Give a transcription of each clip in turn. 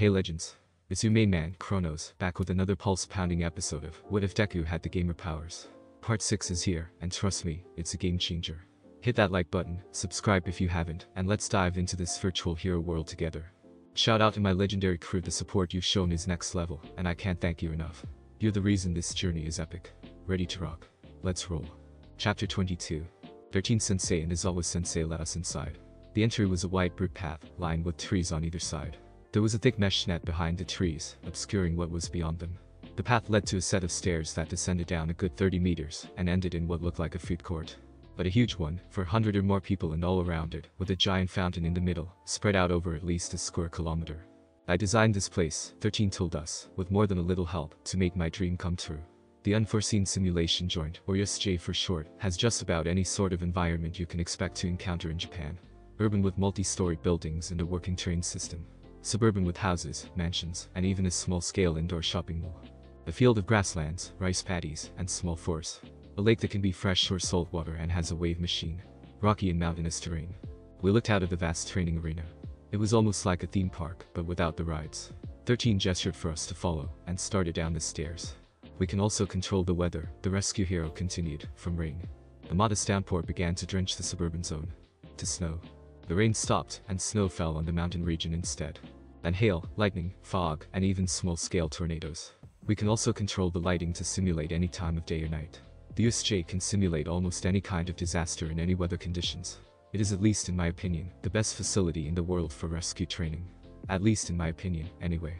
Hey legends, it's your main man, Chronos, back with another pulse-pounding episode of What If Deku Had the Gamer Powers. Part 6 is here, and trust me, it's a game changer. Hit that like button, subscribe if you haven't, and let's dive into this virtual hero world together. Shout out to my legendary crew, the support you've shown is next level, and I can't thank you enough. You're the reason this journey is epic. Ready to rock? Let's roll. Chapter 22. 13 Sensei and Aizawa Sensei let us inside. The entry was a wide brick path, lined with trees on either side. There was a thick mesh net behind the trees, obscuring what was beyond them. The path led to a set of stairs that descended down a good 30 meters, and ended in what looked like a food court. But a huge one, for 100 or more people and all around it, with a giant fountain in the middle, spread out over at least a square kilometer. I designed this place, 13 told us, with more than a little help, to make my dream come true. The Unforeseen Simulation Joint, or USJ for short, has just about any sort of environment you can expect to encounter in Japan. Urban with multi-story buildings and a working train system. Suburban with houses, mansions, and even a small-scale indoor shopping mall. A field of grasslands, rice paddies, and small forests. A lake that can be fresh or saltwater and has a wave machine. Rocky and mountainous terrain. We looked out of the vast training arena. It was almost like a theme park, but without the rides. 13 gestured for us to follow, and started down the stairs. We can also control the weather, the rescue hero continued, from rain. A modest downpour began to drench the suburban zone. To snow. The rain stopped, and snow fell on the mountain region instead. And hail, lightning, fog, and even small-scale tornadoes. We can also control the lighting to simulate any time of day or night. The USJ can simulate almost any kind of disaster in any weather conditions. It is, at least in my opinion, the best facility in the world for rescue training. At least in my opinion, anyway.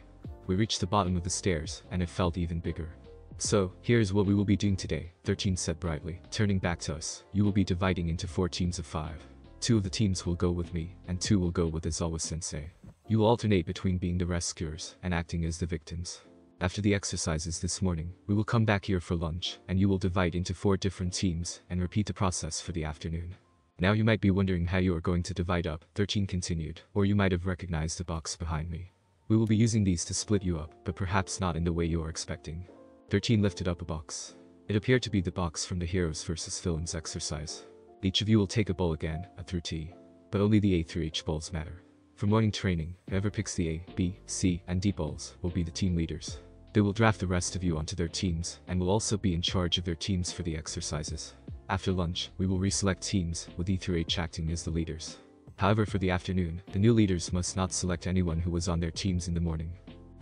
We reached the bottom of the stairs, and it felt even bigger. So, here's what we will be doing today, 13 said brightly, turning back to us. You will be dividing into 4 teams of 5. 2 of the teams will go with me, and 2 will go with Aizawa-sensei. You will alternate between being the rescuers and acting as the victims. After the exercises this morning, we will come back here for lunch, and you will divide into 4 different teams and repeat the process for the afternoon. Now you might be wondering how you are going to divide up, 13 continued, or you might have recognized the box behind me. We will be using these to split you up, but perhaps not in the way you are expecting. 13 lifted up a box. It appeared to be the box from the Heroes vs. Villains exercise. Each of you will take a ball again, A through T. But only the A through H balls matter. For morning training, whoever picks the A, B, C, and D balls will be the team leaders. They will draft the rest of you onto their teams, and will also be in charge of their teams for the exercises. After lunch, we will reselect teams, with E through H acting as the leaders. However, for the afternoon, the new leaders must not select anyone who was on their teams in the morning.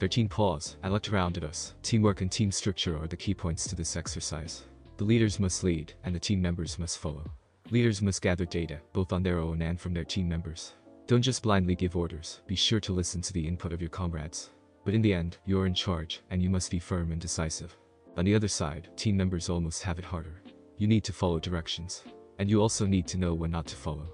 13 paused and looked around at us. Teamwork and team structure are the key points to this exercise. The leaders must lead, and the team members must follow. Leaders must gather data, both on their own and from their team members. Don't just blindly give orders, be sure to listen to the input of your comrades. But in the end, you're in charge, and you must be firm and decisive. On the other side, team members almost have it harder. You need to follow directions. And you also need to know when not to follow.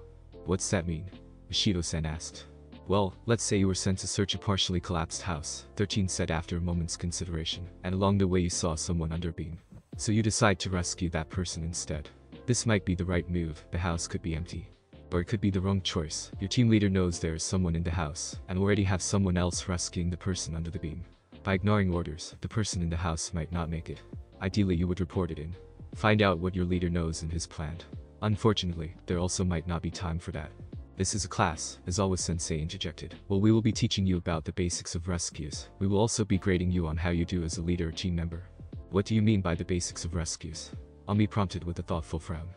What's that mean? Ashido-san asked. Well, let's say you were sent to search a partially collapsed house, 13 said after a moment's consideration, and along the way you saw someone under a beam. So you decide to rescue that person instead. This might be the right move, the house could be empty. Or it could be the wrong choice, your team leader knows there is someone in the house, and already have someone else rescuing the person under the beam. By ignoring orders, the person in the house might not make it. Ideally you would report it in. Find out what your leader knows and his plan. Unfortunately, there also might not be time for that. This is a class, Aizawa-sensei interjected. While we will be teaching you about the basics of rescues, we will also be grading you on how you do as a leader or team member. What do you mean by the basics of rescues? Ami prompted with a thoughtful frown.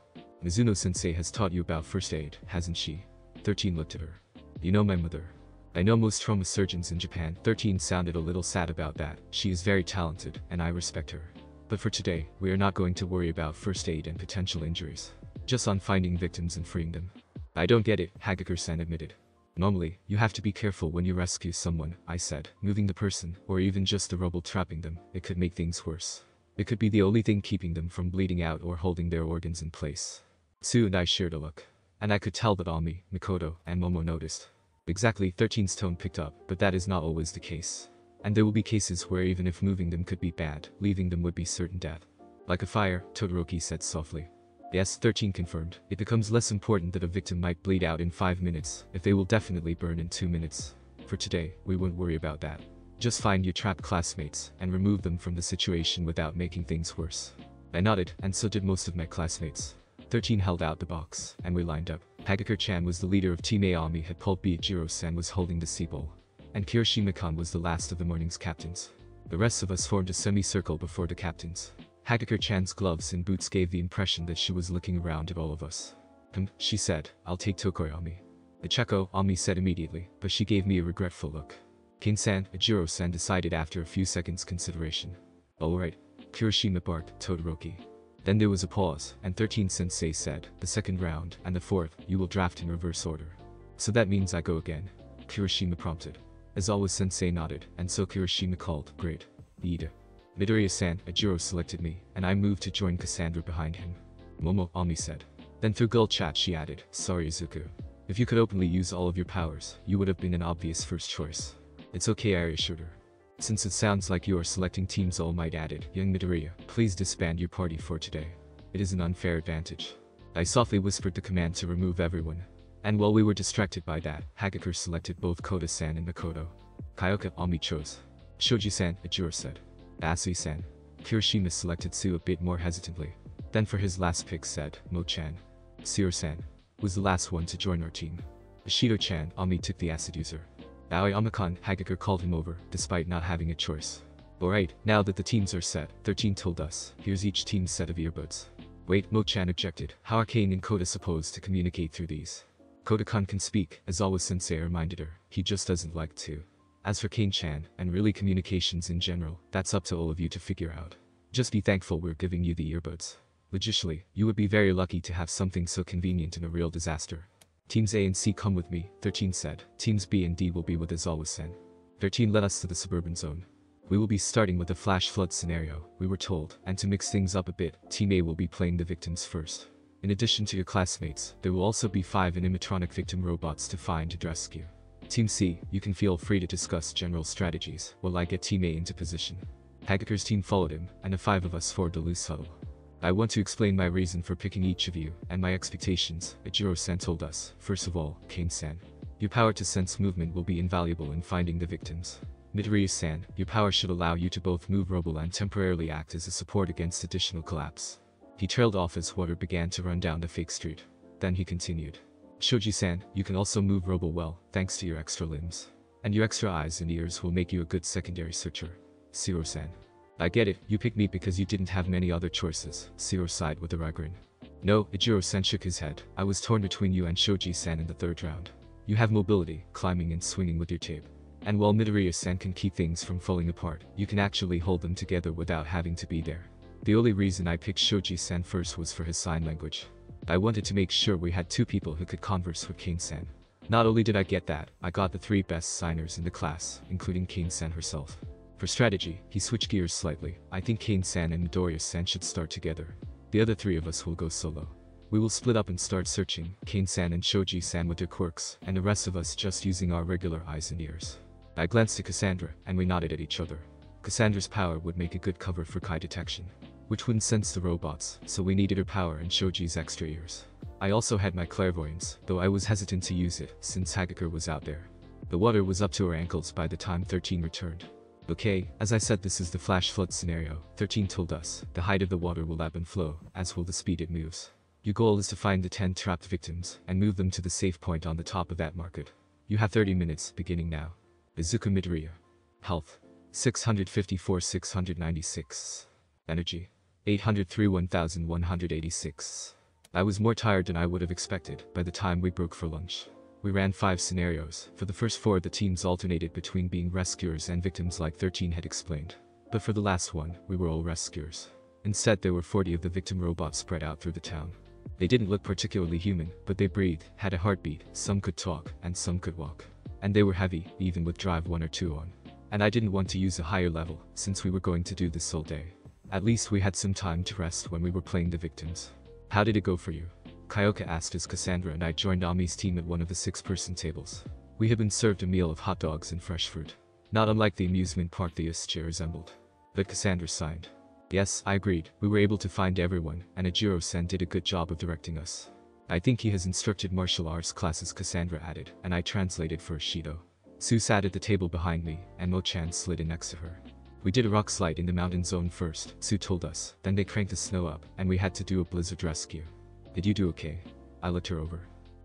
Mizuno-sensei has taught you about first aid, hasn't she? 13 looked at her. You know my mother. I know most trauma surgeons in Japan. 13 sounded a little sad about that. She is very talented, and I respect her. But for today, we are not going to worry about first aid and potential injuries. Just on finding victims and freeing them. I don't get it, Hagakure-san admitted. Normally, you have to be careful when you rescue someone, I said, moving the person, or even just the rubble trapping them, it could make things worse. It could be the only thing keeping them from bleeding out or holding their organs in place. Tsu and I shared a look. And I could tell that Ami, Mikoto, and Momo noticed. Exactly, 13's tone picked up, but that is not always the case. And there will be cases where even if moving them could be bad, leaving them would be certain death. Like a fire, Todoroki said softly. Yes, 13 confirmed. It becomes less important that a victim might bleed out in 5 minutes, if they will definitely burn in 2 minutes. For today, we won't worry about that. Just find your trapped classmates, and remove them from the situation without making things worse. I nodded, and so did most of my classmates. 13 held out the box, and we lined up. Hagakure-chan was the leader of Team Aomi had pulled Eijiro-san was holding the sea bowl. and Kirishima-kun was the last of the morning's captains. The rest of us formed a semicircle before the captains. Hagakure-chan's gloves and boots gave the impression that she was looking around at all of us. She said, "I'll take Tokoromi." Ichako, Ami said immediately, but she gave me a regretful look. Kin-san, Eijiro-san decided after a few seconds' consideration. "Alright," Kirishima barked, "Todoroki." Then there was a pause, and 13-sensei said, "The second round, and the fourth, you will draft in reverse order." "So that means I go again?" Kirishima prompted. As always, Sensei nodded, and so Kirishima called, "Great. Iida. Midoriya-san," Eijiro selected me, and I moved to join Cassandra behind him. "Momo," Ami said. Then through gull chat she added, "Sorry Izuku. If you could openly use all of your powers, you would have been an obvious first choice." "It's okay," I assured her. "Since it sounds like you are selecting teams," All Might added, "Young Midoriya, please disband your party for today. It is an unfair advantage." I softly whispered the command to remove everyone. And while we were distracted by that, Hagakure selected both Koda-san and Mikoto. "Kaioka," Ami chose. "Shoji-san," Eijiro said. "Asui-san." Kirishima selected Sue a bit more hesitantly. Then for his last pick said, "Mo-chan." Sero-san was the last one to join our team. Ashido-chan, Ami took the acid user. Aoyama-kun, Hagakure called him over, despite not having a choice. "Alright, now that the teams are set," 13 told us, "here's each team's set of earbuds." "Wait," Mo-chan objected, "how are Kane and Koda supposed to communicate through these?" "Koda-kun can speak," as always Sensei reminded her, "he just doesn't like to. As for Kane-chan, and really communications in general, that's up to all of you to figure out. Just be thankful we're giving you the earbuds. Logically, you would be very lucky to have something so convenient in a real disaster." "Teams A and C come with me," 13 said. "Teams B and D will be with Aizawa-san." 13 led us to the suburban zone. We will be starting with a flash flood scenario, we were told, and to mix things up a bit, Team A will be playing the victims first. In addition to your classmates, there will also be 5 animatronic victim robots to find and rescue. Team C, you can feel free to discuss general strategies, while I get Team A into position. Hagaker's team followed him, and the 5 of us formed a loose huddle. "I want to explain my reason for picking each of you, and my expectations," Eijiro-san told us. "First of all, Kane-san, your power to sense movement will be invaluable in finding the victims. Midoriya-san, your power should allow you to both move rubble and temporarily act as a support against additional collapse." He trailed off as water began to run down the fake street. Then he continued. "Shoji-san, you can also move rubble well, thanks to your extra limbs. And your extra eyes and ears will make you a good secondary searcher. Sero-san, I get it, you picked me because you didn't have many other choices," Sero sighed with a wry grin. "No," Eijiro-san shook his head, "I was torn between you and Shoji-san in the third round. You have mobility, climbing and swinging with your tape. And while Midoriya-san can keep things from falling apart, you can actually hold them together without having to be there. The only reason I picked Shoji-san first was for his sign language. I wanted to make sure we had 2 people who could converse with Kane-san. Not only did I get that, I got the 3 best signers in the class, including Kane-san herself." For strategy, he switched gears slightly. "I think Kane-san and Midoriya-san should start together. The other 3 of us will go solo. We will split up and start searching, Kane-san and Shoji-san with their quirks, and the rest of us just using our regular eyes and ears." I glanced at Cassandra, and we nodded at each other. Cassandra's power would make a good cover for Kai detection, which wouldn't sense the robots, so we needed her power and Shoji's extra ears. I also had my clairvoyance, though I was hesitant to use it, since Hagakure was out there. The water was up to her ankles by the time 13 returned. "Okay, as I said, this is the flash flood scenario," 13 told us. "The height of the water will ebb and flow, as will the speed it moves. Your goal is to find the 10 trapped victims, and move them to the safe point on the top of that market. You have 30 minutes, beginning now." Izuku Midoriya. Health. 654-696. Energy. 803-1186. I was more tired than I would have expected by the time we broke for lunch. We ran 5 scenarios. For the first 4, the teams alternated between being rescuers and victims like 13 had explained. But for the last one, we were all rescuers. Instead, there were 40 of the victim robots spread out through the town. They didn't look particularly human, but they breathed, had a heartbeat, some could talk, and some could walk. And they were heavy, even with drive 1 or 2 on. And I didn't want to use a higher level, since we were going to do this all day. At least we had some time to rest when we were playing the victims. "How did it go for you?" Kaioka asked as Cassandra and I joined Ami's team at one of the 6-person tables. We had been served a meal of hot dogs and fresh fruit. Not unlike the amusement park the Yuschair resembled. But Cassandra signed. "Yes," I agreed, "we were able to find everyone, and Eijiro-san did a good job of directing us. I think he has instructed martial arts classes," Cassandra added, and I translated for Ashido. Sue sat at the table behind me, and Mo-chan slid in next to her. "We did a rock slide in the mountain zone first," Sue told us, "then they cranked the snow up, and we had to do a blizzard rescue." "Did you do okay?" I looked her over.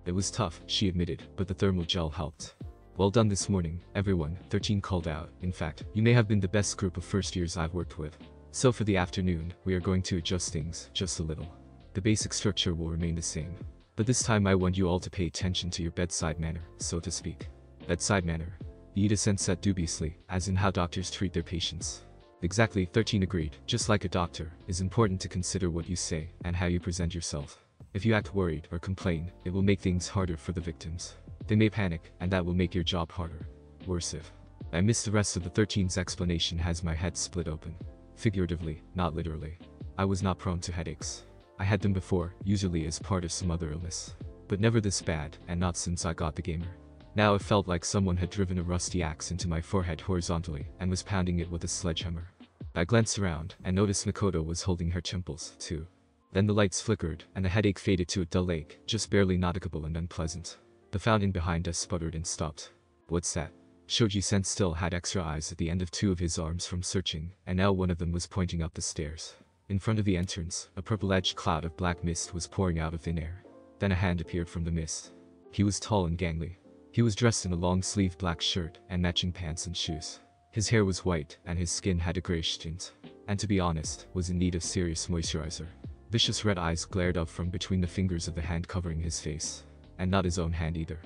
"It was tough," she admitted, "but the thermal gel helped." Well done this morning, everyone, 13 called out. In fact, you may have been the best group of first years I've worked with. So for the afternoon, we are going to adjust things, just a little. The basic structure will remain the same. But this time I want you all to pay attention to your bedside manner, so to speak. Bedside manner. Iida sensed that dubiously, as in how doctors treat their patients. Exactly, 13 agreed. Just like a doctor, it's important to consider what you say and how you present yourself. If you act worried or complain, it will make things harder for the victims. They may panic, and that will make your job harder. Worse if. I missed the rest of the 13's explanation as my head split open. Figuratively, not literally. I was not prone to headaches. I had them before, usually as part of some other illness. But never this bad, and not since I got the gamer. Now it felt like someone had driven a rusty axe into my forehead horizontally and was pounding it with a sledgehammer. I glanced around and noticed Mikoto was holding her temples, too. Then the lights flickered, and the headache faded to a dull ache, just barely noticeable and unpleasant. The fountain behind us sputtered and stopped. What's that? Shoji-sen still had extra eyes at the end of two of his arms from searching, and now one of them was pointing up the stairs. In front of the entrance, a purple-edged cloud of black mist was pouring out of thin air. Then a hand appeared from the mist. He was tall and gangly. He was dressed in a long-sleeved black shirt and matching pants and shoes. His hair was white, and his skin had a grayish tint. And to be honest, was in need of serious moisturizer. Vicious red eyes glared up from between the fingers of the hand covering his face. And not his own hand either.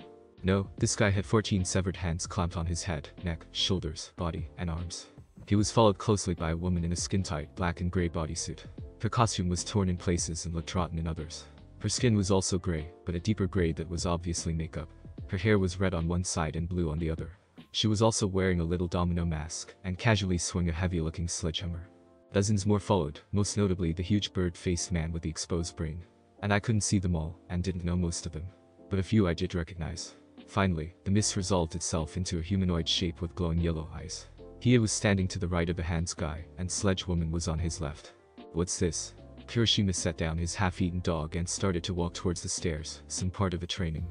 No, this guy had 14 severed hands clamped on his head, neck, shoulders, body, and arms. He was followed closely by a woman in a skin-tight black and gray bodysuit. Her costume was torn in places and looked rotten in others. Her skin was also gray, but a deeper gray that was obviously makeup. Her hair was red on one side and blue on the other. She was also wearing a little domino mask, and casually swung a heavy-looking sledgehammer. Dozens more followed, most notably the huge bird-faced man with the exposed brain. And I couldn't see them all, and didn't know most of them. But a few I did recognize. Finally, the mist resolved itself into a humanoid shape with glowing yellow eyes. He was standing to the right of the hands guy, and sledge woman was on his left. What's this? Kirishima set down his half-eaten dog and started to walk towards the stairs, some part of the training.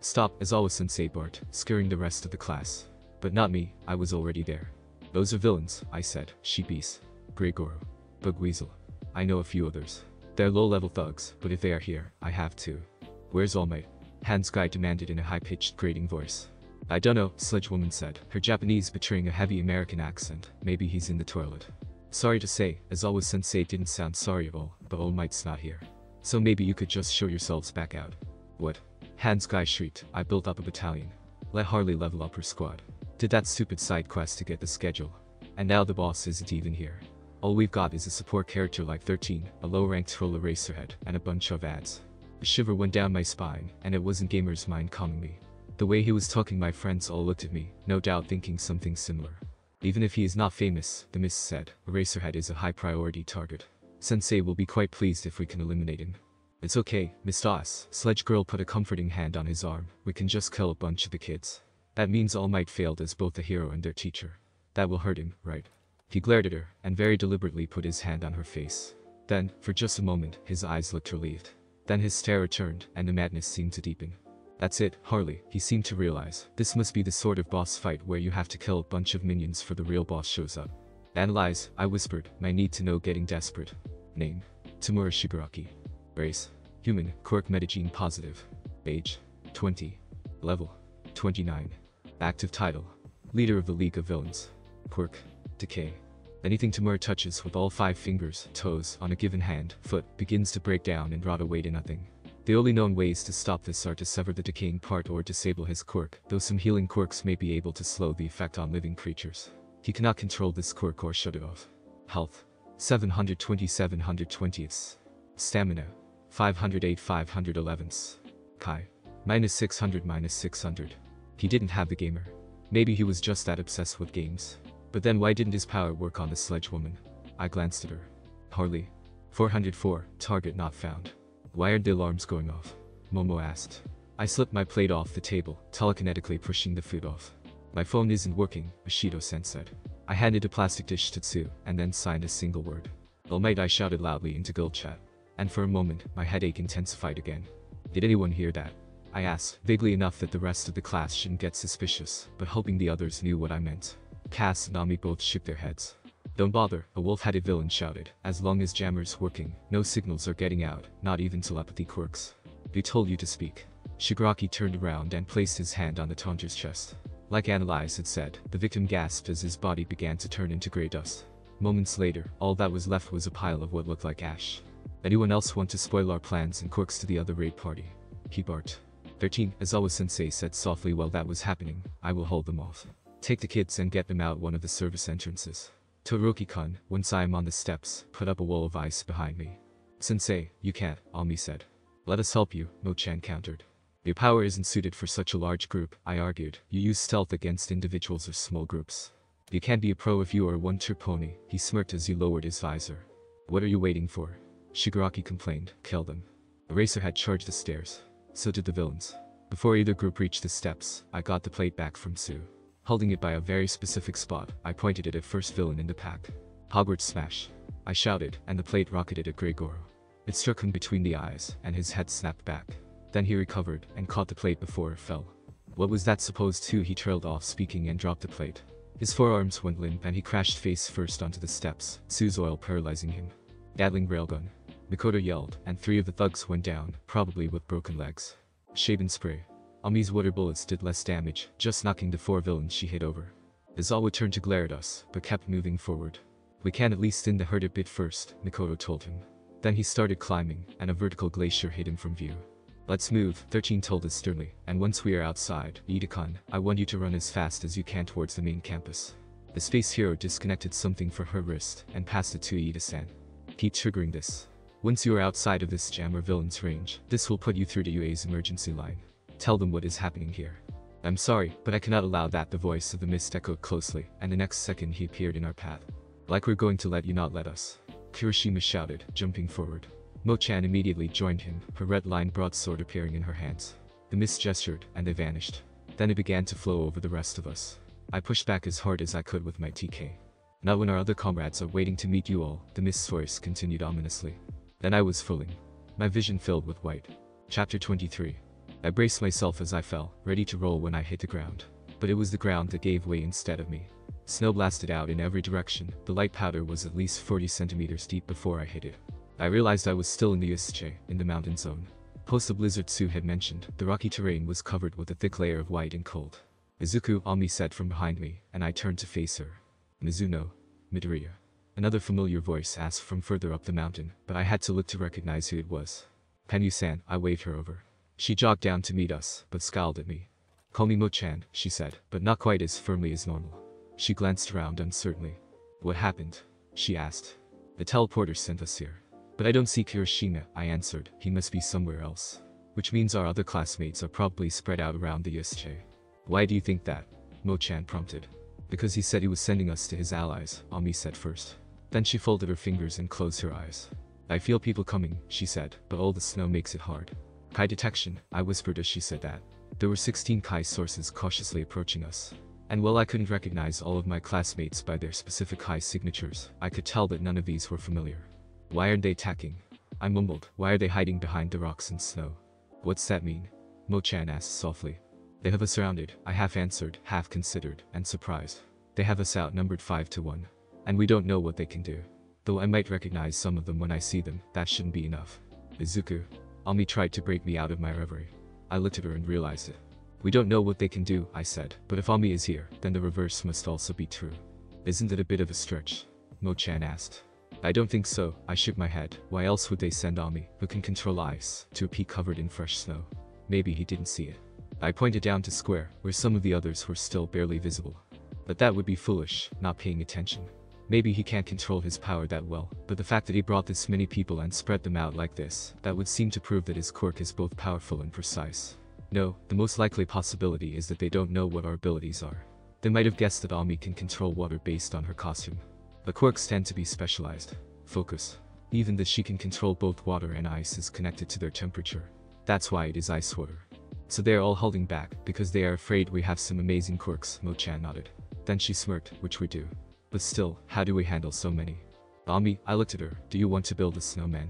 Stop, as always, Sensei barked, scaring the rest of the class. But not me, I was already there. Those are villains, I said, Sheepies. Grey Goro. Bug Weasel. I know a few others. They're low-level thugs, but if they are here, I have to. Where's All Might? Hands guy demanded in a high-pitched, grating voice. I dunno, sledge woman said, her Japanese betraying a heavy American accent. Maybe he's in the toilet. Sorry to say, as always Sensei didn't sound sorry at all, but All Might's not here. So maybe you could just show yourselves back out. What? Hands guy shrieked. I built up a battalion. Let Harley level up her squad. Did that stupid side quest to get the schedule. And now the boss isn't even here. All we've got is a support character like 13, a low-ranked troll eraserhead, and a bunch of ads. A shiver went down my spine, and it wasn't Gamer's mind calming me. The way he was talking, my friends all looked at me, no doubt thinking something similar. Even if he is not famous, the mist said, Eraserhead is a high-priority target. Sensei will be quite pleased if we can eliminate him. It's okay, Miss Doss, Sledge Girl put a comforting hand on his arm, we can just kill a bunch of the kids. That means All Might failed as both the hero and their teacher. That will hurt him, right? He glared at her, and very deliberately put his hand on her face. Then, for just a moment, his eyes looked relieved. Then his stare returned, and the madness seemed to deepen. That's it, Harley, he seemed to realize. This must be the sort of boss fight where you have to kill a bunch of minions for the real boss shows up. Analyze, I whispered, my need to know getting desperate. Name. Tomura Shigaraki. Race. Human, quirk metagene positive. Age. 20. Level. 29. Active title. Leader of the League of Villains. Quirk. Decay. Anything Tomura touches with all 5 fingers, toes, on a given hand, foot, begins to break down and rot away to nothing. The only known ways to stop this are to sever the decaying part or disable his quirk, though some healing quirks may be able to slow the effect on living creatures. He cannot control this quirk or shut it off. Health. 720/720. Stamina. 508/511. Kai. -600/600. He didn't have the gamer. Maybe he was just that obsessed with games. But then why didn't his power work on the sledge woman? I glanced at her. Harley. 404, target not found. Why aren't the alarms going off? Momo asked. I slipped my plate off the table, telekinetically pushing the food off. My phone isn't working, Ashido-sen said. I handed a plastic dish to Tsu, and then signed a single word. All Might, I shouted loudly into guild chat. And for a moment, my headache intensified again. Did anyone hear that? I asked, vaguely enough that the rest of the class shouldn't get suspicious, but hoping the others knew what I meant. Cass and Nami both shook their heads. Don't bother, a wolf-headed villain shouted, as long as Jammer's working, no signals are getting out, not even telepathy quirks. We told you to speak. Shigaraki turned around and placed his hand on the taunter's chest. Like Annalise had said, the victim gasped as his body began to turn into grey dust. Moments later, all that was left was a pile of what looked like ash. Anyone else want to spoil our plans and quirks to the other raid party? Keep art. 13, Aizawa-sensei said softly while that was happening, I will hold them off. Take the kids and get them out one of the service entrances. Todoroki-kun, once I am on the steps, put up a wall of ice behind me. Sensei, you can't, Ami said. Let us help you, Mo-chan countered. Your power isn't suited for such a large group, I argued. You use stealth against individuals or small groups. You can't be a pro if you are one trick pony, he smirked as he lowered his visor. What are you waiting for? Shigaraki complained, kill them. Eraser had charged the stairs. So did the villains. Before either group reached the steps, I got the plate back from Sue. Holding it by a very specific spot, I pointed it at first villain in the pack. Hogwarts smash. I shouted, and the plate rocketed at Grey Goro. It struck him between the eyes, and his head snapped back. Then he recovered, and caught the plate before it fell. What was that supposed to? He trailed off speaking and dropped the plate. His forearms went limp and he crashed face first onto the steps, Sue's oil paralyzing him. Gatling railgun. Mikoto yelled, and three of the thugs went down, probably with broken legs. Shaven spray. Ami's water bullets did less damage, just knocking the four villains she hit over. Aizawa turned to glare at us, but kept moving forward. We can at least thin the herd a bit first, Mikoto told him. Then he started climbing, and a vertical glacier hid him from view. Let's move, 13 told us sternly, and once we are outside, Iida-kun, I want you to run as fast as you can towards the main campus. The space hero disconnected something from her wrist, and passed it to Iida-san. Keep triggering this. Once you are outside of this jammer villain's range, this will put you through to UA's emergency line. Tell them what is happening here. I'm sorry, but I cannot allow that. The voice of the mist echoed closely, and the next second he appeared in our path. Like we're going to let you not let us. Kirishima shouted, jumping forward. Mo-chan immediately joined him, her red-lined broadsword appearing in her hands. The mist gestured, and they vanished. Then it began to flow over the rest of us. I pushed back as hard as I could with my TK. Not when our other comrades are waiting to meet you all, the mist's voice continued ominously. Then I was falling. My vision filled with white. Chapter 23. I braced myself as I fell, ready to roll when I hit the ground. But it was the ground that gave way instead of me. Snow blasted out in every direction, the light powder was at least 40 centimeters deep before I hit it. I realized I was still in the Usuche, in the mountain zone. Post the blizzard Tsu had mentioned, the rocky terrain was covered with a thick layer of white and cold. Izuku, Ami said from behind me, and I turned to face her. Mizuno, Midoriya. Another familiar voice asked from further up the mountain, but I had to look to recognize who it was. Penyu-san, I waved her over. She jogged down to meet us, but scowled at me. Call me Mo-chan, she said, but not quite as firmly as normal. She glanced around uncertainly. What happened? She asked. The teleporter sent us here. But I don't see Kirishima, I answered, he must be somewhere else. Which means our other classmates are probably spread out around the Yusuche. Why do you think that? Mo-chan prompted. Because he said he was sending us to his allies, Ami said first. Then she folded her fingers and closed her eyes. I feel people coming, she said, but all the snow makes it hard. Kai detection, I whispered as she said that. There were 16 Kai sources cautiously approaching us. And while I couldn't recognize all of my classmates by their specific Kai signatures, I could tell that none of these were familiar. Why aren't they attacking? I mumbled, why are they hiding behind the rocks and snow? What's that mean? Mo-chan asked softly. They have us surrounded, I half answered, half considered, and surprised. They have us outnumbered 5-1. And we don't know what they can do. Though I might recognize some of them when I see them, that shouldn't be enough. Izuku. Ami tried to break me out of my reverie. I looked at her and realized it. We don't know what they can do, I said, but if Ami is here, then the reverse must also be true. Isn't it a bit of a stretch? Mo-chan asked. I don't think so, I shook my head. Why else would they send Ami, who can control ice, to a peak covered in fresh snow? Maybe he didn't see it. I pointed down to Square, where some of the others were still barely visible. But that would be foolish, not paying attention. Maybe he can't control his power that well, but the fact that he brought this many people and spread them out like this, that would seem to prove that his quirk is both powerful and precise. No, the most likely possibility is that they don't know what our abilities are. They might have guessed that Ami can control water based on her costume. The quirks tend to be specialized. Focus. Even that she can control both water and ice is connected to their temperature. That's why it is ice water. So they are all holding back, because they are afraid we have some amazing quirks, Mo-chan nodded. Then she smirked, which we do. But still, how do we handle so many? Ami, I looked at her, do you want to build a snowman?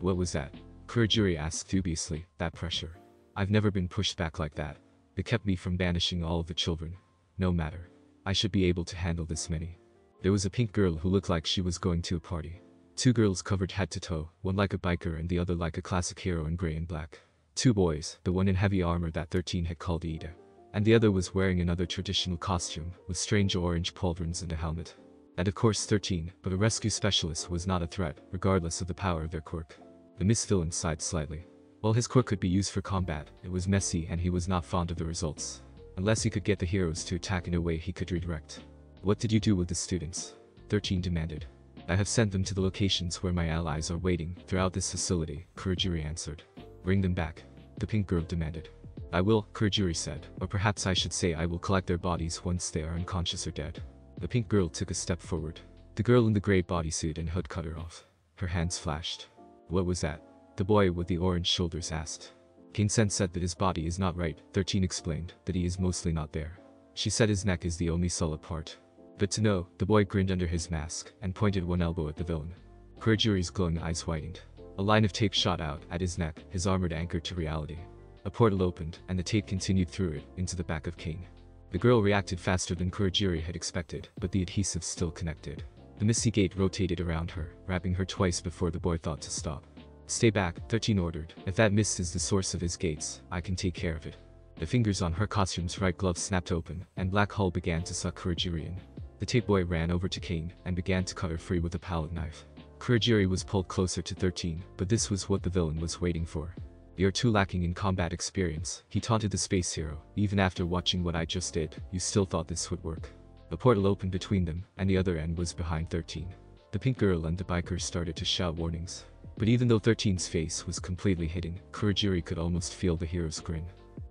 What was that? Kurogiri asked dubiously, that pressure. I've never been pushed back like that. It kept me from banishing all of the children. No matter. I should be able to handle this many. There was a pink girl who looked like she was going to a party. Two girls covered head to toe, one like a biker and the other like a classic hero in gray and black. Two boys, the one in heavy armor that 13 had called Iida. and the other was wearing another traditional costume, with strange orange pauldrons and a helmet. And of course Thirteen, but a rescue specialist was not a threat, regardless of the power of their quirk. The misvillain sighed slightly. While his quirk could be used for combat, it was messy and he was not fond of the results. Unless he could get the heroes to attack in a way he could redirect. What did you do with the students? Thirteen demanded. I have sent them to the locations where my allies are waiting throughout this facility, Kurogiri answered. Bring them back, the pink girl demanded. I will, Kurogiri said, or perhaps I should say I will collect their bodies once they are unconscious or dead. The pink girl took a step forward. The girl in the grey bodysuit and hood cut her off. Her hands flashed. What was that? The boy with the orange shoulders asked. King-sen said that his body is not right, Thirteen explained, that he is mostly not there. She said his neck is the only solid part. But to know, the boy grinned under his mask, and pointed one elbow at the villain. Kurogiri's glowing eyes widened. A line of tape shot out at his neck, his armored anchor to reality. A portal opened, and the tape continued through it, into the back of King. The girl reacted faster than Kurogiri had expected, but the adhesive still connected. The misty gate rotated around her, wrapping her twice before the boy thought to stop. Stay back, Thirteen ordered. If that mist is the source of his gates, I can take care of it. The fingers on her costume's right glove snapped open, and Black Hole began to suck Kurogiri in. The tape boy ran over to King, and began to cut her free with a palette knife. Kurogiri was pulled closer to Thirteen, but this was what the villain was waiting for. You're too lacking in combat experience, he taunted the space hero. Even after watching what I just did, you still thought this would work. A portal opened between them, and the other end was behind Thirteen. The pink girl and the biker started to shout warnings. But even though Thirteen's face was completely hidden, Kurogiri could almost feel the hero's grin.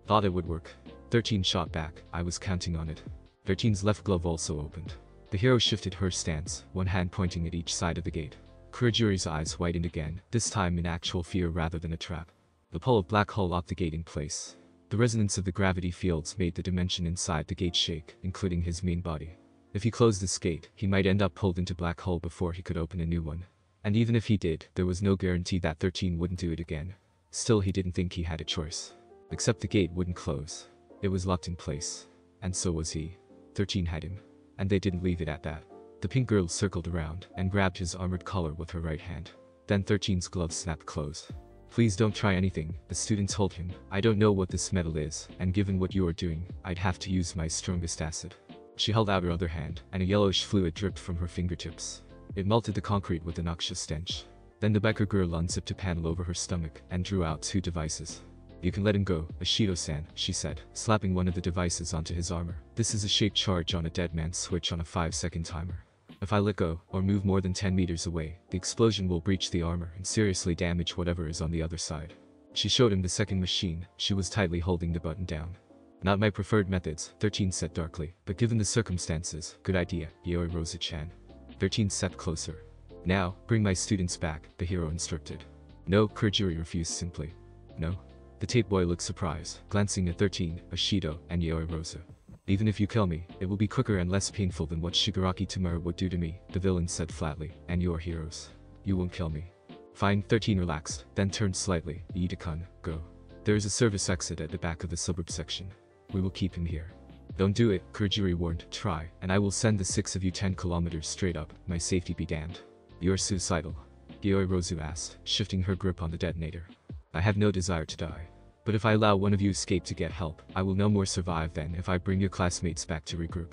Thought it would work. Thirteen shot back, I was counting on it. Thirteen's left glove also opened. The hero shifted her stance, one hand pointing at each side of the gate. Kurogiri's eyes widened again, this time in actual fear rather than a trap. The pull of Black Hole locked the gate in place. The resonance of the gravity fields made the dimension inside the gate shake, including his main body. If he closed this gate, he might end up pulled into Black Hole before he could open a new one. And even if he did, there was no guarantee that Thirteen wouldn't do it again. Still, he didn't think he had a choice. Except the gate wouldn't close. It was locked in place. And so was he. Thirteen had him. And they didn't leave it at that. The pink girl circled around and grabbed his armored collar with her right hand. Then Thirteen's glove snapped close. Please don't try anything, the student told him. I don't know what this metal is, and given what you are doing, I'd have to use my strongest acid. She held out her other hand, and a yellowish fluid dripped from her fingertips. It melted the concrete with a noxious stench. Then the biker girl unzipped a panel over her stomach and drew out two devices. You can let him go, Ashido-san, she said, slapping one of the devices onto his armor. This is a shape charge on a dead man's switch on a 5-second timer. If I let go, or move more than 10 meters away, the explosion will breach the armor and seriously damage whatever is on the other side. She showed him the second machine. She was tightly holding the button down. Not my preferred methods, Thirteen said darkly, but given the circumstances, good idea, Yaoyorozu-chan. 13 stepped closer. Now, bring my students back, the hero instructed. No, Kurogiri refused simply. No. The tape boy looked surprised, glancing at 13, Ashido, and Yaoyorozu. Even if you kill me, it will be quicker and less painful than what Shigaraki Tomura would do to me, the villain said flatly, and you are heroes. You won't kill me. Fine, 13 relaxed, then turned slightly, Iida-kun, go. There is a service exit at the back of the suburb section. We will keep him here. Don't do it, Kurogiri warned. Try, and I will send the six of you 10 kilometers straight up, my safety be damned. You're suicidal, Yaoyorozu asked, shifting her grip on the detonator. I have no desire to die. But if I allow one of you escape to get help, I will no more survive than if I bring your classmates back to regroup.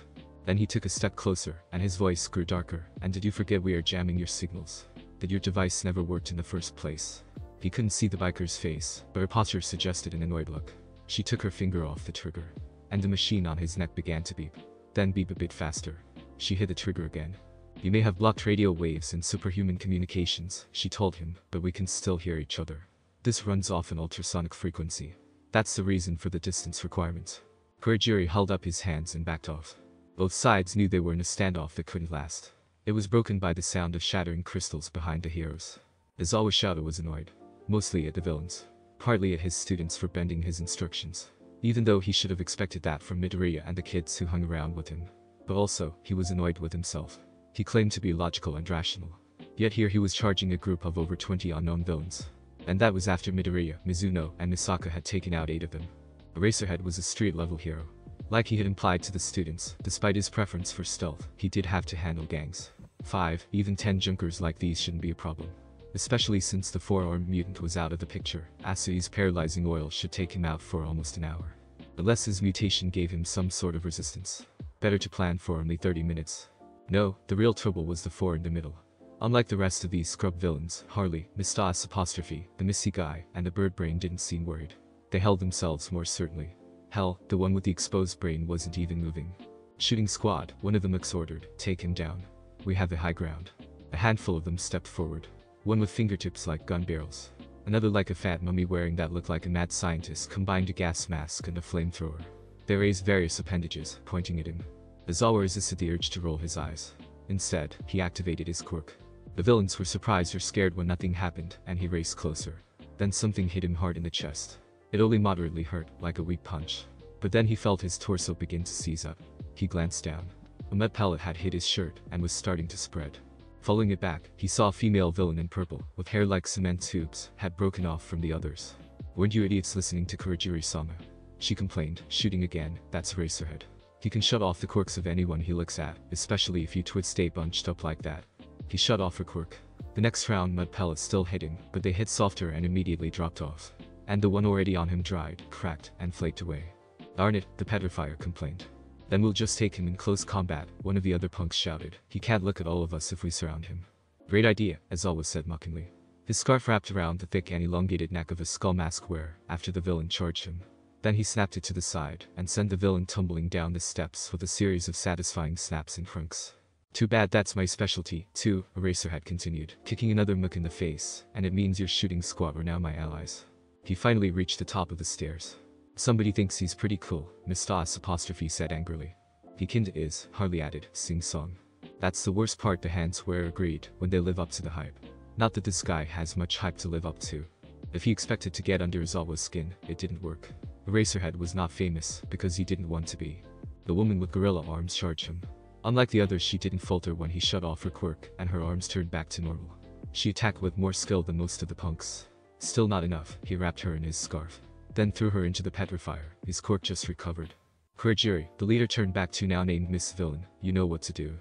Then he took a step closer, and his voice grew darker, and did you forget we are jamming your signals? That your device never worked in the first place. He couldn't see the biker's face, but her posture suggested an annoyed look. She took her finger off the trigger. And the machine on his neck began to beep. Then beep a bit faster. She hit the trigger again. You may have blocked radio waves and superhuman communications, she told him, but we can still hear each other. This runs off an ultrasonic frequency. That's the reason for the distance requirements. Kurogiri held up his hands and backed off. Both sides knew they were in a standoff that couldn't last. It was broken by the sound of shattering crystals behind the heroes. Aizawa Shoto was annoyed. Mostly at the villains. Partly at his students for bending his instructions. Even though he should have expected that from Midoriya and the kids who hung around with him. But also, he was annoyed with himself. He claimed to be logical and rational. Yet here he was charging a group of over 20 unknown villains. And that was after Midoriya, Mizuno, and Misaka had taken out 8 of them. Eraserhead was a street-level hero. Like he had implied to the students, despite his preference for stealth, he did have to handle gangs. 5, even 10 junkers like these shouldn't be a problem. Especially since the four-armed mutant was out of the picture, Asui's paralyzing oil should take him out for almost an hour. unless his mutation gave him some sort of resistance. Better to plan for only 30 minutes. No, the real trouble was the four in the middle. Unlike the rest of these scrub villains, Harley, Mista's apostrophe, the Missy guy, and the bird brain didn't seem worried. They held themselves more certainly. Hell, the one with the exposed brain wasn't even moving. Shooting squad, one of them exordered, take him down. We have the high ground. A handful of them stepped forward. One with fingertips like gun barrels. Another like a fat mummy wearing that looked like a mad scientist combined a gas mask and a flamethrower. They raised various appendages, pointing at him. Aizawa resisted the urge to roll his eyes. Instead, he activated his quirk. The villains were surprised or scared when nothing happened, and he raced closer. Then something hit him hard in the chest. It only moderately hurt, like a weak punch. But then he felt his torso begin to seize up. He glanced down. A mud pellet had hit his shirt, and was starting to spread. Following it back, he saw a female villain in purple, with hair like cement tubes, had broken off from the others. "Weren't you idiots listening to Kurogiri-sama?" she complained, shooting again, that's Racerhead. He can shut off the quirks of anyone he looks at, especially if you twits stay bunched up like that. He shut off her quirk. The next round mud pellets still hit him, but they hit softer and immediately dropped off. And the one already on him dried, cracked, and flaked away. "Darn it," the petrifier complained. "Then we'll just take him in close combat," one of the other punks shouted. "He can't look at all of us if we surround him." "Great idea," Aizawa said mockingly. His scarf wrapped around the thick and elongated neck of a skull mask wearer, after the villain charged him. Then he snapped it to the side, and sent the villain tumbling down the steps with a series of satisfying snaps and crunks. "Too bad that's my specialty, too," Eraserhead continued, kicking another mook in the face, "and it means your shooting squad are now my allies." He finally reached the top of the stairs. "Somebody thinks he's pretty cool," Mista's apostrophe said angrily. "He kinda is," Harley added, sing-song. "That's the worst part," the hands wearer agreed, "when they live up to the hype." Not that this guy has much hype to live up to. If he expected to get under Aizawa's skin, it didn't work. Eraserhead was not famous, because he didn't want to be. The woman with gorilla arms charged him. Unlike the others, she didn't falter when he shut off her quirk, and her arms turned back to normal. She attacked with more skill than most of the punks. Still not enough, he wrapped her in his scarf. Then threw her into the petrifier, his quirk just recovered. "Kurogiri," the leader turned back to now named Miss Villain, "you know what to do."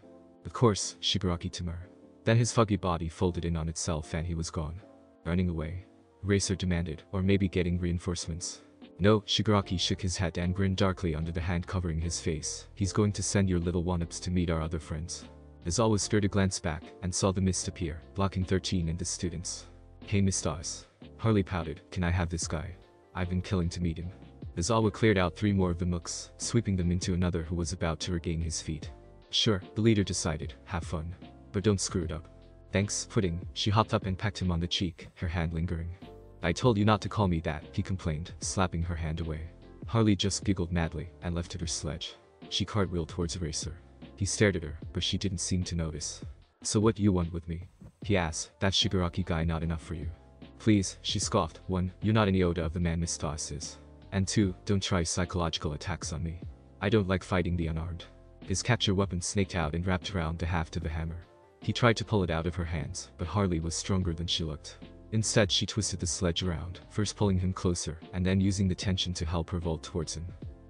"Of course, Shigaraki Tomura." Then his foggy body folded in on itself and he was gone. "Running away?" Racer demanded, "or maybe getting reinforcements." "No," Shigaraki shook his head and grinned darkly under the hand covering his face, "he's going to send your little one-ups to meet our other friends." Aizawa stirred a glance back, and saw the mist appear, blocking 13 and the students. "Hey Mistas." Harley pouted, "Can I have this guy? I've been killing to meet him." Aizawa cleared out 3 more of the mooks, sweeping them into another who was about to regain his feet. "Sure," the leader decided, "have fun. But don't screw it up." "Thanks, pudding," she hopped up and pecked him on the cheek, her hand lingering. "I told you not to call me that," he complained, slapping her hand away. Harley just giggled madly, and left at her sledge. She cartwheeled towards Eraser. He stared at her, but she didn't seem to notice. "So what do you want with me?" he asked. "That Shigaraki guy not enough for you?" "Please," she scoffed, "1, you're not an iota of the man Mistas is. And 2, don't try psychological attacks on me. I don't like fighting the unarmed." His capture weapon snaked out and wrapped around the haft of the hammer. He tried to pull it out of her hands, but Harley was stronger than she looked. Instead, she twisted the sledge around, first pulling him closer, and then using the tension to help her vault towards him.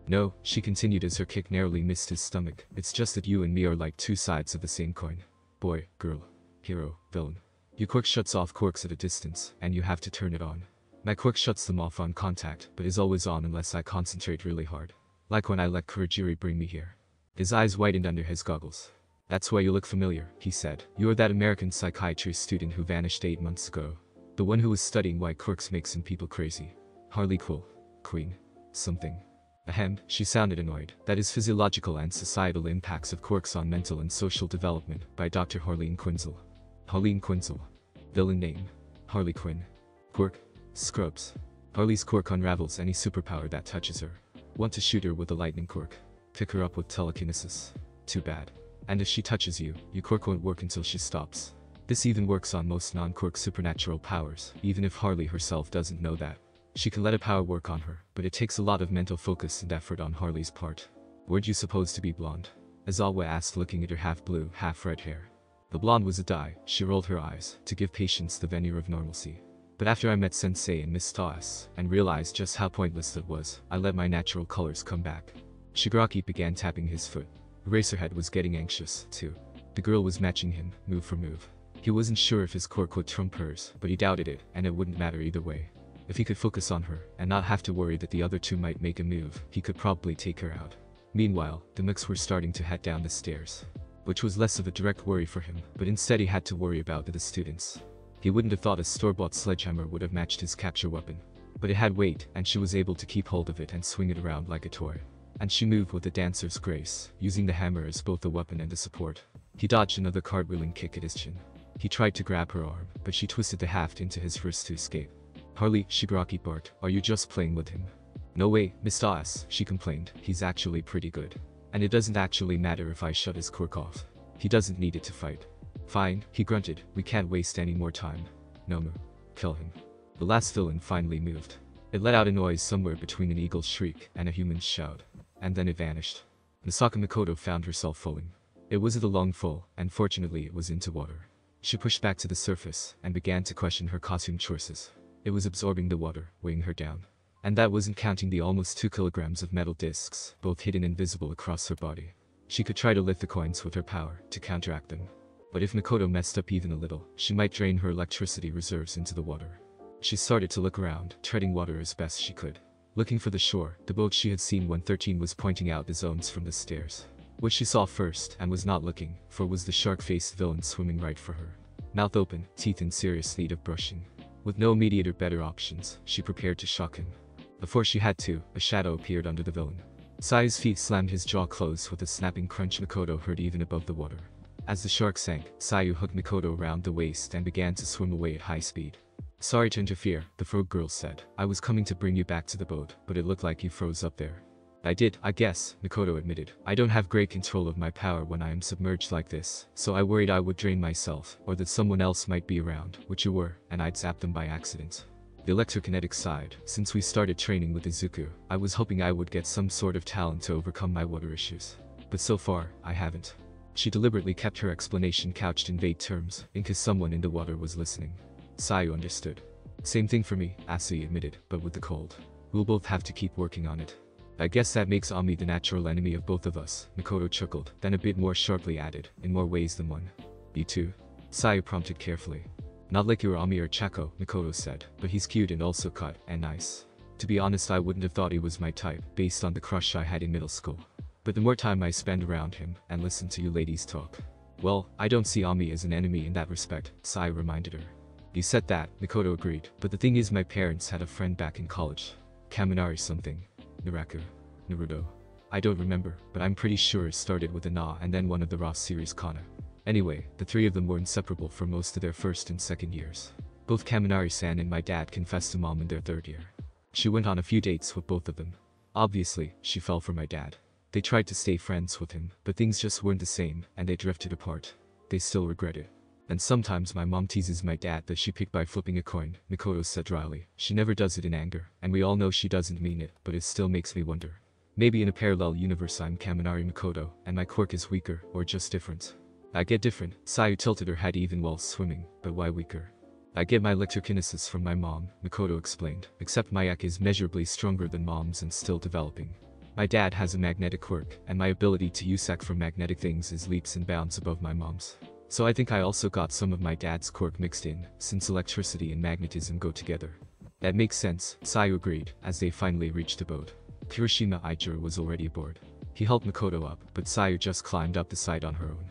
"No," she continued as her kick narrowly missed his stomach, "it's just that you and me are like 2 sides of the same coin. Boy, girl, hero, villain. Your quirk shuts off quirks at a distance, and you have to turn it on. My quirk shuts them off on contact, but is always on unless I concentrate really hard. Like when I let Kurogiri bring me here." His eyes widened under his goggles. "That's why you look familiar," he said. "You're that American psychiatry student who vanished 8 months ago. The one who was studying why quirks make some people crazy. Harley Quinn. Something." "Ahem," she sounded annoyed. "That is Physiological and Societal Impacts of Quirks on Mental and Social Development, by Dr. Harleen Quinzel." Harleen Quinzel. Villain name. Harley Quinn. Quirk. Scrubs. Harley's quirk unravels any superpower that touches her. Want to shoot her with a lightning quirk. Pick her up with telekinesis. Too bad. And if she touches you, your quirk won't work until she stops. This even works on most non-quirk supernatural powers, even if Harley herself doesn't know that. She can let a power work on her, but it takes a lot of mental focus and effort on Harley's part. "Weren't you supposed to be blonde?" Aizawa asked, looking at her half-blue, half-red hair. The blonde was a dye, she rolled her eyes, to give patience the veneer of normalcy. "But after I met Sensei and Miss Toss, and realized just how pointless that was, I let my natural colors come back." Shigaraki began tapping his foot. Eraserhead was getting anxious, too. The girl was matching him, move for move. He wasn't sure if his quirk would trump hers, but he doubted it, and it wouldn't matter either way. If he could focus on her and not have to worry that the other two might make a move, he could probably take her out. Meanwhile, the mechs were starting to head down the stairs, which was less of a direct worry for him, but instead he had to worry about the students. He wouldn't have thought a store-bought sledgehammer would have matched his capture weapon, but it had weight, and she was able to keep hold of it and swing it around like a toy. And she moved with the dancer's grace, using the hammer as both a weapon and a support. He dodged another cartwheeling kick at his chin. He tried to grab her arm, but she twisted the haft into his wrist to escape. Harley Shigaraki barked, "Are you just playing with him?" "No way, Mr. Ass," she complained, "he's actually pretty good. And it doesn't actually matter if I shut his quirk off. He doesn't need it to fight." "Fine," he grunted, "we can't waste any more time. Nomu, kill him." The last villain finally moved. It let out a noise somewhere between an eagle's shriek and a human's shout, and then it vanished. Misaka Mikoto found herself falling. It wasn't a long fall, and fortunately it was into water. She pushed back to the surface and began to question her costume choices. It was absorbing the water, weighing her down. And that wasn't counting the almost 2 kilograms of metal discs, both hidden and visible across her body. She could try to lift the coins with her power to counteract them. But if Mikoto messed up even a little, she might drain her electricity reserves into the water. She started to look around, treading water as best she could. Looking for the shore, the boat she had seen when 13 was pointing out the zones from the stairs. What she saw first, and was not looking for, was the shark-faced villain swimming right for her. Mouth open, teeth in serious need of brushing. With no immediate or better options, she prepared to shock him. Before she had to, a shadow appeared under the villain. Sayu's feet slammed his jaw closed with a snapping crunch Mikoto heard even above the water. As the shark sank, Sayu hooked Mikoto around the waist and began to swim away at high speed. "Sorry to interfere," the frog girl said. "I was coming to bring you back to the boat, but it looked like you froze up there." "I did, I guess," Mikoto admitted. "I don't have great control of my power when I am submerged like this, so I worried I would drain myself, or that someone else might be around, which you were, and I'd zap them by accident." The electrokinetic side, "Since we started training with Izuku, I was hoping I would get some sort of talent to overcome my water issues. But so far, I haven't." She deliberately kept her explanation couched in vague terms, in case someone in the water was listening. Sayu understood. "Same thing for me," Asui admitted, "but with the cold. We'll both have to keep working on it." "I guess that makes Ami the natural enemy of both of us," Mikoto chuckled, then a bit more sharply added, "in more ways than one." "You too?" Sayu prompted carefully. "Not like your Ami or Chako," Mikoto said, "but he's cute and also cut, and nice. To be honest, I wouldn't have thought he was my type, based on the crush I had in middle school. But the more time I spend around him, and listen to you ladies talk." "Well, I don't see Ami as an enemy in that respect," Sayu reminded her. "You said that," Mikoto agreed, "but the thing is my parents had a friend back in college. Kaminari something. Naraku. Naruto. I don't remember, but I'm pretty sure it started with a Na and then one of the Ra series Kana. Anyway, the three of them were inseparable for most of their first and second years. Both Kaminari-san and my dad confessed to mom in their third year. She went on a few dates with both of them. Obviously, she fell for my dad. They tried to stay friends with him, but things just weren't the same, and they drifted apart. They still regret it. And sometimes my mom teases my dad that she picked by flipping a coin," Mikoto said dryly. "She never does it in anger, and we all know she doesn't mean it, but it still makes me wonder. Maybe in a parallel universe I'm Kaminari Mikoto, and my quirk is weaker, or just different." "I get different," Sayu tilted her head even while swimming, "but why weaker?" "I get my electrokinesis from my mom," Mikoto explained, "except my ek is measurably stronger than mom's and still developing. My dad has a magnetic quirk, and my ability to use ek from magnetic things is leaps and bounds above my mom's. So I think I also got some of my dad's quirk mixed in, since electricity and magnetism go together." "That makes sense," Sayu agreed, as they finally reached the boat. Kirishima Eijiro was already aboard. He helped Mikoto up, but Sayu just climbed up the side on her own.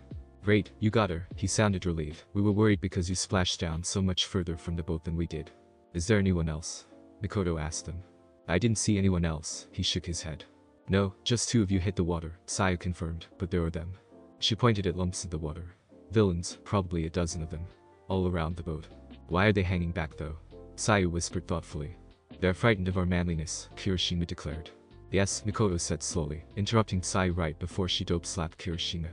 "Great, you got her," he sounded relieved. "We were worried because you splashed down so much further from the boat than we did." "Is there anyone else?" Mikoto asked them. "I didn't see anyone else," he shook his head. "No, just two of you hit the water," Sayu confirmed, "but there were them." She pointed at lumps in the water. Villains, probably a dozen of them, all around the boat. "Why are they hanging back though?" Sayu whispered thoughtfully. "They're frightened of our manliness," Kirishima declared. "Yes," Mikoto said slowly, interrupting Sayu right before she dope-slapped Kirishima.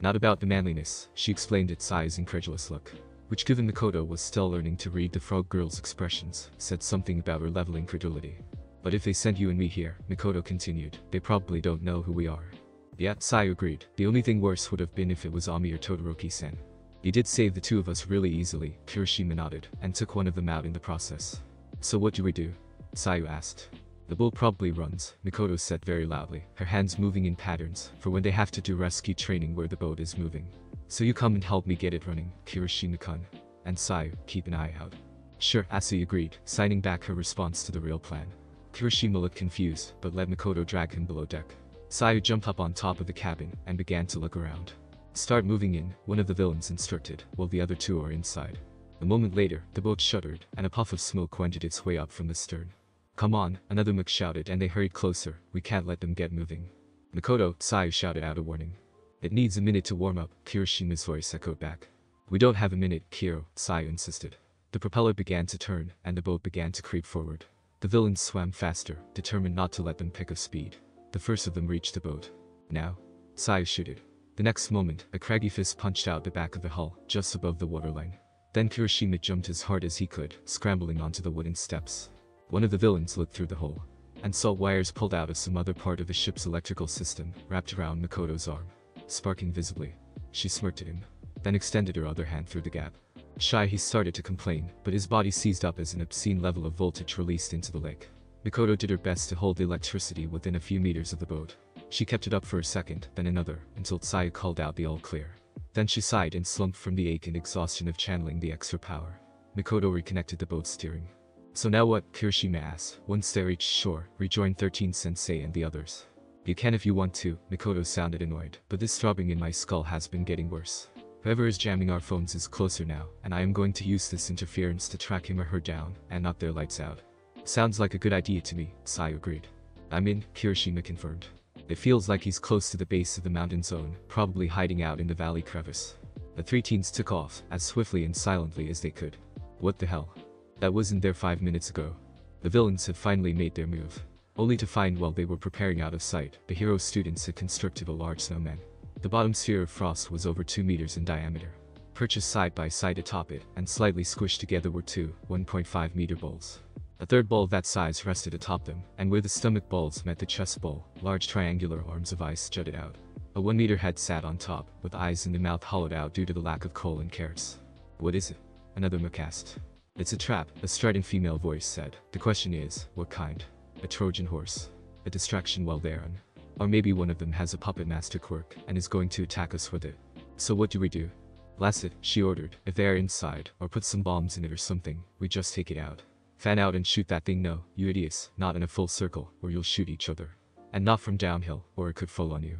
"Not about the manliness," she explained at Sayu's incredulous look, which, given Mikoto was still learning to read the frog girl's expressions, said something about her level incredulity. "But if they sent you and me here," Mikoto continued, "they probably don't know who we are." "Yeah," Sayu agreed. "The only thing worse would have been if it was Ami or Todoroki-san. You did save the two of us really easily," Kirishima nodded, and took one of them out in the process. "So what do we do?" Sayu asked. "The bull probably runs," Mikoto said very loudly, her hands moving in patterns, for when they have to do rescue training where the boat is moving. "So you come and help me get it running, Kirishima-kun. And Sayu, keep an eye out." Sure, Asui agreed, signing back her response to the real plan. Kirishima looked confused, but let Mikoto drag him below deck. Sayu jumped up on top of the cabin and began to look around. "Start moving in," one of the villains instructed, while the other two are inside. A moment later, the boat shuddered, and a puff of smoke wended its way up from the stern. "Come on," another mech shouted, and they hurried closer. "We can't let them get moving." "Mikoto," Sayu shouted out a warning. "It needs a minute to warm up," Kirishima's voice echoed back. "We don't have a minute, Kiro," Sayu insisted. The propeller began to turn, and the boat began to creep forward. The villains swam faster, determined not to let them pick up speed. The first of them reached the boat. "Now," Sayu shouted. The next moment, a craggy fist punched out the back of the hull, just above the waterline. Then Kirishima jumped as hard as he could, scrambling onto the wooden steps. One of the villains looked through the hole and saw wires pulled out of some other part of the ship's electrical system, wrapped around Mikoto's arm, sparking visibly. She smirked at him, then extended her other hand through the gap. Shy, he started to complain, but his body seized up as an obscene level of voltage released into the lake. Mikoto did her best to hold the electricity within a few meters of the boat. She kept it up for a second, then another, until Tsayu called out the all clear. Then she sighed and slumped from the ache and exhaustion of channeling the extra power. Mikoto reconnected the boat's steering. "So now what?" Kirishima asked, once they reached shore, rejoined 13 Sensei and the others. "You can if you want to," Mikoto sounded annoyed, "but this throbbing in my skull has been getting worse. Whoever is jamming our phones is closer now, and I am going to use this interference to track him or her down and knock their lights out." "Sounds like a good idea to me," Sayu agreed. "I'm in," Kirishima confirmed. "It feels like he's close to the base of the mountain zone, probably hiding out in the valley crevice." The three teens took off, as swiftly and silently as they could. What the hell? That wasn't there 5 minutes ago. The villains had finally made their move. Only to find while they were preparing out of sight, the hero students had constructed a large snowman. The bottom sphere of frost was over 2 meters in diameter. Perched side by side atop it, and slightly squished together were two 1.5-meter balls. A third ball that size rested atop them, and where the stomach balls met the chest ball, large triangular arms of ice jutted out. A 1-meter head sat on top, with eyes and the mouth hollowed out due to the lack of coal and carrots. "What is it?" another mech asked. "It's a trap," a strident female voice said. "The question is, what kind? A Trojan horse? A distraction while they're on? Or maybe one of them has a puppet master quirk, and is going to attack us with it. So what do we do?" "Blast it," she ordered. "If they're inside, or put some bombs in it or something, we just take it out. Fan out and shoot that thing." "No, you idiots, not in a full circle, or you'll shoot each other. And not from downhill, or it could fall on you."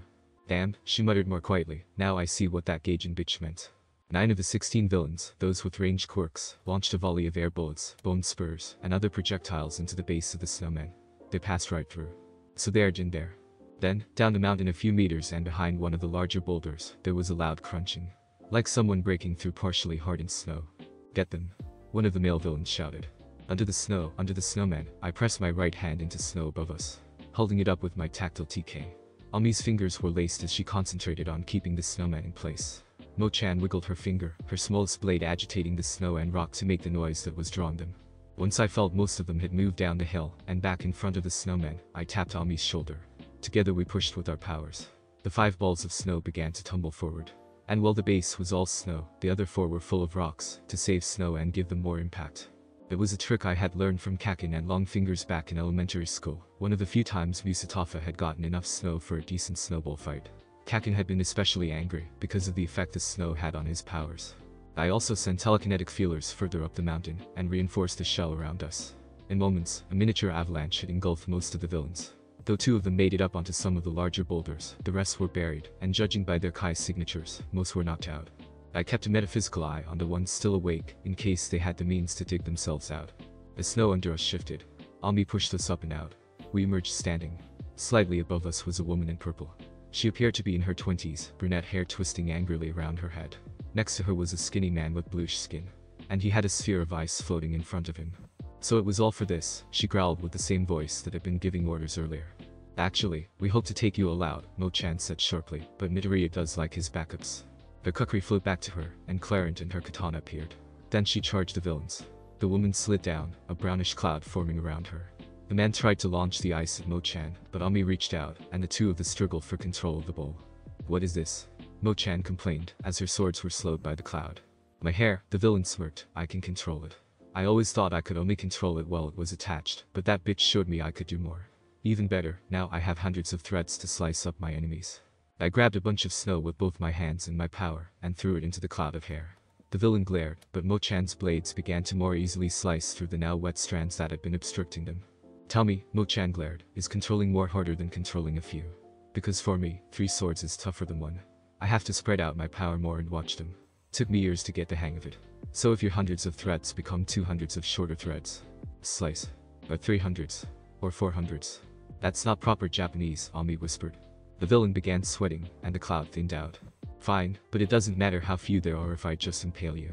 "Damn," she muttered more quietly, "now I see what that gauging bitch meant." 9 of the 16 villains, those with range quirks, launched a volley of air bullets, bone spurs, and other projectiles into the base of the snowman. They passed right through. "So they're in there." Then, down the mountain a few meters and behind one of the larger boulders, there was a loud crunching, like someone breaking through partially hardened snow. "Get them," one of the male villains shouted. "Under the snow, under the snowman." I pressed my right hand into snow above us, holding it up with my tactile TK. Ami's fingers were laced as she concentrated on keeping the snowman in place. Mo-chan wiggled her finger, her smallest blade agitating the snow and rock to make the noise that was drawn them. Once I felt most of them had moved down the hill and back in front of the snowman, I tapped Ami's shoulder. Together we pushed with our powers. The 5 balls of snow began to tumble forward. And while the base was all snow, the other 4 were full of rocks, to save snow and give them more impact. It was a trick I had learned from Kakin and Longfingers back in elementary school, one of the few times Musatafa had gotten enough snow for a decent snowball fight. Kakin had been especially angry, because of the effect the snow had on his powers. I also sent telekinetic feelers further up the mountain, and reinforced the shell around us. In moments, a miniature avalanche had engulfed most of the villains. Though 2 of them made it up onto some of the larger boulders, the rest were buried, and judging by their Kai signatures, most were knocked out. I kept a metaphysical eye on the ones still awake, in case they had the means to dig themselves out. The snow under us shifted. Ami pushed us up and out. We emerged standing. Slightly above us was a woman in purple. She appeared to be in her 20s, brunette hair twisting angrily around her head. Next to her was a skinny man with bluish skin. And he had a sphere of ice floating in front of him. "So it was all for this," she growled with the same voice that had been giving orders earlier. "Actually, we hope to take you aloud," Mo-chan said sharply, but Midoriya does like his backups. The kukri flew back to her, and Clarent and her katana appeared. Then she charged the villains. The woman slid down, a brownish cloud forming around her. The man tried to launch the ice at Mo-chan, but Ami reached out, and the 2 of them struggled for control of the bowl. "What is this?" Mo-chan complained, as her swords were slowed by the cloud. "My hair," the villain smirked, "I can control it. I always thought I could only control it while it was attached, but that bitch showed me I could do more. Even better, now I have hundreds of threads to slice up my enemies." I grabbed a bunch of snow with both my hands and my power, and threw it into the cloud of hair. The villain glared, but Mochan's blades began to more easily slice through the now wet strands that had been obstructing them. "Tell me," Mochan glared, "is controlling more harder than controlling a few? Because for me, three swords is tougher than one. I have to spread out my power more and watch them. Took me years to get the hang of it. So if your hundreds of threads become 200s of shorter threads, slice. But 300s. Or 400s. That's not proper Japanese," Ami whispered. The villain began sweating, and the cloud thinned out. "Fine, but it doesn't matter how few there are if I just impale you."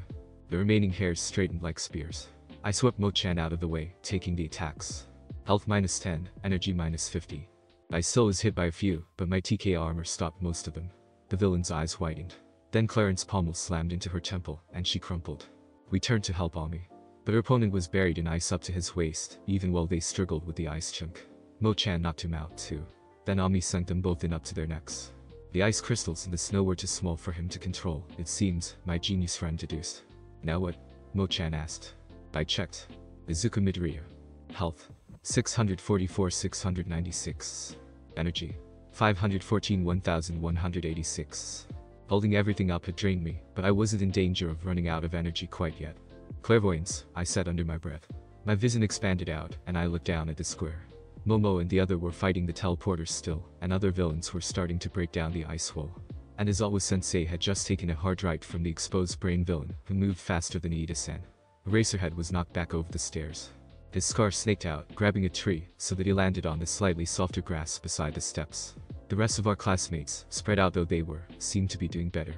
The remaining hairs straightened like spears. I swept Mochan out of the way, taking the attacks. Health -10, energy -50. I still was hit by a few, but my TK armor stopped most of them. The villain's eyes widened. Then Clarence's pommel slammed into her temple, and she crumpled. We turned to help Ami. But her opponent was buried in ice up to his waist, even while they struggled with the ice chunk. Mochan knocked him out, too. Then Ami sent them both in up to their necks. The ice crystals in the snow were too small for him to control, it seems, my genius friend deduced. "Now what?" Mochan asked. I checked. Izuku Midoriya. Health. 644-696. Energy. 514-1186. Holding everything up had drained me, but I wasn't in danger of running out of energy quite yet. "Clairvoyance," I said under my breath. My vision expanded out, and I looked down at the square. Momo and the other were fighting the teleporters still, and other villains were starting to break down the ice wall. And Izawa sensei had just taken a hard right from the exposed brain villain, who moved faster than Iida-san. Eraserhead was knocked back over the stairs. His scar snaked out, grabbing a tree, so that he landed on the slightly softer grass beside the steps. The rest of our classmates, spread out though they were, seemed to be doing better.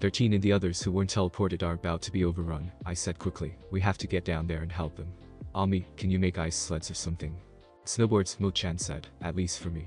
13 and the others who weren't teleported are about to be overrun, I said quickly. We have to get down there and help them. "Ami, can you make ice sleds or something?" "Snowboards," Mochan said, at least for me.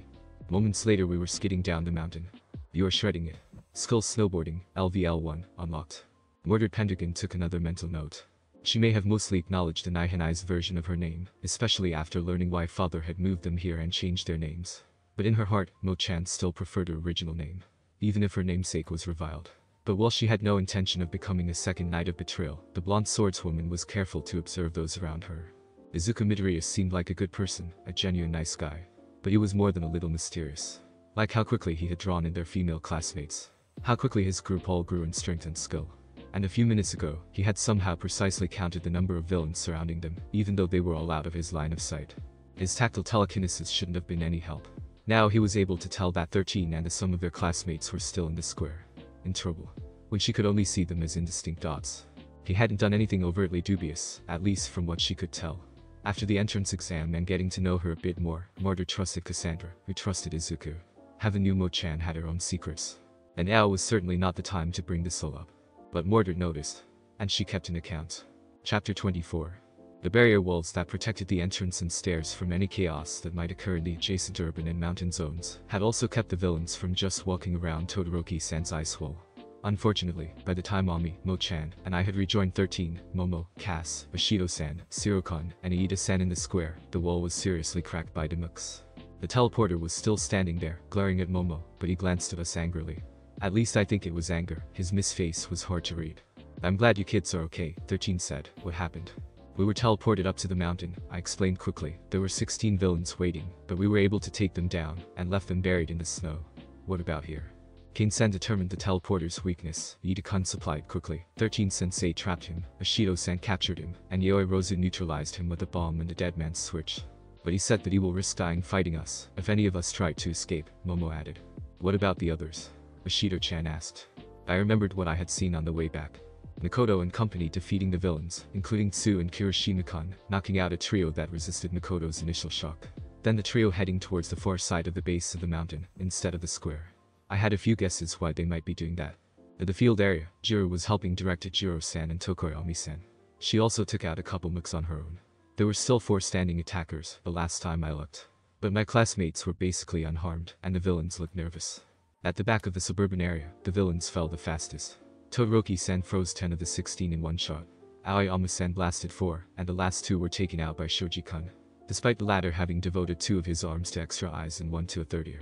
Moments later we were skidding down the mountain. "You are shredding it." Skill snowboarding, LVL1, unlocked. Mortar Pendragon took another mental note. She may have mostly acknowledged the Nihonized version of her name, especially after learning why father had moved them here and changed their names. But in her heart, Mochan still preferred her original name. Even if her namesake was reviled. But while she had no intention of becoming a second knight of betrayal, the blonde swordswoman was careful to observe those around her. Izuku Midoriya seemed like a good person, a genuine nice guy. But he was more than a little mysterious. Like how quickly he had drawn in their female classmates. How quickly his group all grew in strength and skill. And a few minutes ago, he had somehow precisely counted the number of villains surrounding them, even though they were all out of his line of sight. His tactile telekinesis shouldn't have been any help. Now he was able to tell that 13 and some of their classmates were still in the square. In trouble. When she could only see them as indistinct dots. He hadn't done anything overtly dubious, at least from what she could tell. After the entrance exam and getting to know her a bit more, Mortar trusted Cassandra, who trusted Izuku. Heaven knew Mochan had her own secrets. And now was certainly not the time to bring this all up. But Mortar noticed. And she kept an account. Chapter 24. The barrier walls that protected the entrance and stairs from any chaos that might occur in the adjacent urban and mountain zones had also kept the villains from just walking around Todoroki-san's ice wall. Unfortunately, by the time Ami, Mochan, and I had rejoined 13, Momo, Cass, Ashido-san, Sirocon, and Iida-san in the square, the wall was seriously cracked by demux. The teleporter was still standing there, glaring at Momo, but he glanced at us angrily. At least I think it was anger, his misface was hard to read. "I'm glad you kids are okay," 13 said. "What happened?" "We were teleported up to the mountain," I explained quickly. "There were 16 villains waiting, but we were able to take them down, and left them buried in the snow." "What about here?" Kane-san determined the teleporter's weakness, Iida-kun supplied quickly. 13-sensei trapped him, Ashido-san captured him, and Yaoyorozu neutralized him with a bomb and a dead man's switch. "But he said that he will risk dying fighting us, if any of us tried to escape," Momo added. "What about the others?" Ashido-chan asked. I remembered what I had seen on the way back. Mikoto and company defeating the villains, including Tsu and Kirishima-kun, knocking out a trio that resisted Mikoto's initial shock. Then the trio heading towards the far side of the base of the mountain, instead of the square. I had a few guesses why they might be doing that. In the field area, Jiro was helping direct Jiro-san and Tokoyomi-san. She also took out a couple mooks on her own. There were still 4 standing attackers, the last time I looked. But my classmates were basically unharmed, and the villains looked nervous. At the back of the suburban area, the villains fell the fastest. Todoroki-san froze 10 of the 16 in one shot. Aoyama-san blasted 4, and the last 2 were taken out by Shoji-kun. Despite the latter having devoted 2 of his arms to extra eyes and 1 to a third ear.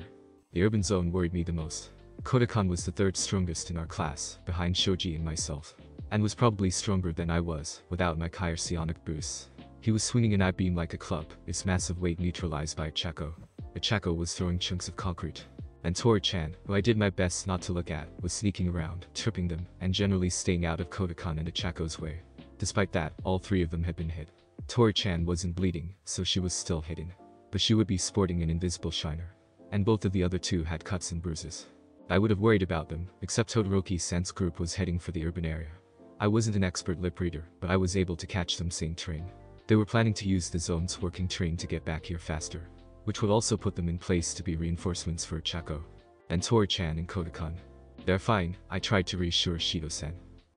The urban zone worried me the most. Koda-kun was the 3rd strongest in our class, behind Shoji and myself. And was probably stronger than I was, without my Kair psionic boost. He was swinging an I-beam like a club, its massive weight neutralized by a Chako. A Chako was throwing chunks of concrete. and Toru-chan, who I did my best not to look at, was sneaking around, tripping them, and generally staying out of Kodokan and Achako's way. Despite that, all three of them had been hit. Toru-chan wasn't bleeding, so she was still hidden, but she would be sporting an invisible shiner. And both of the other two had cuts and bruises. I would have worried about them, except Todoroki-sen's group was heading for the urban area. I wasn't an expert lip reader, but I was able to catch them seeing train. They were planning to use the zone's working train to get back here faster, which would also put them in place to be reinforcements for Achako and Toru-chan and Kodokan. They're fine, I tried to reassure Shido-sen.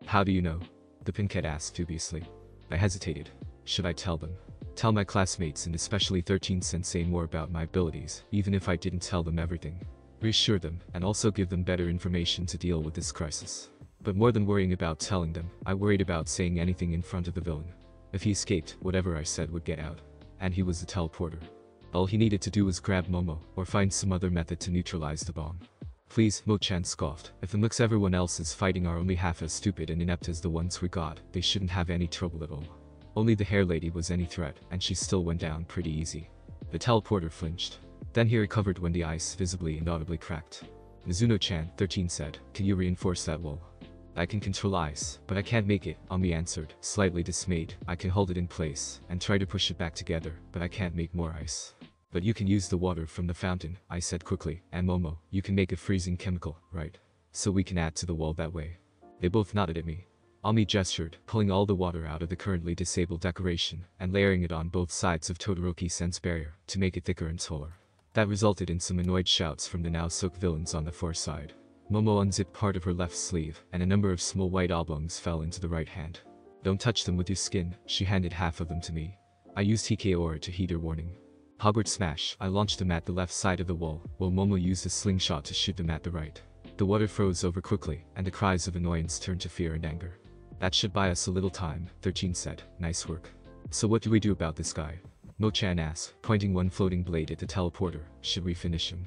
How do you know? The pinkhead asked dubiously. I hesitated. Should I tell them? Tell my classmates and especially 13-sensei more about my abilities, even if I didn't tell them everything. Reassure them, and also give them better information to deal with this crisis. But more than worrying about telling them, I worried about saying anything in front of the villain. If he escaped, whatever I said would get out. And he was a teleporter. All he needed to do was grab Momo, or find some other method to neutralize the bomb. Please, Mo-chan scoffed, if the looks everyone else is fighting are only half as stupid and inept as the ones we got, they shouldn't have any trouble at all. Only the hair lady was any threat, and she still went down pretty easy. The teleporter flinched. Then he recovered when the ice visibly and audibly cracked. Mizuno-chan, 13 said, can you reinforce that wall? I can control ice, but I can't make it, Ami answered, slightly dismayed. I can hold it in place, and try to push it back together, but I can't make more ice. But you can use the water from the fountain, I said quickly, and Momo, you can make a freezing chemical, right? So we can add to the wall that way. They both nodded at me. Ami gestured, pulling all the water out of the currently disabled decoration, and layering it on both sides of Todoroki-sen's barrier, to make it thicker and taller. That resulted in some annoyed shouts from the now-soaked villains on the far side. Momo unzipped part of her left sleeve, and a number of small white oblongs fell into the right hand. Don't touch them with your skin, she handed half of them to me. I used Hikei Aura to heed her warning. Hogwarts smash, I launched them at the left side of the wall, while Momo used a slingshot to shoot them at the right. The water froze over quickly, and the cries of annoyance turned to fear and anger. That should buy us a little time, 13 said, nice work. So what do we do about this guy? Mo-chan asked, pointing one floating blade at the teleporter, should we finish him?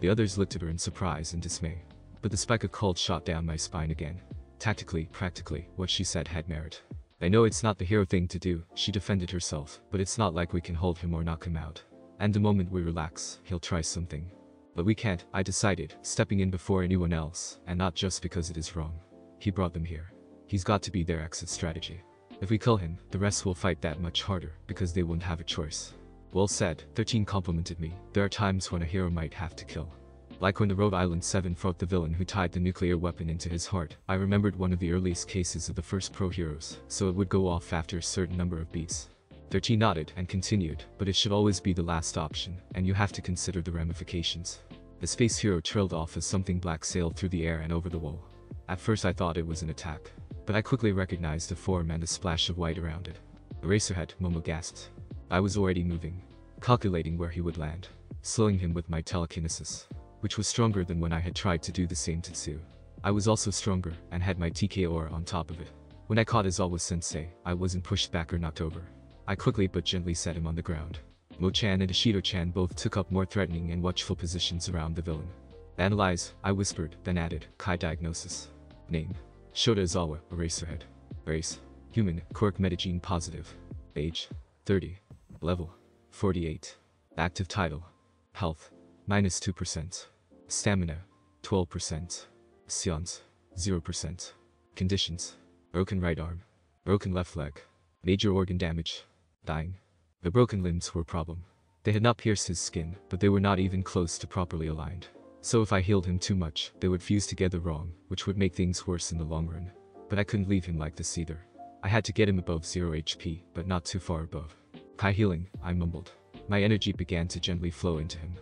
The others looked at her in surprise and dismay. But the spike of cold shot down my spine again. Tactically, practically, what she said had merit. I know it's not the hero thing to do, she defended herself, but it's not like we can hold him or knock him out. And the moment we relax, he'll try something. But we can't, I decided, stepping in before anyone else, and not just because it is wrong. He brought them here. He's got to be their exit strategy. If we kill him, the rest will fight that much harder, because they won't have a choice. Well said, 13 complimented me, there are times when a hero might have to kill. Like when the Rhode Island 7 fought the villain who tied the nuclear weapon into his heart. I remembered one of the earliest cases of the first pro heroes, so it would go off after a certain number of beats. 13 nodded and continued, but it should always be the last option, and you have to consider the ramifications. The space hero trailed off as something black sailed through the air and over the wall. At first I thought it was an attack, but I quickly recognized the form and a splash of white around it. Eraserhead, Momo gasped. I was already moving, calculating where he would land, slowing him with my telekinesis, which was stronger than when I had tried to do the same jutsu. I was also stronger, and had my TK Aura on top of it. When I caught Aizawa sensei, I wasn't pushed back or knocked over. I quickly but gently set him on the ground. Mo-chan and Ashido-chan both took up more threatening and watchful positions around the villain. Analyze, I whispered, then added, Kai diagnosis. Name. Shota Aizawa, Eraserhead. Race. Human, Quirk Metagene positive. Age. 30. Level. 48. Active title. Health. -2%. Stamina. 12%. Science. 0%. Conditions. Broken right arm. Broken left leg. Major organ damage. Dying. The broken limbs were a problem. They had not pierced his skin, but they were not even close to properly aligned. So if I healed him too much, they would fuse together wrong, which would make things worse in the long run. But I couldn't leave him like this either. I had to get him above 0 HP, but not too far above. Kai healing, I mumbled. My energy began to gently flow into him.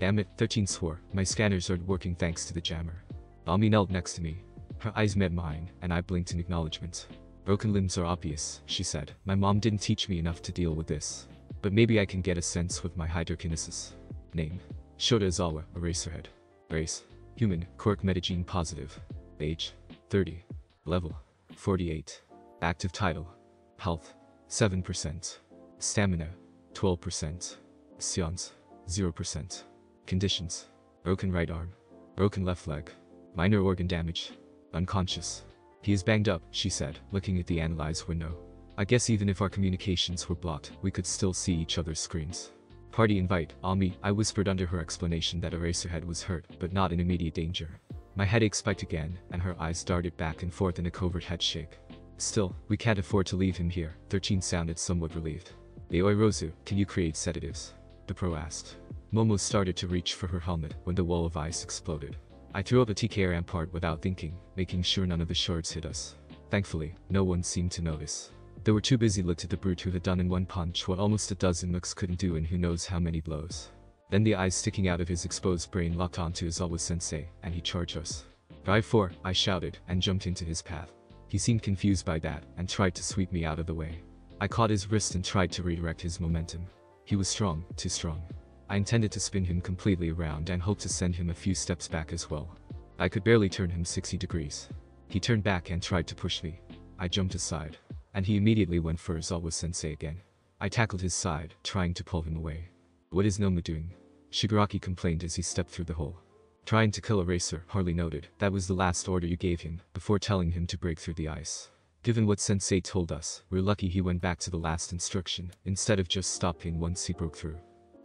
Damn it, 13 swore, my scanners aren't working thanks to the jammer. Ami knelt next to me. Her eyes met mine, and I blinked in acknowledgement. Broken limbs are obvious, she said. My mom didn't teach me enough to deal with this. But maybe I can get a sense with my hydrokinesis. Name. Shota Aizawa, Eraserhead. Race. Human, Quirk Metagene positive. Age. 30. Level. 48. Active title. Health. 7%. Stamina. 12%. Science. 0%. Conditions. Broken right arm. Broken left leg. Minor organ damage. Unconscious. He is banged up, she said, looking at the analyze window. I guess even if our communications were blocked, we could still see each other's screens. Party invite, Ami, I whispered under her explanation that Eraserhead was hurt, but not in immediate danger. My headache spiked again, and her eyes darted back and forth in a covert head shake. Still, we can't afford to leave him here, 13 sounded somewhat relieved. Yaoyorozu, can you create sedatives? The pro asked. Momo started to reach for her helmet when the wall of ice exploded. I threw up a TK rampart without thinking, making sure none of the shards hit us. Thankfully, no one seemed to notice. They were too busy looking at the brute who had done in one punch what almost a dozen looks couldn't do in who knows how many blows. Then the eyes sticking out of his exposed brain locked onto Aizawa-sensei, and he charged us. Drive for, I shouted, and jumped into his path. He seemed confused by that, and tried to sweep me out of the way. I caught his wrist and tried to redirect his momentum. He was strong, too strong. I intended to spin him completely around and hoped to send him a few steps back as well. I could barely turn him 60 degrees. He turned back and tried to push me. I jumped aside, and he immediately went for Aizawa-sensei again. I tackled his side, trying to pull him away. What is Nomu doing? Shigaraki complained as he stepped through the hole. Trying to kill Eraser, Harley noted. That was the last order you gave him, before telling him to break through the ice. Given what Sensei told us, we're lucky he went back to the last instruction, instead of just stopping once he broke through.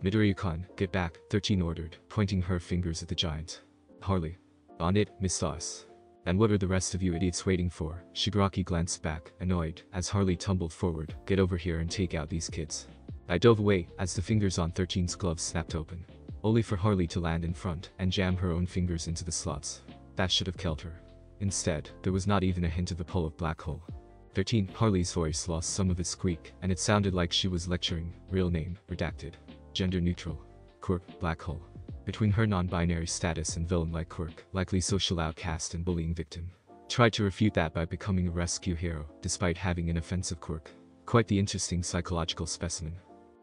Midoriya-kun, get back, 13 ordered, pointing her fingers at the giant. Harley. On it, missed us. And what are the rest of you idiots waiting for? Shigaraki glanced back, annoyed, as Harley tumbled forward. Get over here and take out these kids. I dove away, as the fingers on 13's gloves snapped open. Only for Harley to land in front, and jam her own fingers into the slots. That should have killed her. Instead, there was not even a hint of the pull of Black Hole. 13, Harley's voice lost some of its squeak, and it sounded like she was lecturing. Real name, redacted. Gender neutral. Quirk, Black Hole. Between her non-binary status and villain-like quirk, likely social outcast and bullying victim. Tried to refute that by becoming a rescue hero, despite having an offensive quirk. Quite the interesting psychological specimen.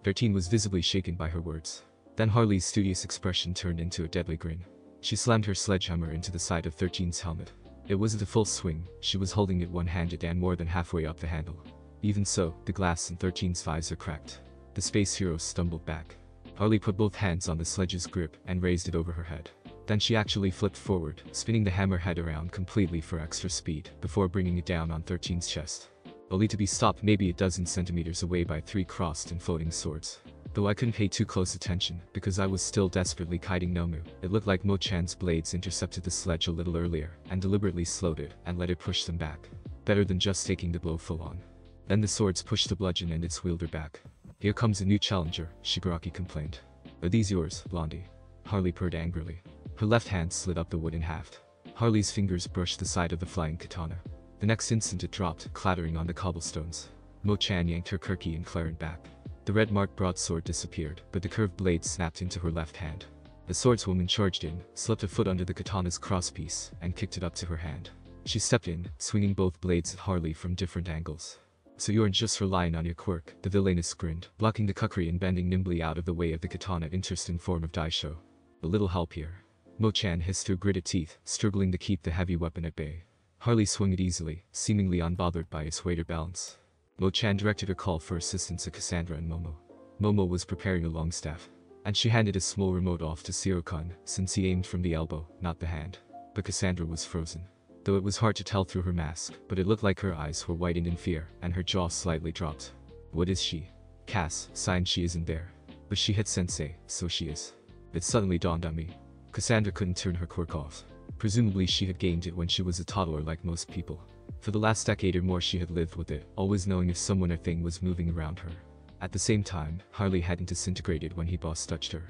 13 was visibly shaken by her words. Then Harley's studious expression turned into a deadly grin. She slammed her sledgehammer into the side of 13's helmet. It wasn't a full swing, she was holding it one-handed and more than halfway up the handle. Even so, the glass in 13's visor cracked. The space hero stumbled back. Harley put both hands on the sledge's grip and raised it over her head. Then she actually flipped forward, spinning the hammerhead around completely for extra speed, before bringing it down on 13's chest. Only to be stopped maybe a dozen centimeters away by three crossed and floating swords. Though I couldn't pay too close attention, because I was still desperately kiting Nomu, it looked like Mo-chan's blades intercepted the sledge a little earlier, and deliberately slowed it, and let it push them back. Better than just taking the blow full on. Then the swords pushed the bludgeon and its wielder back. Here comes a new challenger, Shigaraki complained. Are these yours, Blondie? Harley purred angrily. Her left hand slid up the wooden haft. Harley's fingers brushed the side of the flying katana. The next instant it dropped, clattering on the cobblestones. Mo-chan yanked her kirky and clarinet back. The red-marked broadsword disappeared, but the curved blade snapped into her left hand. The swordswoman charged in, slipped a foot under the katana's crosspiece, and kicked it up to her hand. She stepped in, swinging both blades at Harley from different angles. So you're just relying on your quirk, the villainess grinned, blocking the kukri and bending nimbly out of the way of the katana. Interesting form of daisho. A little help here. Mo-chan hissed through gritted teeth, struggling to keep the heavy weapon at bay. Harley swung it easily, seemingly unbothered by its weight or balance. Mo-chan directed her call for assistance at Cassandra and Momo. Momo was preparing a long staff, and she handed a small remote off to Sero-kun, since he aimed from the elbow, not the hand. But Cassandra was frozen. Though it was hard to tell through her mask, but it looked like her eyes were widened in fear, and her jaw slightly dropped. What is she? Cass, signed she isn't there. But she hit Sensei, so she is. It suddenly dawned on me. Cassandra couldn't turn her quirk off. Presumably she had gained it when she was a toddler like most people. For the last decade or more she had lived with it, always knowing if someone or thing was moving around her. At the same time, Harley hadn't disintegrated when he boss touched her.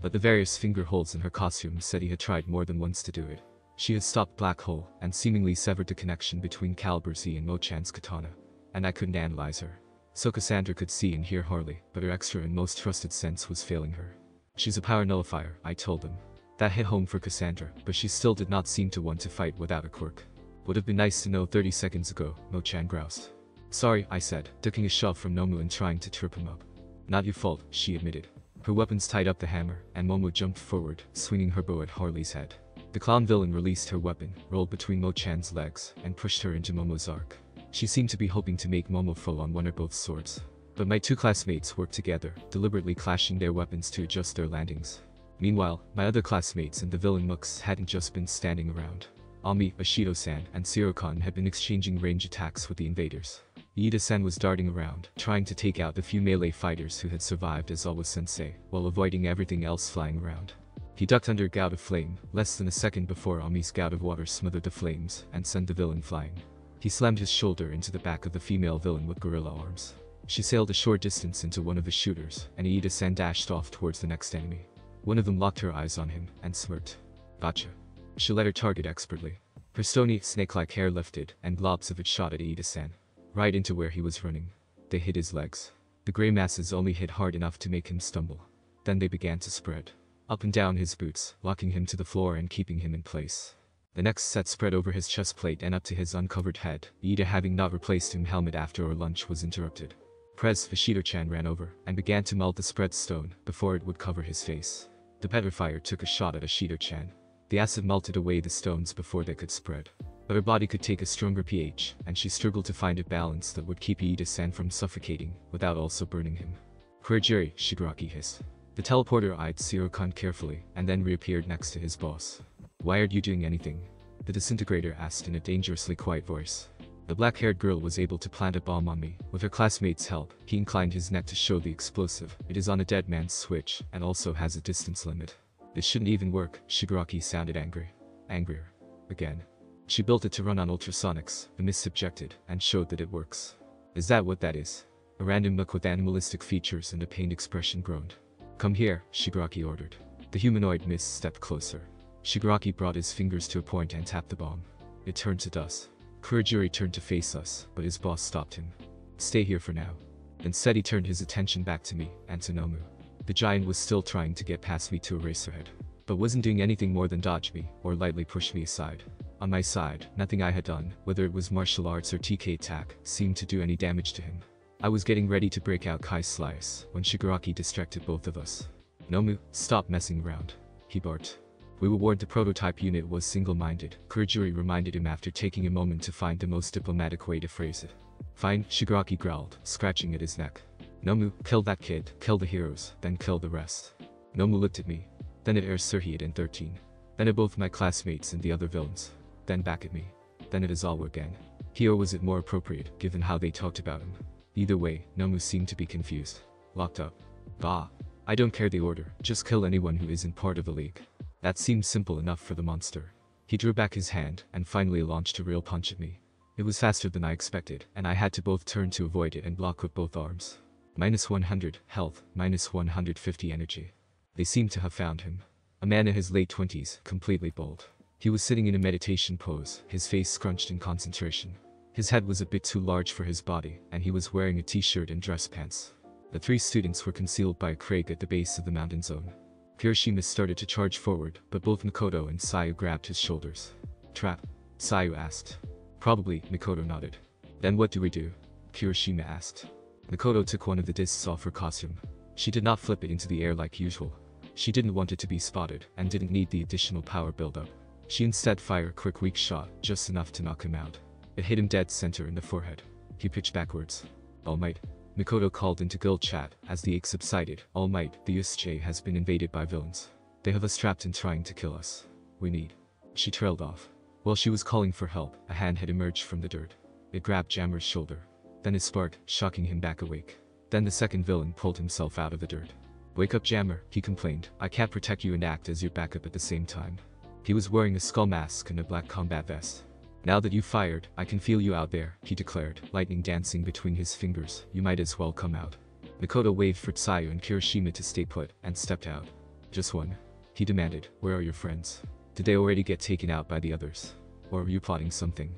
But the various finger holes in her costume said he had tried more than once to do it. She had stopped Black Hole, and seemingly severed the connection between Caliber-Z and Mo-chan's katana. And I couldn't analyze her. So Cassandra could see and hear Harley, but her extra and most trusted sense was failing her. She's a power nullifier, I told them. That hit home for Cassandra, but she still did not seem to want to fight without a quirk. Would have been nice to know 30 seconds ago, Mo-chan groused. Sorry, I said, ducking a shove from Nomu and trying to trip him up. Not your fault, she admitted. Her weapons tied up the hammer, and Momo jumped forward, swinging her bow at Harley's head. The clown villain released her weapon, rolled between Mo-chan's legs, and pushed her into Momo's arc. She seemed to be hoping to make Momo fall on one or both swords. But my two classmates worked together, deliberately clashing their weapons to adjust their landings. Meanwhile, my other classmates and the villain mooks hadn't just been standing around. Ami, Ashido-san, and Sero-kun had been exchanging range attacks with the invaders. Iida-san was darting around, trying to take out the few melee fighters who had survived as Awa-sensei, while avoiding everything else flying around. He ducked under a gout of flame, less than a second before Ami's gout of water smothered the flames and sent the villain flying. He slammed his shoulder into the back of the female villain with gorilla arms. She sailed a short distance into one of the shooters, and Iida-san dashed off towards the next enemy. One of them locked her eyes on him and smirked. Gotcha. She let her target expertly. Her stony, snake-like hair lifted, and globs of it shot at Iida-san. Right into where he was running. They hit his legs. The grey masses only hit hard enough to make him stumble. Then they began to spread up and down his boots, locking him to the floor and keeping him in place. The next set spread over his chest plate and up to his uncovered head. Iida, having not replaced him helmet after her lunch, was interrupted. Prez Fashido-chan ran over and began to melt the spread stone before it would cover his face. The petrifier took a shot at Ashido-chan. The acid melted away the stones before they could spread. But her body could take a stronger pH, and she struggled to find a balance that would keep Iida-san from suffocating without also burning him. "Kurogiri," Shigaraki hissed. The teleporter eyed Shiro-kun carefully, and then reappeared next to his boss. "Why aren't you doing anything?" the disintegrator asked in a dangerously quiet voice. The black-haired girl was able to plant a bomb on me. With her classmate's help, he inclined his neck to show the explosive. It is on a dead man's switch, and also has a distance limit. "This shouldn't even work," Shigaraki sounded angry. Angrier. Again. She built it to run on ultrasonics, the mist subjected, and showed that it works. "Is that what that is?" A random look with animalistic features and a pained expression groaned. "Come here," Shigaraki ordered. The humanoid mist stepped closer. Shigaraki brought his fingers to a point and tapped the bomb. It turned to dust. Kurogiri turned to face us, but his boss stopped him. "Stay here for now." Instead he turned his attention back to me, and to Nomu. The giant was still trying to get past me to erase her head, but wasn't doing anything more than dodge me, or lightly push me aside. On my side, nothing I had done, whether it was martial arts or TK attack, seemed to do any damage to him. I was getting ready to break out Kai Slice when Shigaraki distracted both of us. "Nomu, stop messing around," he barked. "We were warned the prototype unit was single-minded," Kurogiri reminded him after taking a moment to find the most diplomatic way to phrase it. "Fine," Shigaraki growled, scratching at his neck. "Nomu, kill that kid, kill the heroes, then kill the rest." Nomu looked at me, then at Air Serhiad and 13, then at both my classmates and the other villains, then back at me, then at Aizawa again. Here was it more appropriate, given how they talked about him. Either way, Nomu seemed to be confused. Locked up. Bah. I don't care the order, just kill anyone who isn't part of the league. That seemed simple enough for the monster. He drew back his hand, and finally launched a real punch at me. It was faster than I expected, and I had to both turn to avoid it and block with both arms. -100 health, -150 energy. They seemed to have found him. A man in his late 20s, completely bald. He was sitting in a meditation pose, his face scrunched in concentration. His head was a bit too large for his body, and he was wearing a t-shirt and dress pants. The three students were concealed by a crag at the base of the mountain zone. Kirishima started to charge forward, but both Mikoto and Tsuyu grabbed his shoulders. "Trap?" Tsuyu asked. "Probably," Mikoto nodded. "Then what do we do?" Kirishima asked. Mikoto took one of the discs off her costume. She did not flip it into the air like usual. She didn't want it to be spotted, and didn't need the additional power buildup. She instead fired a quick weak shot, just enough to knock him out. It hit him dead center in the forehead. He pitched backwards. "All Might," Mikoto called into guild chat as the ache subsided. "All Might, the USJ has been invaded by villains. They have us trapped and trying to kill us. We need..." She trailed off. While she was calling for help, a hand had emerged from the dirt. It grabbed Jammer's shoulder. Then it sparked, shocking him back awake. Then the second villain pulled himself out of the dirt. "Wake up, Jammer," he complained. "I can't protect you and act as your backup at the same time." He was wearing a skull mask and a black combat vest. "Now that you fired, I can feel you out there," he declared, lightning dancing between his fingers. "You might as well come out." Mikoto waved for Tsuyu and Kirishima to stay put, and stepped out. "Just one," he demanded. "Where are your friends? Did they already get taken out by the others? Or are you plotting something?"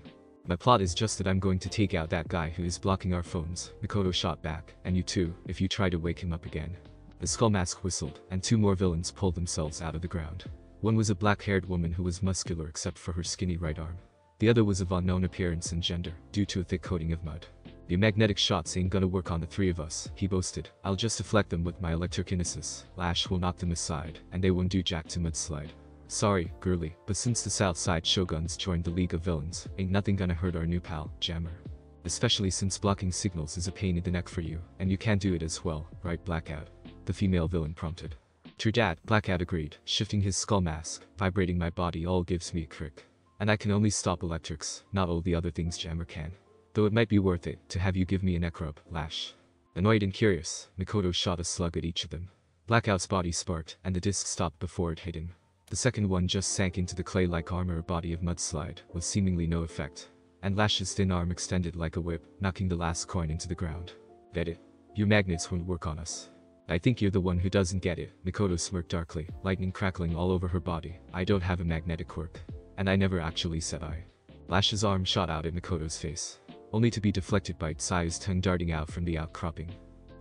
"My plot is just that I'm going to take out that guy who is blocking our phones," Mikoto shot back, "and you too, if you try to wake him up again." The skull mask whistled, and two more villains pulled themselves out of the ground. One was a black-haired woman who was muscular except for her skinny right arm. The other was of unknown appearance and gender, due to a thick coating of mud. "Your magnetic shots ain't gonna work on the three of us," he boasted. "I'll just deflect them with my electrokinesis. Lash will knock them aside, and they won't do jack to mudslide. Sorry, girly, but since the Southside Shoguns joined the League of Villains, ain't nothing gonna hurt our new pal, Jammer. Especially since blocking signals is a pain in the neck for you, and you can't do it as well, right, Blackout?" the female villain prompted. "True dat," Blackout agreed, shifting his skull mask. "Vibrating my body all gives me a crick. And I can only stop electrics, not all the other things Jammer can." though it might be worth it to have you give me a necrob lash. Annoyed and curious, Mikoto shot a slug at each of them. Blackout's body sparked and the disc stopped before it hit him. The second one just sank into the clay-like armor body of Mudslide with seemingly no effect, and Lash's thin arm extended like a whip, knocking the last coin into the ground. Get it? Your magnets won't work on us. I think you're the one who doesn't get it, Mikoto smirked darkly, lightning crackling all over her body. I don't have a magnetic work. And I never actually said I. Lash's arm shot out at Mikoto's face, only to be deflected by Tsai's tongue darting out from the outcropping.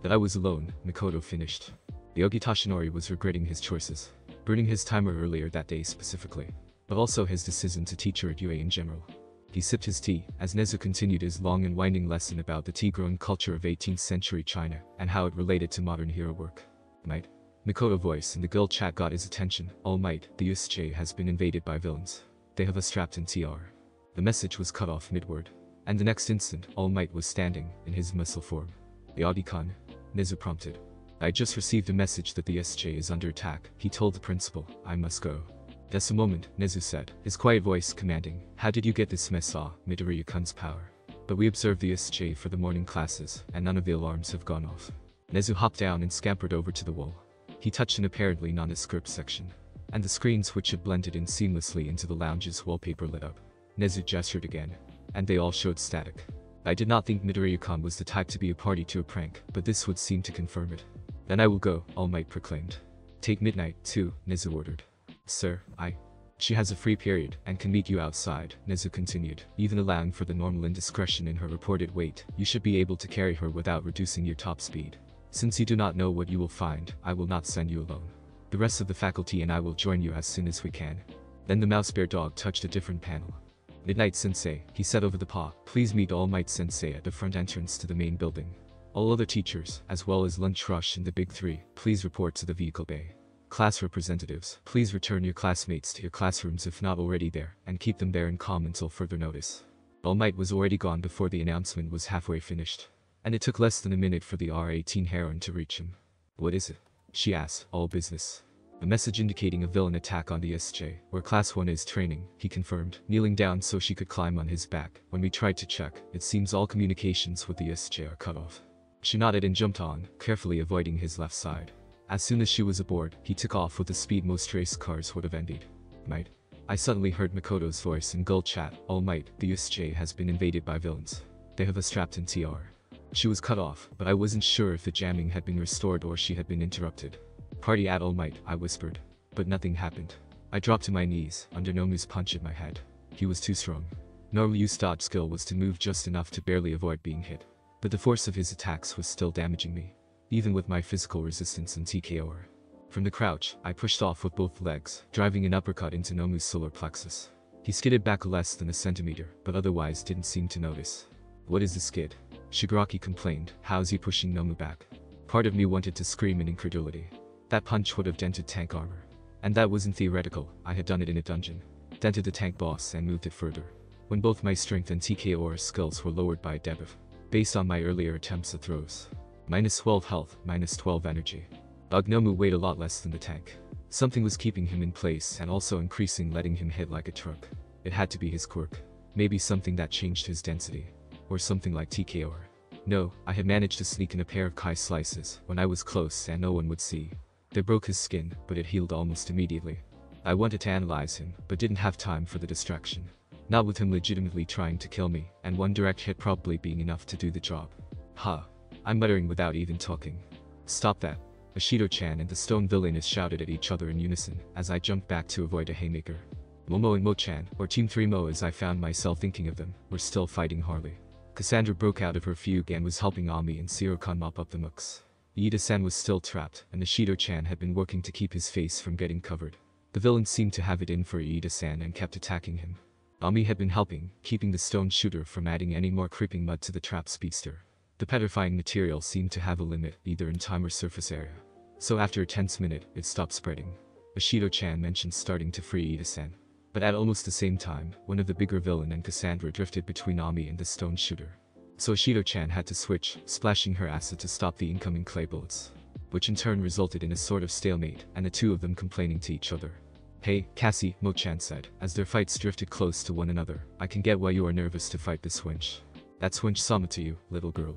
That I was alone, Mikoto finished. The Ogitashinori was regretting his choices, burning his timer earlier that day specifically, but also his decision to teach her at UA in general. He sipped his tea, as Nezu continued his long and winding lesson about the tea-grown culture of 18th century China and how it related to modern hero work. Might. Mikoto's voice in the girl chat got his attention. All Might, the USJ has been invaded by villains. They have us trapped in TR. The message was cut off midword, and the next instant, All Might was standing, in his muscle form. The Ogikan, Nezu prompted. I just received a message that the SJ is under attack, he told the principal. I must go. That's a moment, Nezu said, his quiet voice commanding. How did you get this Mesa, Midoriya-kun's power? But we observed the SJ for the morning classes, and none of the alarms have gone off. Nezu hopped down and scampered over to the wall. He touched an apparently nondescript section, and the screens which had blended in seamlessly into the lounge's wallpaper lit up. Nezu gestured again, and they all showed static. I did not think Midoriya-kun was the type to be a party to a prank, but this would seem to confirm it. Then I will go, All Might proclaimed. Take Midnight, too, Nezu ordered. Sir, I... She has a free period, and can meet you outside, Nezu continued, even allowing for the normal indiscretion in her reported weight. You should be able to carry her without reducing your top speed. Since you do not know what you will find, I will not send you alone. The rest of the faculty and I will join you as soon as we can. Then the mouse bear dog touched a different panel. Midnight Sensei, he said over the paw, please meet All Might Sensei at the front entrance to the main building. All other teachers, as well as Lunch Rush and the Big Three, please report to the vehicle bay. Class representatives, please return your classmates to your classrooms if not already there, and keep them there in calm until further notice. All Might was already gone before the announcement was halfway finished, and it took less than a minute for the R18 heroine to reach him. What is it? She asked, all business. A message indicating a villain attack on the SJ, where Class 1 is training, he confirmed, kneeling down so she could climb on his back. When we tried to check, it seems all communications with the SJ are cut off. She nodded and jumped on, carefully avoiding his left side. As soon as she was aboard, he took off with the speed most race cars would have envied. Might. I suddenly heard Mikoto's voice in Gull chat. All Might, the USJ has been invaded by villains. They have us trapped in TR. She was cut off, but I wasn't sure if the jamming had been restored or she had been interrupted. Party at All Might, I whispered. But nothing happened. I dropped to my knees, under Nomu's punch at my head. He was too strong. Nomu's dodge skill was to move just enough to barely avoid being hit. But the force of his attacks was still damaging me, even with my physical resistance and TKOR. From the crouch, I pushed off with both legs, driving an uppercut into Nomu's solar plexus. He skidded back less than a centimeter, but otherwise didn't seem to notice. What is the skid? Shigaraki complained. How's he pushing Nomu back? Part of me wanted to scream in incredulity. That punch would have dented tank armor. And that wasn't theoretical, I had done it in a dungeon. Dented the tank boss and moved it further, when both my strength and TKOR skills were lowered by a debuff, based on my earlier attempts at throws. Minus 12 health, minus 12 energy. Nomu weighed a lot less than the tank. Something was keeping him in place and also increasing letting him hit like a truck. It had to be his quirk. Maybe something that changed his density. Or something like TKOR. No, I had managed to sneak in a pair of Kai slices when I was close and no one would see. They broke his skin, but it healed almost immediately. I wanted to analyze him, but didn't have time for the distraction. Not with him legitimately trying to kill me, and one direct hit probably being enough to do the job. Huh. I'm muttering without even talking. Stop that. Ashido-chan and the stone villainess shouted at each other in unison, as I jumped back to avoid a haymaker. Momo and Mo-chan, or Team 3 Mo as I found myself thinking of them, were still fighting Harley. Cassandra broke out of her fugue and was helping Ami and Sero-kun mop up the mucks. Iida-san was still trapped, and Ashido-chan had been working to keep his face from getting covered. The villain seemed to have it in for Iida-san and kept attacking him. Ami had been helping, keeping the stone shooter from adding any more creeping mud to the trap speedster. The petrifying material seemed to have a limit, either in time or surface area. So after a tense minute, it stopped spreading. Ashido-chan mentioned starting to free Iida-san. But at almost the same time, one of the bigger villain and Cassandra drifted between Ami and the stone shooter. So Ashido-chan had to switch, splashing her acid to stop the incoming clay bullets. Which in turn resulted in a sort of stalemate, and the two of them complaining to each other. Hey, Cassie, Mo-chan said, as their fights drifted close to one another. I can get why you are nervous to fight this wench. That's when she summoned to you, little girl.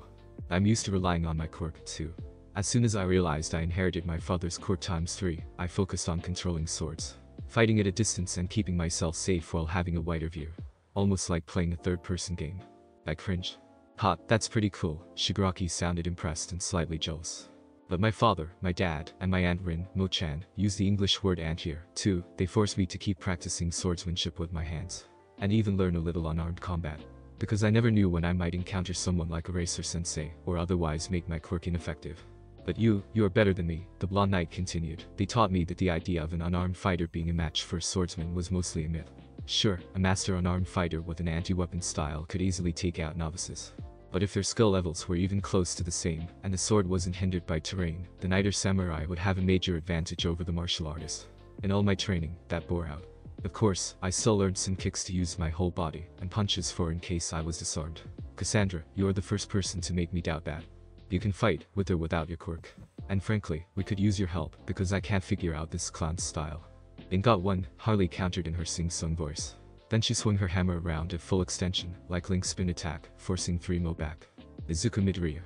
I'm used to relying on my quirk, too. As soon as I realized I inherited my father's quirk ×3, I focused on controlling swords, fighting at a distance and keeping myself safe while having a wider view. Almost like playing a third-person game. I cringe. Ha, that's pretty cool. Shigaraki sounded impressed and slightly jealous. But my father, my dad, and my aunt Rin, Mo-chan, use the English word aunt here, too. They forced me to keep practicing swordsmanship with my hands. And even learn a little unarmed combat. Because I never knew when I might encounter someone like a racer sensei, or otherwise make my quirk ineffective. But you are better than me, the blonde knight continued. They taught me that the idea of an unarmed fighter being a match for a swordsman was mostly a myth. Sure, a master unarmed fighter with an anti-weapon style could easily take out novices. But if their skill levels were even close to the same, and the sword wasn't hindered by terrain, the knight or samurai would have a major advantage over the martial artist. In all my training, that bore out. Of course, I still learned some kicks to use my whole body, and punches for in case I was disarmed. Cassandra, you're the first person to make me doubt that. You can fight, with or without your quirk. And frankly, we could use your help, because I can't figure out this clown's style. In got one, Harley countered in her sing-sung voice. Then she swung her hammer around at full extension, like Link's spin attack, forcing 3 mo back. Izuku Midoriya.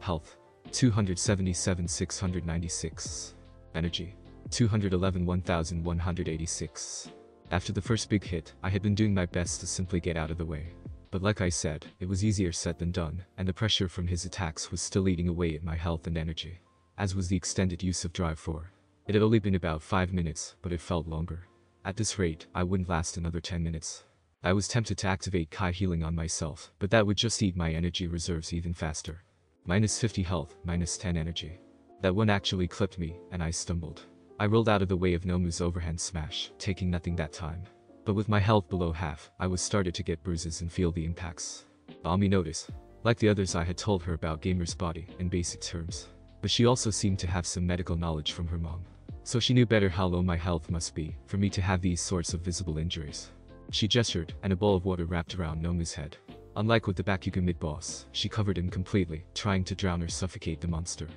Health. 277,696. Energy. 211,186. After the first big hit, I had been doing my best to simply get out of the way. But like I said, it was easier said than done, and the pressure from his attacks was still eating away at my health and energy. As was the extended use of Drive 4. It had only been about 5 minutes, but it felt longer. At this rate, I wouldn't last another 10 minutes. I was tempted to activate Kai healing on myself, but that would just eat my energy reserves even faster. -50 health, -10 energy. That one actually clipped me, and I stumbled. I rolled out of the way of Nomu's overhand smash, taking nothing that time. But with my health below half, I was started to get bruises and feel the impacts. Ami noticed. Like the others, I had told her about Gamer's body, in basic terms. But she also seemed to have some medical knowledge from her mom. So she knew better how low my health must be, for me to have these sorts of visible injuries. She gestured, and a bowl of water wrapped around Nomu's head. Unlike with the Bakugan mid-boss, she covered him completely, trying to drown or suffocate the monster.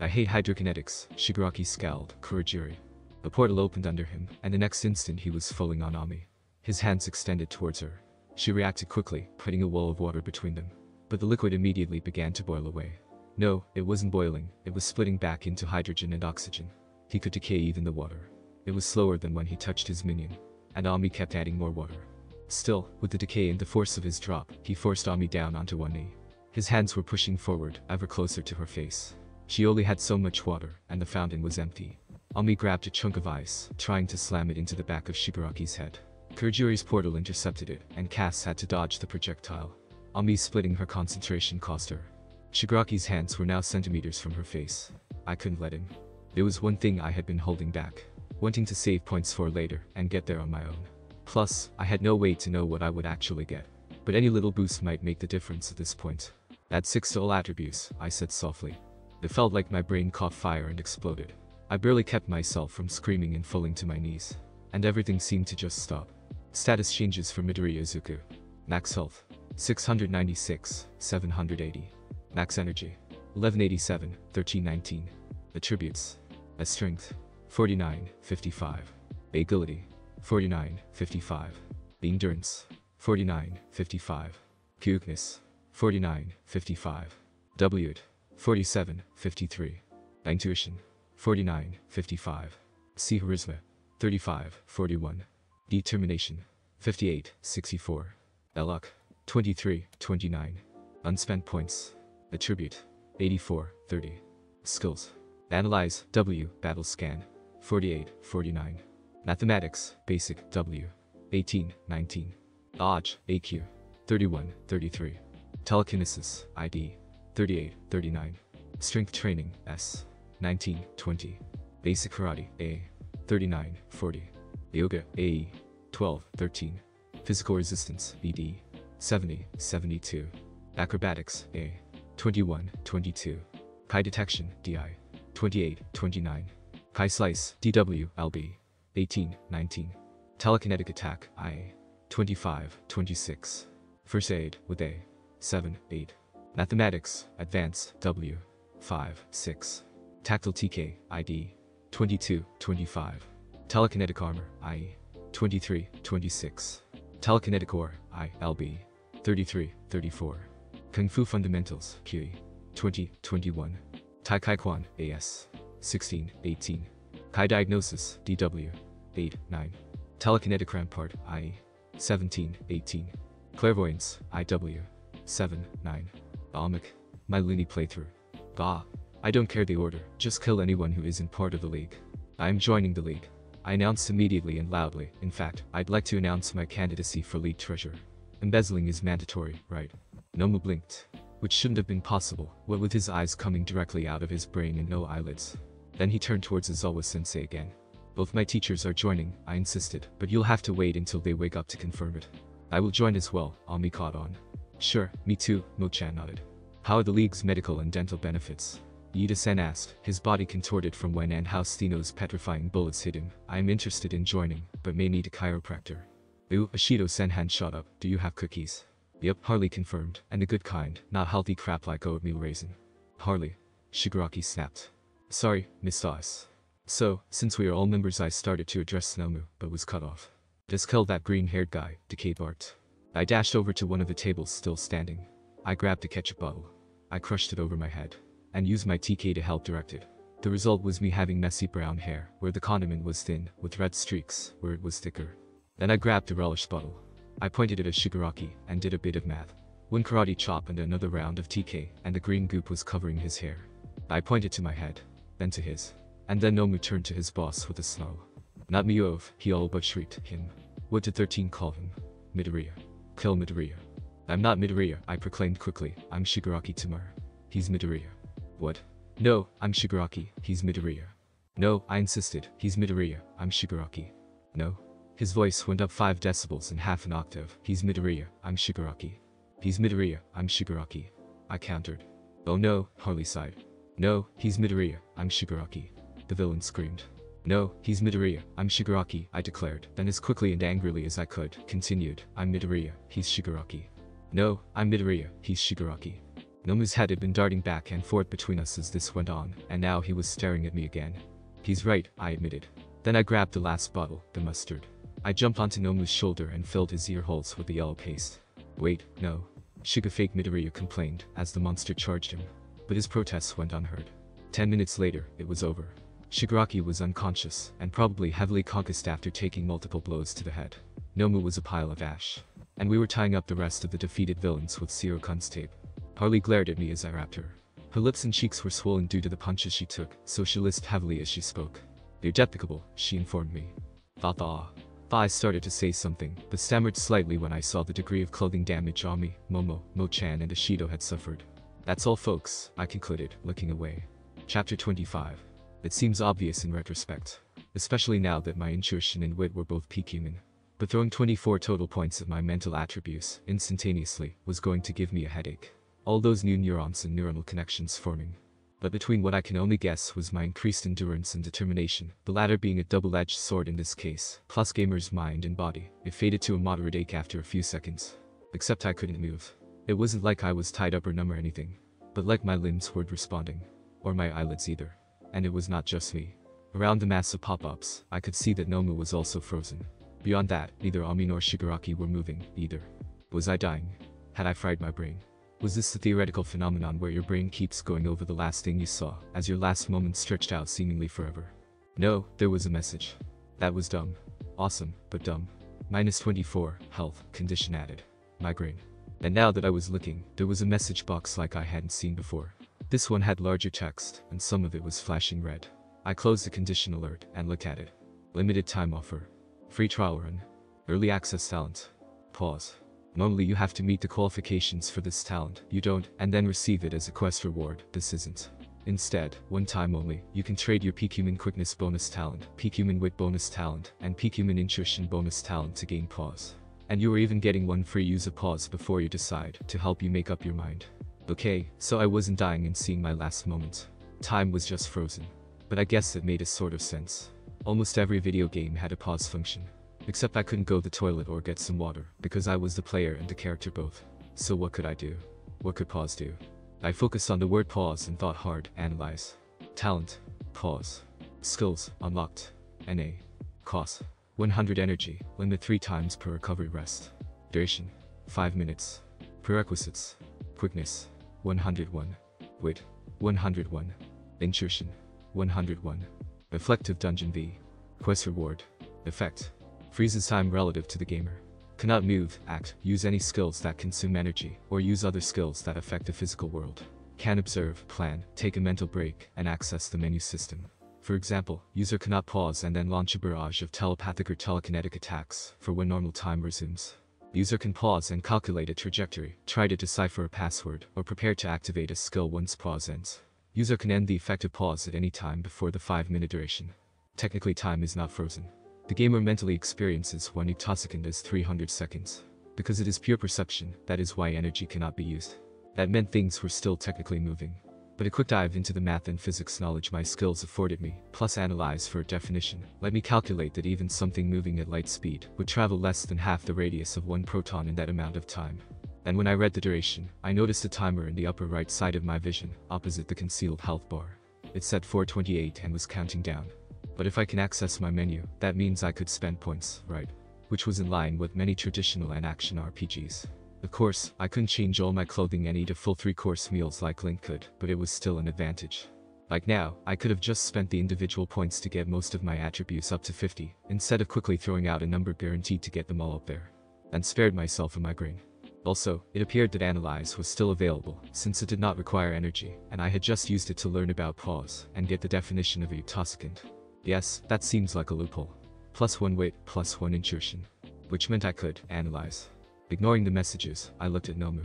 I hate hydrokinetics, Shigaraki scowled, Kurogiri. The portal opened under him, and the next instant he was falling on Ami. His hands extended towards her. She reacted quickly, putting a wall of water between them. But the liquid immediately began to boil away. No, it wasn't boiling, it was splitting back into hydrogen and oxygen. He could decay even the water. It was slower than when he touched his minion, and Ami kept adding more water. Still, with the decay and the force of his drop, he forced Ami down onto one knee. His hands were pushing forward, ever closer to her face. She only had so much water, and the fountain was empty. Ami grabbed a chunk of ice, trying to slam it into the back of Shigaraki's head. Kurogiri's portal intercepted it, and Cass had to dodge the projectile. Ami splitting her concentration cost her. Shigaraki's hands were now centimeters from her face. I couldn't let him. It was one thing I had been holding back, wanting to save points for later and get there on my own. Plus, I had no way to know what I would actually get. But any little boost might make the difference at this point. Add 6 to all attributes, I said softly. It felt like my brain caught fire and exploded. I barely kept myself from screaming and falling to my knees. And everything seemed to just stop. Status changes for Midoriya Izuku. Max health. 696, 780. Max energy. 1187, 1319. Attributes. A strength. 49.55. Agility. 49.55. Endurance. 49.55. Cuteness. 49.55. Wit. 47.53. Intuition. 49.55. C charisma. 35.41. Determination. 58.64. Luck. 23.29. Unspent points. Attribute. 84.30. Skills. Analyze, W, Battle Scan, 48.49. Mathematics, Basic, W, 18.19. Dodge, AQ, 31.33. Telekinesis, ID, 38.39. Strength Training, S, 19.20. Basic Karate, A, 39.40. Yoga, AE, 12.13. Physical Resistance, ED, 70.72. Acrobatics, A, 21.22. Kai Detection, DI, 28.29. Kai Slice, DW, LB, 18.19. Telekinetic Attack, IA, 25.26. First Aid, with A, 7.8. Mathematics, Advance, W, 5.6. Tactile TK, ID, 22.25. Telekinetic Armor, IE, 23.26. Telekinetic Ore, I, LB, 33.34. Kung Fu Fundamentals, Kiri, 2021. Tai Kai Kwan, AS, 16-18. Kai Diagnosis, DW, 8-9. Telekinetic Rampart, IE, 17-18. Clairvoyance, IW, 7-9. Amic, my Looney playthrough. Bah, I don't care the order, just kill anyone who isn't part of the league. I am joining the league. I announced immediately and loudly. In fact, I'd like to announce my candidacy for league treasurer. Embezzling is mandatory, right? Nomu blinked, which shouldn't have been possible, what with his eyes coming directly out of his brain and no eyelids. Then he turned towards Aizawa-sensei again. Both my teachers are joining, I insisted, but you'll have to wait until they wake up to confirm it. I will join as well, Ami caught on. Sure, me too, Mo-chan nodded. How are the league's medical and dental benefits? Iida-sen asked, his body contorted from when and how Stheno's petrifying bullets hit him. I am interested in joining, but may need a chiropractor. Ooh, Ashido-sen hand shot up, do you have cookies? Yep, Harley confirmed, and a good kind, not healthy crap like oatmeal raisin. Harley, Shigaraki snapped. Sorry, missed us. So, since we are all members I started to address Nomu, but was cut off. Just kill that green-haired guy, Decay barked. I dashed over to one of the tables still standing. I grabbed a ketchup bottle. I crushed it over my head and used my TK to help direct it. The result was me having messy brown hair, where the condiment was thin, with red streaks, where it was thicker. Then I grabbed the relish bottle. I pointed it at Shigaraki, and did a bit of math. One karate chop and another round of TK, and the green goop was covering his hair. I pointed to my head, then to his. And then Nomu turned to his boss with a snarl. Not Miov, he all but shrieked, him. What did 13 call him? Midoriya. Kill Midoriya. I'm not Midoriya, I proclaimed quickly, I'm Shigaraki Tomura. He's Midoriya. What? No, I'm Shigaraki, he's Midoriya. No, I insisted, he's Midoriya, I'm Shigaraki. No. His voice went up 5 decibels and half an octave. He's Midoriya, I'm Shigaraki. He's Midoriya, I'm Shigaraki. I countered. Oh no, Harley sighed. No, he's Midoriya, I'm Shigaraki. The villain screamed. No, he's Midoriya, I'm Shigaraki, I declared, then as quickly and angrily as I could, continued, I'm Midoriya, he's Shigaraki. No, I'm Midoriya, he's Shigaraki. Nomu's head had been darting back and forth between us as this went on, and now he was staring at me again. He's right, I admitted. Then I grabbed the last bottle, the mustard. I jumped onto Nomu's shoulder and filled his ear holes with the yellow paste. Wait, no. Shiga fake Midoriya complained, as the monster charged him. But his protests went unheard. 10 minutes later, it was over. Shigaraki was unconscious, and probably heavily concussed after taking multiple blows to the head. Nomu was a pile of ash. And we were tying up the rest of the defeated villains with Sero-kun's tape. Harley glared at me as I wrapped her. Her lips and cheeks were swollen due to the punches she took, so she lisped heavily as she spoke. They're deprecable, she informed me. I started to say something, but stammered slightly when I saw the degree of clothing damage Ami, Momo, Mo-chan and Ashido had suffered. That's all folks, I concluded, looking away. Chapter 25. It seems obvious in retrospect, especially now that my intuition and wit were both peak human. But throwing 24 total points of my mental attributes, instantaneously, was going to give me a headache. All those new neurons and neuronal connections forming. But between what I can only guess was my increased endurance and determination, the latter being a double-edged sword in this case, plus Gamer's mind and body, it faded to a moderate ache after a few seconds. Except I couldn't move. It wasn't like I was tied up or numb or anything, but like my limbs weren't responding, or my eyelids either. And it was not just me. Around the mass of pop-ups, I could see that Nomu was also frozen. Beyond that, neither Ami nor Shigaraki were moving, either. Was I dying? Had I fried my brain? Was this the theoretical phenomenon where your brain keeps going over the last thing you saw, as your last moment stretched out seemingly forever? No, there was a message. That was dumb. Awesome, but dumb. Minus 24, health, condition added. Migraine. And now that I was looking, there was a message box like I hadn't seen before. This one had larger text, and some of it was flashing red. I closed the condition alert, and looked at it. Limited time offer. Free trial run. Early access talent. Pause. Normally you have to meet the qualifications for this talent, you don't, and then receive it as a quest reward, this isn't. Instead, one time only, you can trade your Peak Human Quickness bonus talent, Peak Human Wit bonus talent, and Peak Human Intuition bonus talent to gain Pause. And you are even getting one free use of Pause before you decide, to help you make up your mind. Okay, so I wasn't dying and seeing my last moment. Time was just frozen. But I guess it made a sort of sense. Almost every video game had a pause function. Except I couldn't go to the toilet or get some water, because I was the player and the character both. So what could I do? What could pause do? I focused on the word pause and thought hard, analyze. Talent. Pause. Skills. Unlocked. NA. Cost. 100 energy, limit 3 times per recovery rest. Duration. 5 minutes. Prerequisites. Quickness 101, Wit 101, Intuition 101. Reflective Dungeon V. Quest Reward. Effect. Freezes time relative to the gamer. Cannot move, act, use any skills that consume energy, or use other skills that affect the physical world. Can observe, plan, take a mental break, and access the menu system. For example, user cannot pause and then launch a barrage of telepathic or telekinetic attacks for when normal time resumes. User can pause and calculate a trajectory, try to decipher a password, or prepare to activate a skill once pause ends. User can end the effective pause at any time before the 5-minute duration. Technically time is not frozen. The gamer mentally experiences 1 ectosecond as 300 seconds. Because it is pure perception, that is why energy cannot be used. That meant things were still technically moving. But a quick dive into the math and physics knowledge my skills afforded me, plus analyze for a definition, let me calculate that even something moving at light speed would travel less than half the radius of one proton in that amount of time. And when I read the duration, I noticed a timer in the upper right side of my vision, opposite the concealed health bar. It said 4:28 and was counting down. But if I can access my menu, that means I could spend points, right? Which was in line with many traditional and action RPGs. Of course, I couldn't change all my clothing and eat a full 3-course meals like Link could, but it was still an advantage. Like now, I could have just spent the individual points to get most of my attributes up to 50, instead of quickly throwing out a number guaranteed to get them all up there. And spared myself a migraine. Also, it appeared that Analyze was still available, since it did not require energy, and I had just used it to learn about pause, and get the definition of a ectosecond. Yes, that seems like a loophole. +1 wit, +1 intuition. Which meant I could analyze. Ignoring the messages, I looked at Nomu.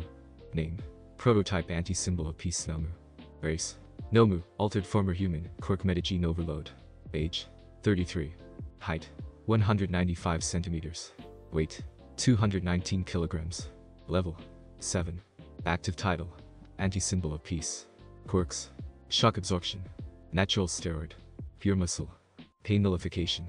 Name. Prototype anti-symbol of peace Nomu. Race. Nomu, altered former human, Cork Medellin overload. Age. 33. Height. 195 centimeters. Weight. 219 kilograms. Level. 7. Active title. Anti-symbol of peace. Quirks. Shock absorption. Natural steroid. Pure muscle. Pain nullification.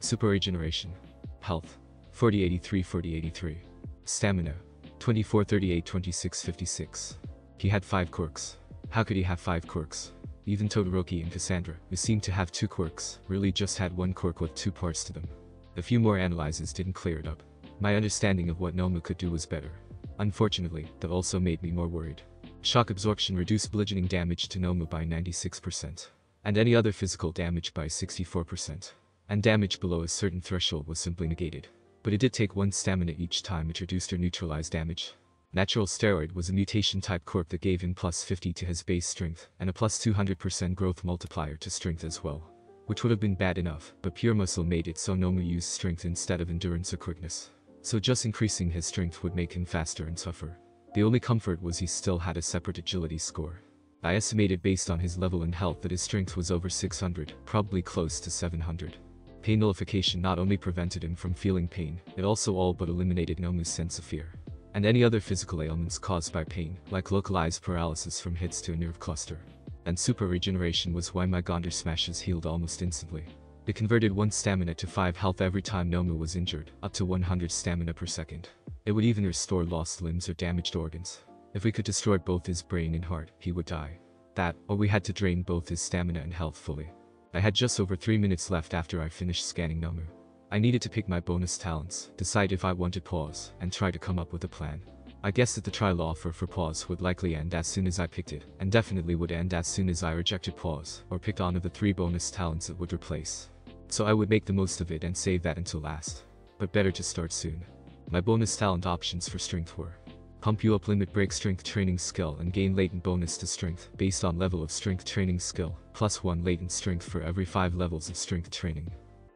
Super regeneration. Health. 4083-4083. Stamina. 2438-2656. He had 5 quirks. How could he have 5 quirks? Even Todoroki and Cassandra, who seemed to have 2 quirks, really just had 1 quirk with 2 parts to them. A few more analyses didn't clear it up. My understanding of what Nomu could do was better. Unfortunately, that also made me more worried. Shock absorption reduced bludgeoning damage to Nomu by 96%. And any other physical damage by 64%. And damage below a certain threshold was simply negated. But it did take 1 stamina each time it reduced or neutralized damage. Natural steroid was a mutation type quirk that gave him +50 to his base strength, and a +200% growth multiplier to strength as well. Which would have been bad enough, but pure muscle made it so Nomu used strength instead of endurance or quickness. So just increasing his strength would make him faster and tougher. The only comfort was he still had a separate agility score. I estimated based on his level and health that his strength was over 600, probably close to 700. Pain nullification not only prevented him from feeling pain, it also all but eliminated Nomu's sense of fear. And any other physical ailments caused by pain, like localized paralysis from hits to a nerve cluster. And super regeneration was why my Gonder smashes healed almost instantly. It converted 1 stamina to 5 health every time Nomu was injured, up to 100 stamina per second. It would even restore lost limbs or damaged organs. If we could destroy both his brain and heart, he would die. That, or we had to drain both his stamina and health fully. I had just over 3 minutes left after I finished scanning Nomu. I needed to pick my bonus talents, decide if I wanted pause, and try to come up with a plan. I guessed that the trial offer for pause would likely end as soon as I picked it, and definitely would end as soon as I rejected pause, or picked one of the 3 bonus talents it would replace. So I would make the most of it and save that until last. But better to start soon. My bonus talent options for strength were Pump You Up Limit Break Strength Training Skill and gain latent bonus to strength based on level of strength training skill, +1 latent strength for every 5 levels of strength training.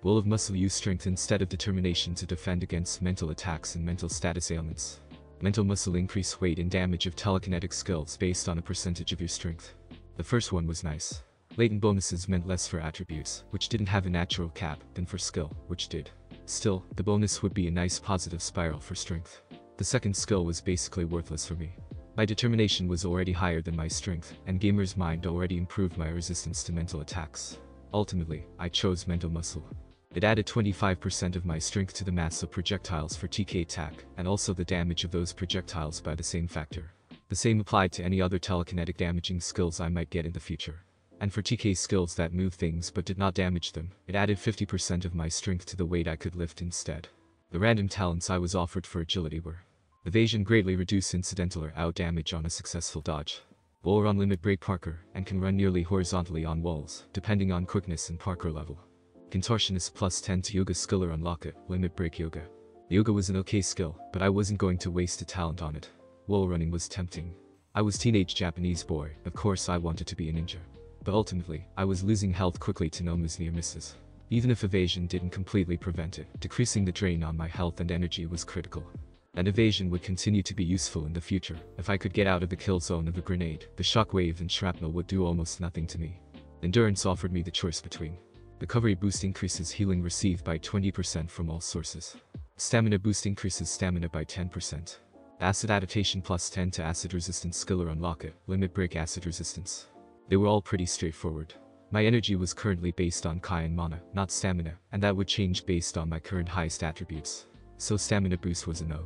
Will of Muscle Use Strength instead of determination to defend against mental attacks and mental status ailments. Mental Muscle Increase weight and damage of telekinetic skills based on a percentage of your strength. The first one was nice. Latent bonuses meant less for attributes, which didn't have a natural cap, than for skill, which did. Still, the bonus would be a nice positive spiral for strength. The second skill was basically worthless for me. My determination was already higher than my strength, and Gamer's Mind already improved my resistance to mental attacks. Ultimately, I chose Mental Muscle. It added 25% of my strength to the mass of projectiles for TK attack, and also the damage of those projectiles by the same factor. The same applied to any other telekinetic damaging skills I might get in the future. And for TK skills that move things but did not damage them, it added 50% of my strength to the weight I could lift instead. The random talents I was offered for agility were Evasion greatly reduces incidental or out damage on a successful dodge. Lower on limit break parkour, and can run nearly horizontally on walls, depending on quickness and parkour level. Contortionist plus 10 to yoga skill or unlock it, limit break yoga. Yoga was an okay skill, but I wasn't going to waste a talent on it. Wall running was tempting. I was teenage Japanese boy, of course I wanted to be a ninja. But ultimately, I was losing health quickly to Nomu's near misses. Even if evasion didn't completely prevent it, decreasing the drain on my health and energy was critical. And evasion would continue to be useful in the future. If I could get out of the kill zone of a grenade, the shockwave and shrapnel would do almost nothing to me. Endurance offered me the choice between. Recovery boost increases healing received by 20% from all sources. Stamina boost increases stamina by 10%. Acid adaptation plus 10 to acid resistance skill or unlock it, limit break acid resistance. They were all pretty straightforward. My energy was currently based on Kai and Mana, not stamina, and that would change based on my current highest attributes. So stamina boost was a no.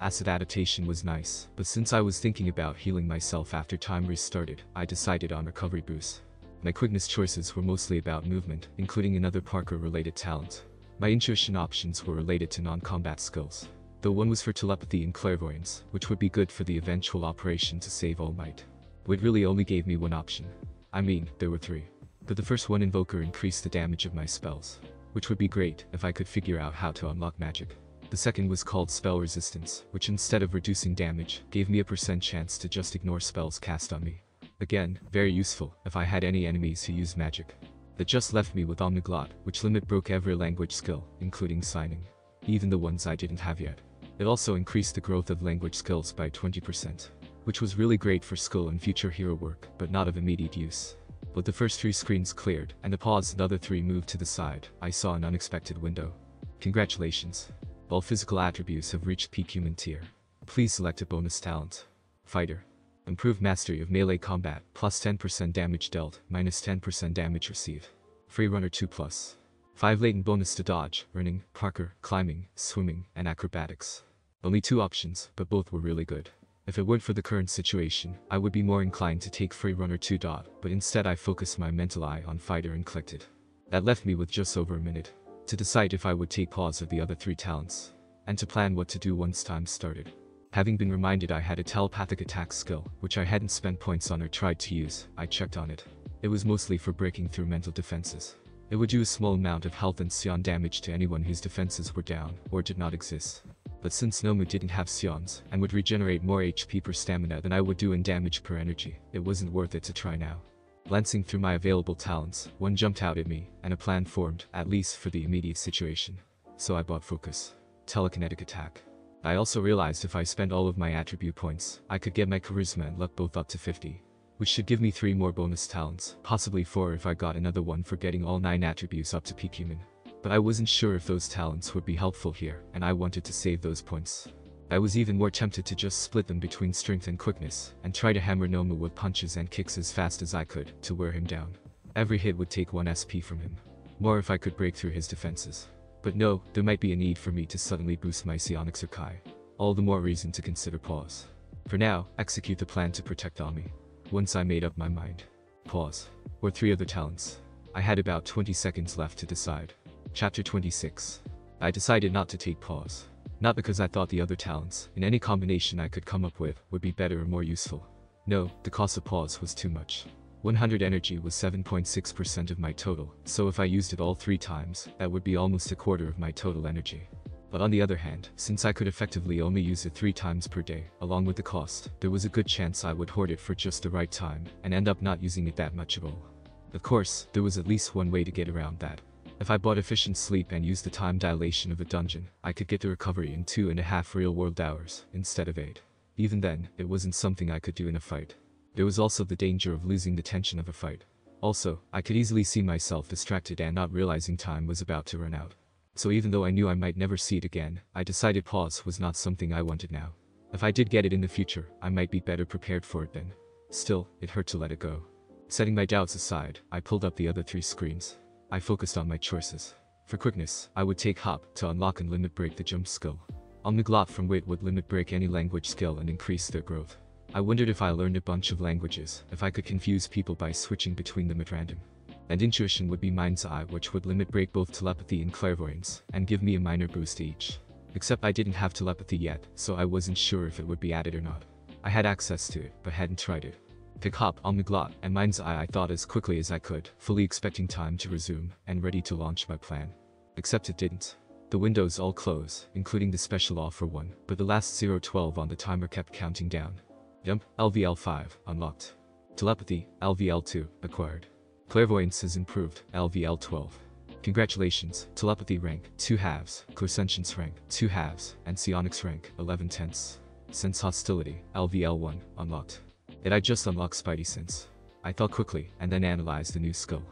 Acid adaptation was nice, but since I was thinking about healing myself after time restarted, I decided on recovery boost. My quickness choices were mostly about movement, including another parkour-related talent. My intuition options were related to non-combat skills. The one was for telepathy and clairvoyance, which would be good for the eventual operation to save All Might. It really only gave me one option. I mean, there were three. But the first one, Invoker, increased the damage of my spells, which would be great if I could figure out how to unlock magic. The second was called Spell Resistance, which instead of reducing damage, gave me a % chance to just ignore spells cast on me. Again, very useful if I had any enemies who used magic. That just left me with Omniglot, which limit broke every language skill, including signing. Even the ones I didn't have yet. It also increased the growth of language skills by 20%. Which was really great for skill and future hero work, but not of immediate use. With the first three screens cleared, and the pause and other three moved to the side, I saw an unexpected window. Congratulations. All physical attributes have reached peak human tier. Please select a bonus talent. Fighter. Improved mastery of melee combat, plus 10% damage dealt, minus 10% damage received. Free runner 2+. 5 latent bonus to dodge, running, parkour, climbing, swimming, and acrobatics. Only two options, but both were really good. If it weren't for the current situation, I would be more inclined to take Free Runner 2. But instead I focused my mental eye on Fighter and clicked it. That left me with just over a minute to decide if I would take Pause of the other three talents, and to plan what to do once time started. Having been reminded I had a telepathic attack skill, which I hadn't spent points on or tried to use, I checked on it. It was mostly for breaking through mental defenses. It would do a small amount of health and Sion damage to anyone whose defenses were down, or did not exist. But since Nomu didn't have Sions, and would regenerate more HP per stamina than I would do in damage per energy, it wasn't worth it to try now. Glancing through my available talents, one jumped out at me, and a plan formed, at least for the immediate situation. So I bought Focus. Telekinetic attack. I also realized if I spent all of my attribute points, I could get my Charisma and Luck both up to 50. Which should give me 3 more bonus talents, possibly 4 if I got another one for getting all 9 attributes up to peak human. But I wasn't sure if those talents would be helpful here, and I wanted to save those points. I was even more tempted to just split them between strength and quickness, and try to hammer Nomu with punches and kicks as fast as I could, to wear him down. Every hit would take 1 SP from him. More if I could break through his defenses. But no, there might be a need for me to suddenly boost my Psionics or Kai. All the more reason to consider Pause. For now, execute the plan to protect Ami. Once I made up my mind. Pause. Or 3 other talents. I had about 20 seconds left to decide. Chapter 26. I decided not to take Pause. Not because I thought the other talents, in any combination I could come up with, would be better or more useful. No, the cost of Pause was too much. 100 energy was 7.6% of my total, so if I used it all 3 times, that would be almost a quarter of my total energy. But on the other hand, since I could effectively only use it 3 times per day, along with the cost, there was a good chance I would hoard it for just the right time, and end up not using it that much at all. Of course, there was at least one way to get around that. If I bought Efficient Sleep and used the time dilation of a dungeon, I could get the recovery in 2.5 real-world hours, instead of 8. Even then, it wasn't something I could do in a fight. There was also the danger of losing the tension of a fight. Also, I could easily see myself distracted and not realizing time was about to run out. So even though I knew I might never see it again, I decided Pause was not something I wanted now. If I did get it in the future, I might be better prepared for it then. Still, it hurt to let it go. Setting my doubts aside, I pulled up the other 3 screens. I focused on my choices. For quickness, I would take Hop to unlock and limit break the jump skill. Omniglot from Wit would limit break any language skill and increase their growth. I wondered if I learned a bunch of languages, if I could confuse people by switching between them at random. And Intuition would be Mind's Eye, which would limit break both telepathy and clairvoyance, and give me a minor boost each. Except I didn't have telepathy yet, so I wasn't sure if it would be added or not. I had access to it, but hadn't tried it. Pick hop on the glot and mind's eye I thought as quickly as I could, fully expecting time to resume, and ready to launch my plan. Except it didn't. The windows all closed, including the special offer one, but the last 012 on the timer kept counting down. Jump, LVL5, unlocked. Telepathy, LVL2, acquired. Clairvoyance is improved, LVL12. Congratulations, telepathy rank, 2/2, clairsentience rank, 2/2, and psionics rank, 11/10. Sense hostility, LVL1, unlocked. Did I just unlock Spidey Sense? I thought quickly, and then analyzed the new skill.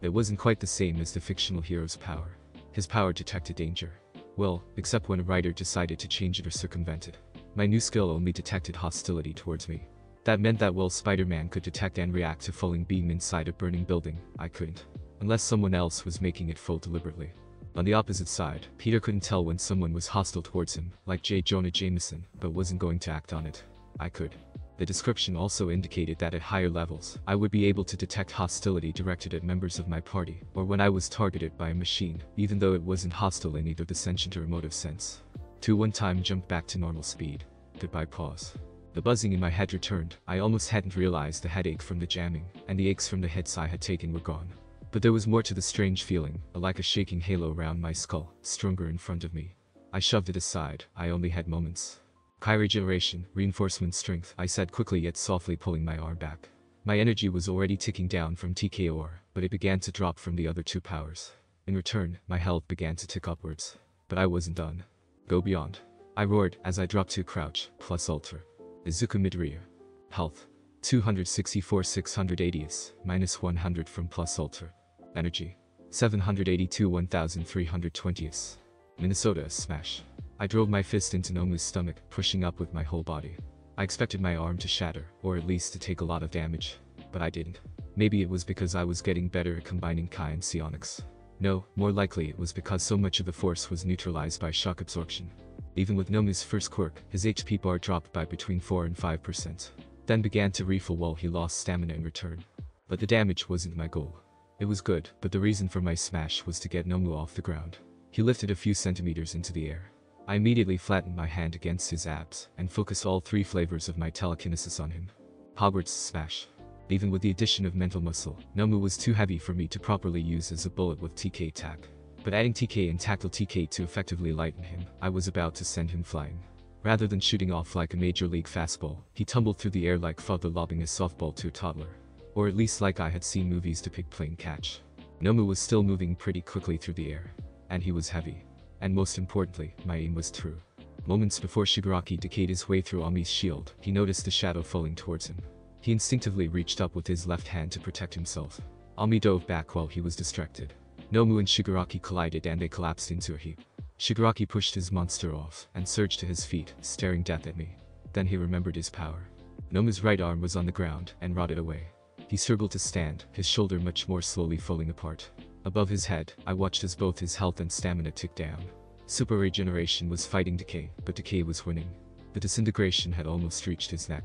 It wasn't quite the same as the fictional hero's power. His power detected danger. Well, except when a writer decided to change it or circumvent it. My new skill only detected hostility towards me. That meant that while Spider-Man could detect and react to falling beam inside a burning building, I couldn't. Unless someone else was making it fall deliberately. On the opposite side, Peter couldn't tell when someone was hostile towards him, like J. Jonah Jameson, but wasn't going to act on it. I could. The description also indicated that at higher levels, I would be able to detect hostility directed at members of my party, or when I was targeted by a machine, even though it wasn't hostile in either the sentient or emotive sense. One time jumped back to normal speed. Goodbye pause. The buzzing in my head returned. I almost hadn't realized the headache from the jamming, and the aches from the hits I had taken were gone. But there was more to the strange feeling, like a shaking halo around my skull, stronger in front of me. I shoved it aside. I only had moments. Kairi generation, reinforcement strength, I said quickly yet softly, pulling my arm back. My energy was already ticking down from TKOR, but it began to drop from the other two powers. In return, my health began to tick upwards. But I wasn't done. Go beyond. I roared as I dropped to crouch, plus alter. Izuku Midoriya. Health. 264-680, minus 100 from plus alter. Energy. 782-1320. Minnesota smash. I drove my fist into Nomu's stomach, pushing up with my whole body. I expected my arm to shatter, or at least to take a lot of damage. But I didn't. Maybe it was because I was getting better at combining Kai and psionics. No, more likely it was because so much of the force was neutralized by shock absorption. Even with Nomu's first quirk, his HP bar dropped by between 4 and 5%. Then began to refill while he lost stamina in return. But the damage wasn't my goal. It was good, but the reason for my smash was to get Nomu off the ground. He lifted a few centimeters into the air. I immediately flattened my hand against his abs, and focused all three flavors of my telekinesis on him. Hogwarts smash. Even with the addition of mental muscle, Nomu was too heavy for me to properly use as a bullet with TK attack. But adding TK and tactile TK to effectively lighten him, I was about to send him flying. Rather than shooting off like a major league fastball, he tumbled through the air like father lobbing a softball to a toddler. Or at least like I had seen movies depict playing catch. Nomu was still moving pretty quickly through the air. And he was heavy. And most importantly, my aim was true. Moments before Shigaraki decayed his way through Ami's shield, he noticed the shadow falling towards him. He instinctively reached up with his left hand to protect himself. Ami dove back while he was distracted. Nomu and Shigaraki collided and they collapsed into a heap. Shigaraki pushed his monster off and surged to his feet, staring death at me. Then he remembered his power. Nomu's right arm was on the ground and rotted away. He struggled to stand, his shoulder much more slowly falling apart. Above his head, I watched as both his health and stamina ticked down. Super Regeneration was fighting Decay, but Decay was winning. The disintegration had almost reached his neck.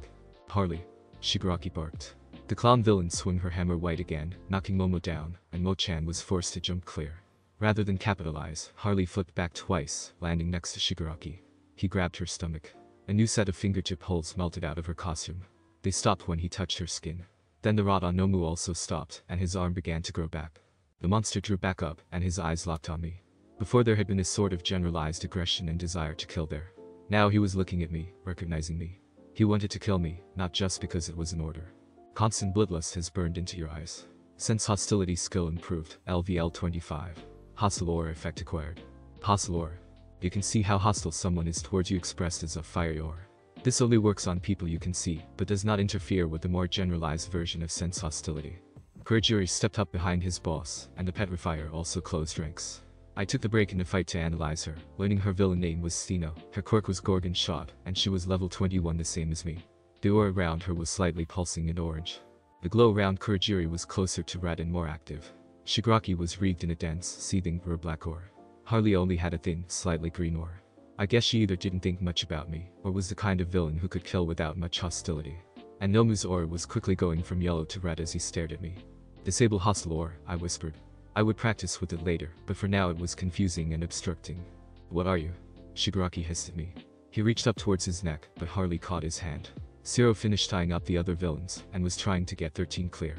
Harley. Shigaraki barked. The clown villain swung her hammer wide again, knocking Momo down, and Mo-chan was forced to jump clear. Rather than capitalize, Harley flipped back twice, landing next to Shigaraki. He grabbed her stomach. A new set of fingertip holes melted out of her costume. They stopped when he touched her skin. Then the rod on Nomu also stopped, and his arm began to grow back. The monster drew back up, and his eyes locked on me. Before there had been a sort of generalized aggression and desire to kill there. Now he was looking at me, recognizing me. He wanted to kill me, not just because it was an order. Constant bloodlust has burned into your eyes. Sense hostility skill improved, LVL 25. Hostile aura effect acquired. Hostile aura. You can see how hostile someone is towards you expressed as a fiery aura. This only works on people you can see, but does not interfere with the more generalized version of sense hostility. Kurogiri stepped up behind his boss, and the petrifier also closed ranks. I took the break in the fight to analyze her, learning her villain name was Stheno, her quirk was Gorgon Shot, and she was level 21 the same as me. The aura around her was slightly pulsing and orange. The glow around Kurogiri was closer to red and more active. Shigaraki was wreathed in a dense, seething, or black aura. Harley only had a thin, slightly green aura. I guess she either didn't think much about me, or was the kind of villain who could kill without much hostility. And Nomu's aura was quickly going from yellow to red as he stared at me. Disable hostile aura, I whispered. I would practice with it later, but for now it was confusing and obstructing. What are you? Shigaraki hissed at me. He reached up towards his neck, but Harley caught his hand. Sero finished tying up the other villains, and was trying to get 13 clear.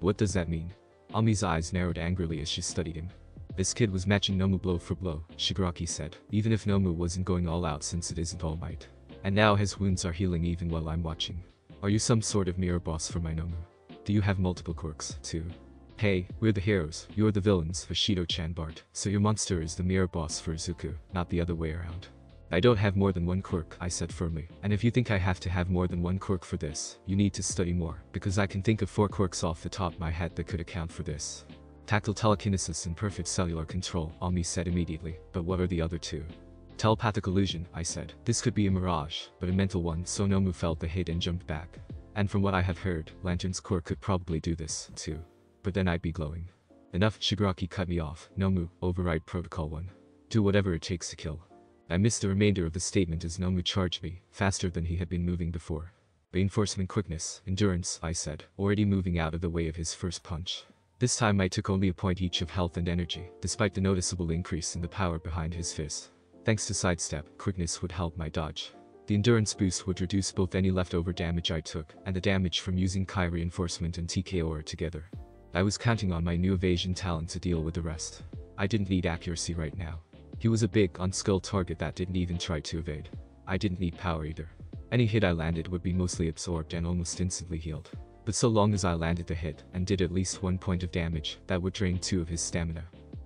What does that mean? Ami's eyes narrowed angrily as she studied him. This kid was matching Nomu blow for blow, Shigaraki said, even if Nomu wasn't going all out since it isn't All Might. And now his wounds are healing even while I'm watching. Are you some sort of mirror boss for my Nomu? Do you have multiple quirks, too? Hey, we're the heroes, you're the villains, Ashido-chan Bart, so your monster is the mirror boss for Izuku, not the other way around. I don't have more than one quirk, I said firmly, and if you think I have to have more than one quirk for this, you need to study more, because I can think of 4 quirks off the top of my head that could account for this. Tactile telekinesis and perfect cellular control, Ami said immediately, but what are the other 2? Telepathic illusion, I said. This could be a mirage, but a mental one, so Nomu felt the hit and jumped back. And from what I have heard, Lantern's quirk could probably do this, too. But then I'd be glowing. Enough, Shigaraki cut me off. Nomu, override protocol 1. Do whatever it takes to kill. I missed the remainder of the statement as Nomu charged me, faster than he had been moving before. Reinforcement quickness, endurance, I said, already moving out of the way of his first punch. This time I took only a point each of health and energy, despite the noticeable increase in the power behind his fist. Thanks to sidestep, quickness would help my dodge. The endurance boost would reduce both any leftover damage I took, and the damage from using Kai reinforcement and TK aura together. I was counting on my new evasion talent to deal with the rest. I didn't need accuracy right now. He was a big, unskilled target that didn't even try to evade. I didn't need power either. Any hit I landed would be mostly absorbed and almost instantly healed. But so long as I landed the hit, and did at least 1 point of damage, that would drain 2 of his stamina.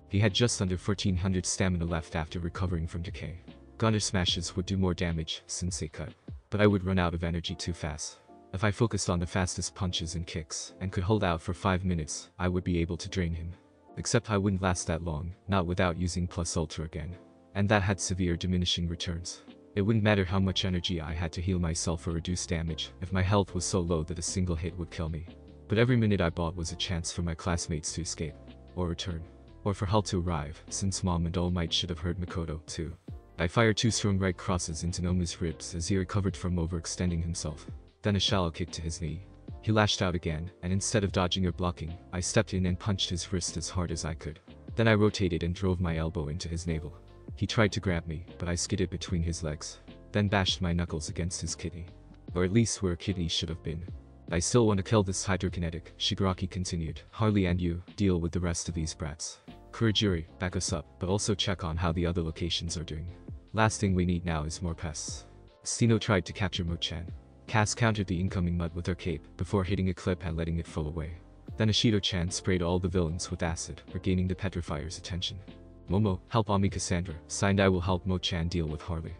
He had just under 1400 stamina left after recovering from decay. Gunner smashes would do more damage, since they cut. But I would run out of energy too fast. If I focused on the fastest punches and kicks, and could hold out for 5 minutes, I would be able to drain him. Except I wouldn't last that long, not without using Plus Ultra again. And that had severe diminishing returns. It wouldn't matter how much energy I had to heal myself or reduce damage, if my health was so low that a single hit would kill me. But every minute I bought was a chance for my classmates to escape. Or return. Or for help to arrive, since Mom and All Might should have heard Mikoto, too. I fired 2 strong right crosses into Nomu's ribs as he recovered from overextending himself. Then a shallow kick to his knee. He lashed out again, and instead of dodging or blocking, I stepped in and punched his wrist as hard as I could. Then I rotated and drove my elbow into his navel. He tried to grab me, but I skidded between his legs. Then bashed my knuckles against his kidney. Or at least where a kidney should have been. I still want to kill this hydrokinetic, Shigaraki continued. Harley and you, deal with the rest of these brats. Kurogiri, back us up, but also check on how the other locations are doing. Last thing we need now is more pests. Stheno tried to capture Mo-chan. Cass countered the incoming mud with her cape, before hitting a clip and letting it fall away. Then Ashido-chan sprayed all the villains with acid, regaining the Petrifier's attention. Momo, help Ami Cassandra, signed I will help Mo-chan deal with Harley.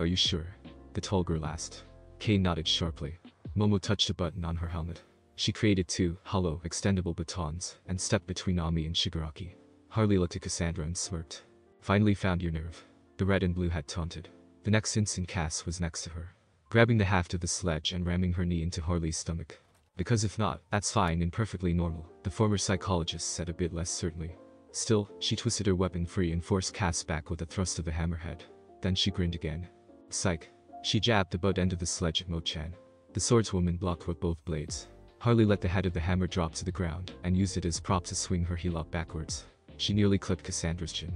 Are you sure? The tall girl asked. Kay nodded sharply. Momo touched a button on her helmet. She created 2, hollow, extendable batons, and stepped between Ami and Shigaraki. Harley looked at Cassandra and smirked. Finally found your nerve. The red and blue had taunted. The next instant Cass was next to her. Grabbing the haft of the sledge and ramming her knee into Harley's stomach. Because if not, that's fine and perfectly normal, the former psychologist said a bit less certainly. Still, she twisted her weapon free and forced Cass back with a thrust of the hammerhead. Then she grinned again. Psych. She jabbed the butt end of the sledge at Mo-chan. The swordswoman blocked with both blades. Harley let the head of the hammer drop to the ground, and used it as prop to swing her heel up backwards. She nearly clipped Cassandra's chin.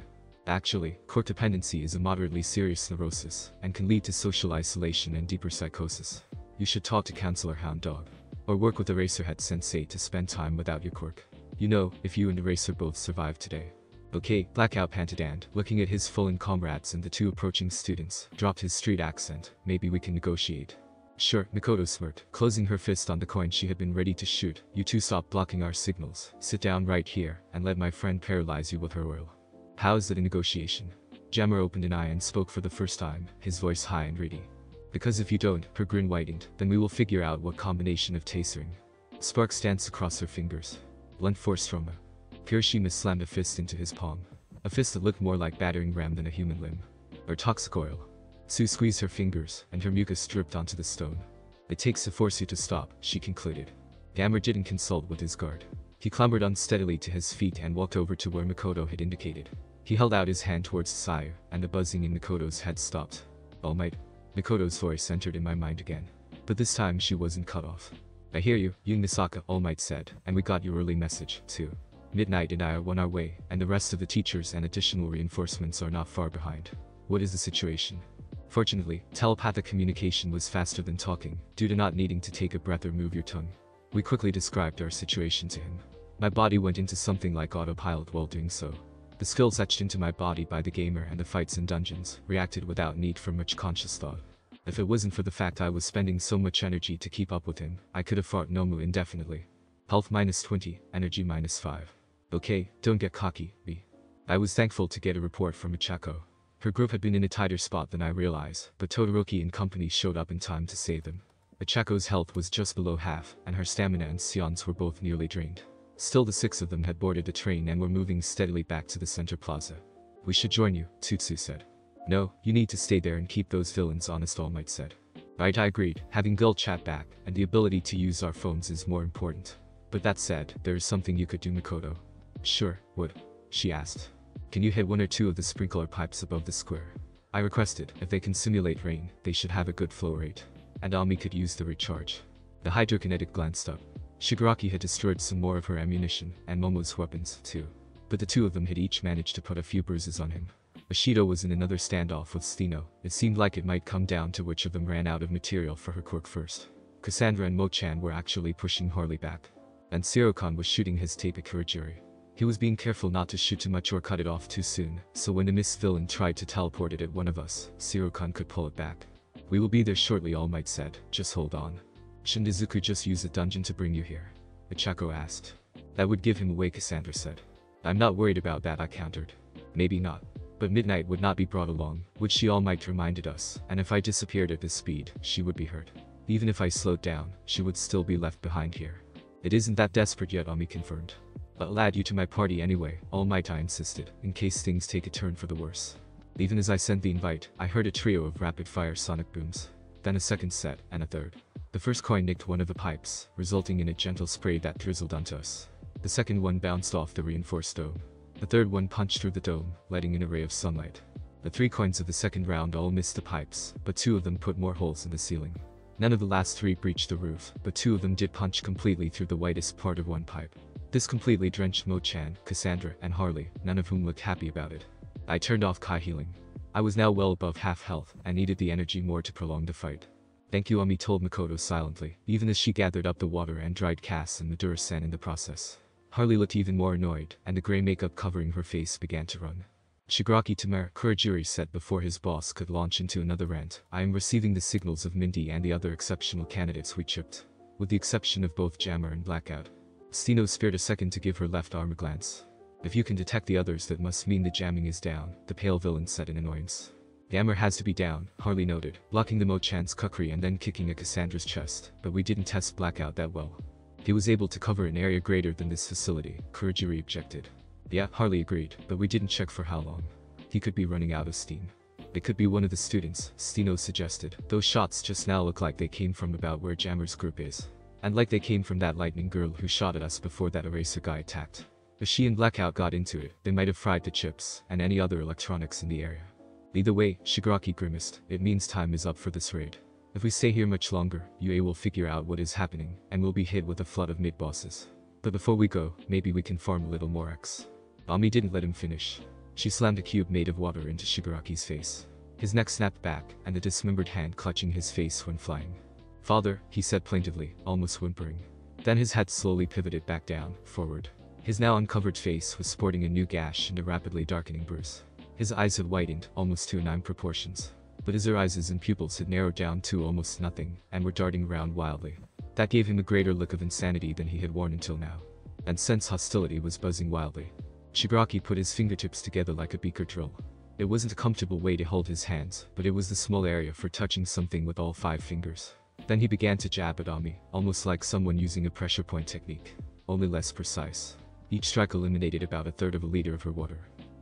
Actually, quirk dependency is a moderately serious neurosis, and can lead to social isolation and deeper psychosis. You should talk to Counselor Hound Dog. Or work with Eraserhead Sensei to spend time without your quirk. You know, if you and Eraser both survive today. Okay, Blackout panted and, looking at his fallen comrades and the 2 approaching students, dropped his street accent. Maybe we can negotiate. Sure, Mikoto smirked, closing her fist on the coin she had been ready to shoot. You 2 stop blocking our signals, sit down right here, and let my friend paralyze you with her oil. How is it a negotiation? Jammer opened an eye and spoke for the first time, his voice high and reedy. Because if you don't, her grin widened, then we will figure out what combination of tasering. Sparks danced across her fingers. Blunt force trauma. Kirishima slammed a fist into his palm. A fist that looked more like battering ram than a human limb. Or toxic oil. Sue squeezed her fingers, and her mucus dripped onto the stone. It takes to force you to stop, she concluded. Jammer didn't consult with his guard. He clambered unsteadily to his feet and walked over to where Mikoto had indicated. He held out his hand towards Sayu, and the buzzing in Mikoto's head stopped. All Might. Mikoto's voice entered in my mind again. But this time she wasn't cut off. I hear you, Yun Misaka, All Might said, and we got your early message, too. Midnight and I are on our way, and the rest of the teachers and additional reinforcements are not far behind. What is the situation? Fortunately, telepathic communication was faster than talking, due to not needing to take a breath or move your tongue. We quickly described our situation to him. My body went into something like autopilot while doing so. The skills etched into my body by the gamer and the fights in dungeons reacted without need for much conscious thought. If it wasn't for the fact I was spending so much energy to keep up with him, I could have fought Nomu indefinitely. Health -20, energy -5. Okay, don't get cocky, me. I was thankful to get a report from Michako. Her group had been in a tighter spot than I realized, but Todoroki and company showed up in time to save them. Michako's health was just below half, and her stamina and Sion's were both nearly drained. Still, the six of them had boarded the train and were moving steadily back to the center plaza. "We should join you," Tsutsu said. "No, you need to stay there and keep those villains honest," All Might said. "Right," I agreed. Having girl chat back and the ability to use our phones is more important. "But that said, there is something you could do, Mikoto." "Sure, what?" she asked. "Can you hit one or two of the sprinkler pipes above the square?" I requested. If they can simulate rain, they should have a good flow rate. And Ami could use the recharge. The hydrokinetic glanced up. Shigaraki had destroyed some more of her ammunition, and Momo's weapons, too. But the two of them had each managed to put a few bruises on him. Ashido was in another standoff with Stheno. It seemed like it might come down to which of them ran out of material for her quirk first. Cassandra and Mochan were actually pushing Harley back. And Sero-kun was shooting his tape at Kurogiri. He was being careful not to shoot too much or cut it off too soon, so when the Miss Villain tried to teleport it at one of us, Sero-kun could pull it back. "We will be there shortly," All Might said. "Just hold on." "Shindizuku just used a dungeon to bring you here?" Michako asked. "That would give him away," Cassandra said. "I'm not worried about that," I countered. "Maybe not. But Midnight would not be brought along, would she?" All Might reminded us, and if I disappeared at this speed, she would be hurt. Even if I slowed down, she would still be left behind here. "It isn't that desperate yet," Ami confirmed. "I'll add you to my party anyway, All Might," I insisted, in case things take a turn for the worse. Even as I sent the invite, I heard a trio of rapid-fire sonic booms. Then a second set, and a third. The first coin nicked one of the pipes, resulting in a gentle spray that drizzled onto us. The second one bounced off the reinforced dome. The third one punched through the dome, letting in a ray of sunlight. The three coins of the second round all missed the pipes, but two of them put more holes in the ceiling. None of the last three breached the roof, but two of them did punch completely through the whitest part of one pipe. This completely drenched Mochan, Cassandra, and Harley, none of whom looked happy about it. I turned off Kai healing. I was now well above half health and needed the energy more to prolong the fight. "Thank you," Ami told Mikoto silently, even as she gathered up the water and dried Cass and Madura-san in the process. Harley looked even more annoyed, and the grey makeup covering her face began to run. Shigaraki Tamura Kurogiri said before his boss could launch into another rant, "I am receiving the signals of Mindy and the other exceptional candidates we chipped. With the exception of both Jammer and Blackout." Stheno spared a second to give her left arm a glance. "If you can detect the others, that must mean the jamming is down," the pale villain said in annoyance. "Jammer has to be down," Harley noted, blocking the Mochan's kukri and then kicking at Cassandra's chest, "but we didn't test Blackout that well. He was able to cover an area greater than this facility," Kurogiri objected. "Yeah," Harley agreed, "but we didn't check for how long. He could be running out of steam." "It could be one of the students," Stheno suggested. "Those shots just now look like they came from about where Jammer's group is. And like they came from that lightning girl who shot at us before that eraser guy attacked. If she and Blackout got into it, they might have fried the chips and any other electronics in the area." "Either way," Shigaraki grimaced, "it means time is up for this raid. If we stay here much longer, UA will figure out what is happening, and we'll be hit with a flood of mid-bosses. But before we go, maybe we can farm a little more X." Ami didn't let him finish. She slammed a cube made of water into Shigaraki's face. His neck snapped back, and a dismembered hand clutching his face went flying. "Father," he said plaintively, almost whimpering. Then his head slowly pivoted back down, forward. His now uncovered face was sporting a new gash and a rapidly darkening bruise. His eyes had widened, almost to inane proportions. But his irises and pupils had narrowed down to almost nothing, and were darting around wildly. That gave him a greater look of insanity than he had worn until now. And sense hostility was buzzing wildly. Shigaraki put his fingertips together like a beaker drill. It wasn't a comfortable way to hold his hands, but it was the small area for touching something with all five fingers. Then he began to jab at Ami, almost like someone using a pressure point technique, only less precise. Each strike eliminated about a third of a liter of her water.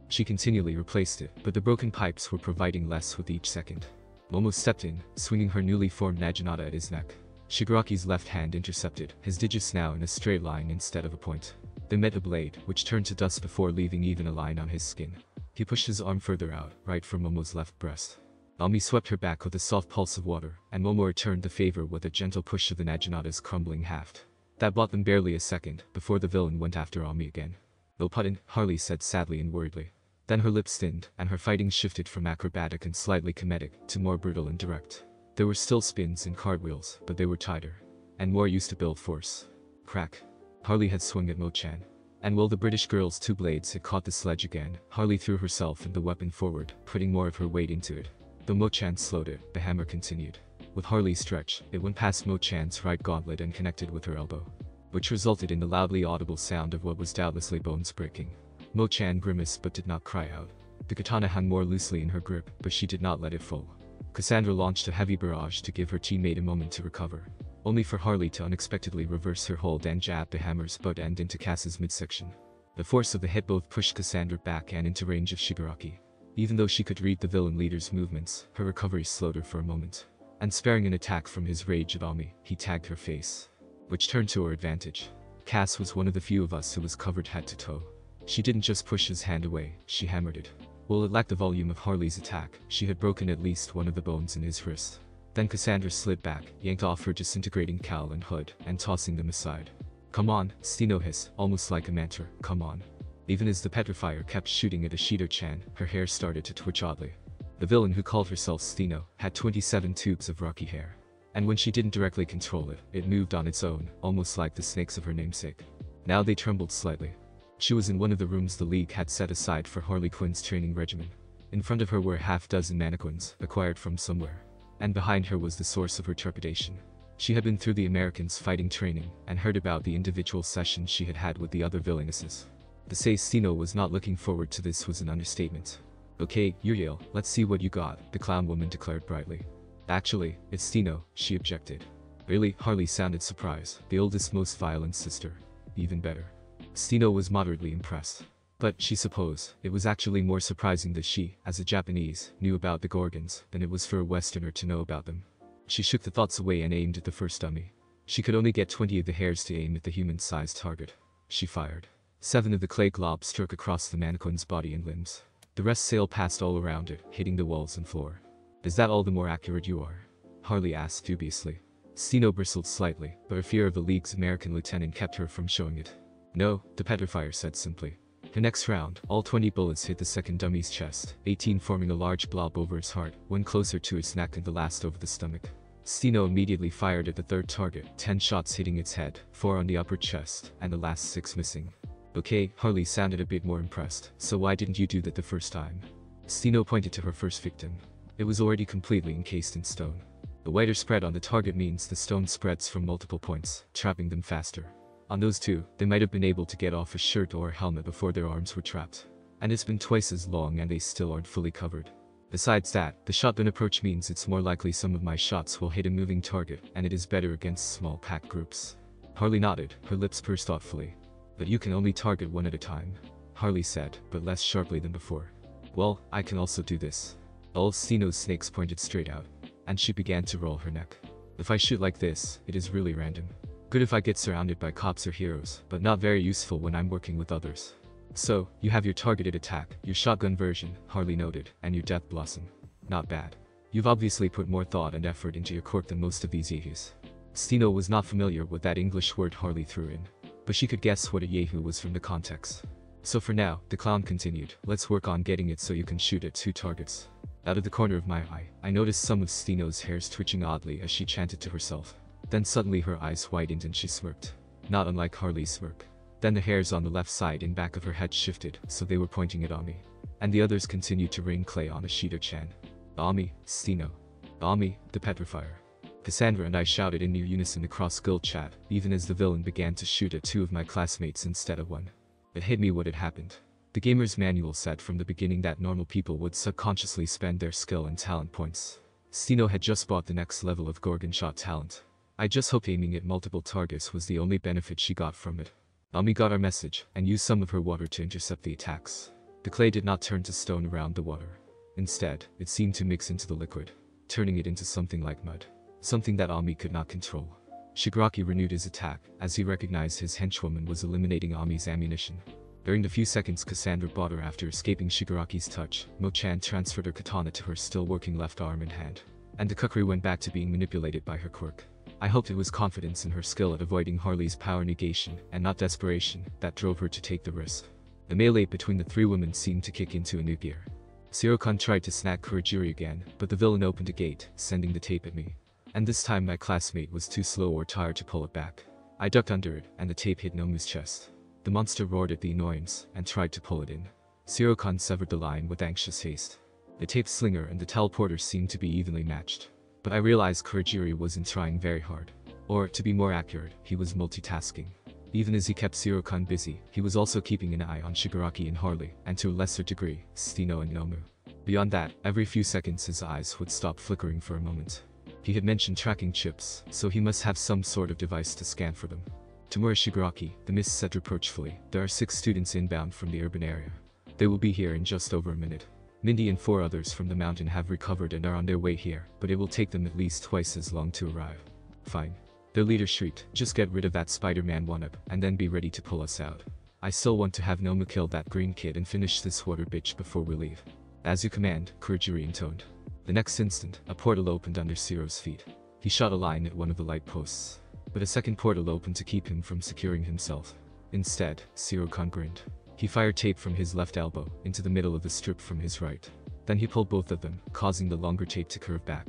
She continually replaced it, but the broken pipes were providing less with each second. Momo stepped in, swinging her newly formed Naginata at his neck. Shigaraki's left hand intercepted, his digits now in a straight line instead of a point. They met a blade, which turned to dust before leaving even a line on his skin. He pushed his arm further out, right for Momo's left breast. Ami swept her back with a soft pulse of water, and Momo returned the favor with a gentle push of the Naginata's crumbling haft. That bought them barely a second, before the villain went after Ami again. "No puttin'," Harley said sadly and worriedly. Then her lips thinned, and her fighting shifted from acrobatic and slightly comedic to more brutal and direct. There were still spins and cartwheels, but they were tighter, and more used to build force. Crack. Harley had swung at Mo-chan. And while the British girl's two blades had caught the sledge again, Harley threw herself and the weapon forward, putting more of her weight into it. Though Mo-chan slowed it, the hammer continued. With Harley's stretch, it went past Mo-chan's right gauntlet and connected with her elbow, which resulted in the loudly audible sound of what was doubtlessly bones breaking. Mo-chan grimaced but did not cry out. The katana hung more loosely in her grip, but she did not let it fall. Cassandra launched a heavy barrage to give her teammate a moment to recover, only for Harley to unexpectedly reverse her hold and jab the hammer's butt end into Cass's midsection. The force of the hit both pushed Cassandra back and into range of Shigaraki. Even though she could read the villain leader's movements, her recovery slowed her for a moment. And sparing an attack from his rage at Ami, he tagged her face, which turned to her advantage. Cass was one of the few of us who was covered head to toe. She didn't just push his hand away, she hammered it. While it lacked the volume of Harley's attack, she had broken at least one of the bones in his wrist. Then Cassandra slid back, yanked off her disintegrating cowl and hood, and tossing them aside. "Come on," Stheno hissed, almost like a mantra, "come on." Even as the petrifier kept shooting at Ashido-chan, her hair started to twitch oddly. The villain who called herself Stheno had 27 tubes of rocky hair. And when she didn't directly control it, it moved on its own, almost like the snakes of her namesake. Now they trembled slightly. She was in one of the rooms the League had set aside for Harley Quinn's training regimen. In front of her were a half-dozen mannequins, acquired from somewhere. And behind her was the source of her trepidation. She had been through the Americans' fighting training, and heard about the individual sessions she had had with the other villainesses. To say Stheno was not looking forward to this was an understatement. "Okay, Uriel, let's see what you got," the clown woman declared brightly. "Actually, it's Stheno," she objected. "Really?" Harley sounded surprised. "The oldest, most violent sister. Even better." Stheno was moderately impressed. But, she supposed, it was actually more surprising that she, as a Japanese, knew about the Gorgons, than it was for a Westerner to know about them. She shook the thoughts away and aimed at the first dummy. She could only get 20 of the hairs to aim at the human-sized target. She fired. 7 of the clay globs struck across the mannequin's body and limbs. The rest sailed past all around it, hitting the walls and floor. "Is that all the more accurate you are?" Harley asked dubiously. Stheno bristled slightly, but her fear of the League's American lieutenant kept her from showing it. "No," the petrifier said simply. The next round, all 20 bullets hit the second dummy's chest, 18 forming a large blob over its heart, one closer to its neck and the last over the stomach. Stheno immediately fired at the third target, 10 shots hitting its head, 4 on the upper chest, and the last 6 missing. "Okay," Harley sounded a bit more impressed, "so why didn't you do that the first time?" Stheno pointed to her first victim. It was already completely encased in stone. The wider spread on the target means the stone spreads from multiple points, trapping them faster. On those two, they might have been able to get off a shirt or a helmet before their arms were trapped. And it's been twice as long and they still aren't fully covered. Besides that, the shotgun approach means it's more likely some of my shots will hit a moving target, and it is better against small pack groups. Harley nodded, her lips pursed thoughtfully. "But you can only target one at a time," Harley said, but less sharply than before. "Well, I can also do this." All Stheno's snakes pointed straight out, and she began to roll her neck. "If I shoot like this, it is really random. Good if I get surrounded by cops or heroes, but not very useful when I'm working with others." "So, you have your targeted attack, your shotgun version," Harley noted, "and your death blossom. Not bad. You've obviously put more thought and effort into your quirk than most of these yahoos." Stheno was not familiar with that English word Harley threw in, but she could guess what a yahoo was from the context. "So for now," the clown continued, "let's work on getting it so you can shoot at 2 targets." Out of the corner of my eye, I noticed some of Stheno's hairs twitching oddly as she chanted to herself. Then suddenly her eyes widened and she smirked. Not unlike Harley's smirk. Then the hairs on the left side and back of her head shifted, so they were pointing at Ami. And the others continued to rain clay on Ashido-chan. "Ami, Stheno. Ami," the petrifier. Cassandra and I shouted in near unison across guild chat, even as the villain began to shoot at 2 of my classmates instead of 1. It hit me what had happened. The gamer's manual said from the beginning that normal people would subconsciously spend their skill and talent points. Stheno had just bought the next level of Gorgon shot talent. I just hoped aiming at multiple targets was the only benefit she got from it. Ami got our message, and used some of her water to intercept the attacks. The clay did not turn to stone around the water. Instead, it seemed to mix into the liquid, turning it into something like mud. Something that Ami could not control. Shigaraki renewed his attack, as he recognized his henchwoman was eliminating Ami's ammunition. During the few seconds Cassandra bought her after escaping Shigaraki's touch, Mo-chan transferred her katana to her still working left arm and hand. And the kukri went back to being manipulated by her quirk. I hoped it was confidence in her skill at avoiding Harley's power negation, and not desperation, that drove her to take the risk. The melee between the three women seemed to kick into a new gear. Sero-kun tried to snag Kurogiri again, but the villain opened a gate, sending the tape at me. And this time my classmate was too slow or tired to pull it back. I ducked under it, and the tape hit Nomu's chest. The monster roared at the annoyance, and tried to pull it in. Sero-kun severed the line with anxious haste. The tape slinger and the teleporter seemed to be evenly matched. But I realized Kurogiri wasn't trying very hard. Or, to be more accurate, he was multitasking. Even as he kept Sero-kun busy, he was also keeping an eye on Shigaraki and Harley, and to a lesser degree, Stheno and Nomu. Beyond that, every few seconds his eyes would stop flickering for a moment. He had mentioned tracking chips, so he must have some sort of device to scan for them. Tomura Shigaraki, the miss said reproachfully, "There are 6 students inbound from the urban area. They will be here in just over a minute. Mindy and 4 others from the mountain have recovered and are on their way here, but it will take them at least twice as long to arrive." "Fine," their leader shrieked, "just get rid of that Spider-Man one-up, and then be ready to pull us out. I still want to have Nomu kill that green kid and finish this water bitch before we leave." "As you command," Kurogiri intoned. The next instant, a portal opened under Sero's feet. He shot a line at one of the light posts. But a second portal opened to keep him from securing himself. Instead, Sero-kun grinned. He fired tape from his left elbow, into the middle of the strip from his right. Then he pulled both of them, causing the longer tape to curve back.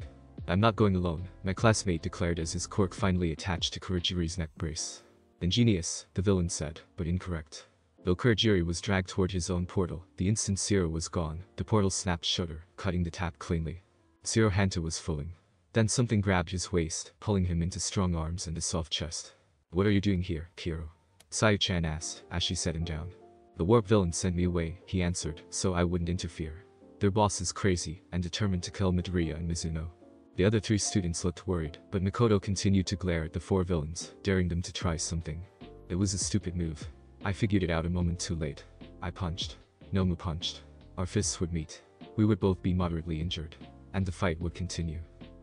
"I'm not going alone," my classmate declared as his cork finally attached to Kurogiri's neck brace. "Ingenious," the villain said, "but incorrect." Though Kurogiri was dragged toward his own portal, the instant Sero was gone, the portal snapped shutter, cutting the tap cleanly. Sero Hanta was fooling. Then something grabbed his waist, pulling him into strong arms and a soft chest. "What are you doing here, Kiro?" Sayu-chan asked, as she set him down. "The warp villain sent me away," he answered, "so I wouldn't interfere. Their boss is crazy, and determined to kill Midoriya and Mizuno." The other 3 students looked worried, but Mikoto continued to glare at the 4 villains, daring them to try something. It was a stupid move. I figured it out a moment too late. I punched. Nomu punched. Our fists would meet. We would both be moderately injured. And the fight would continue.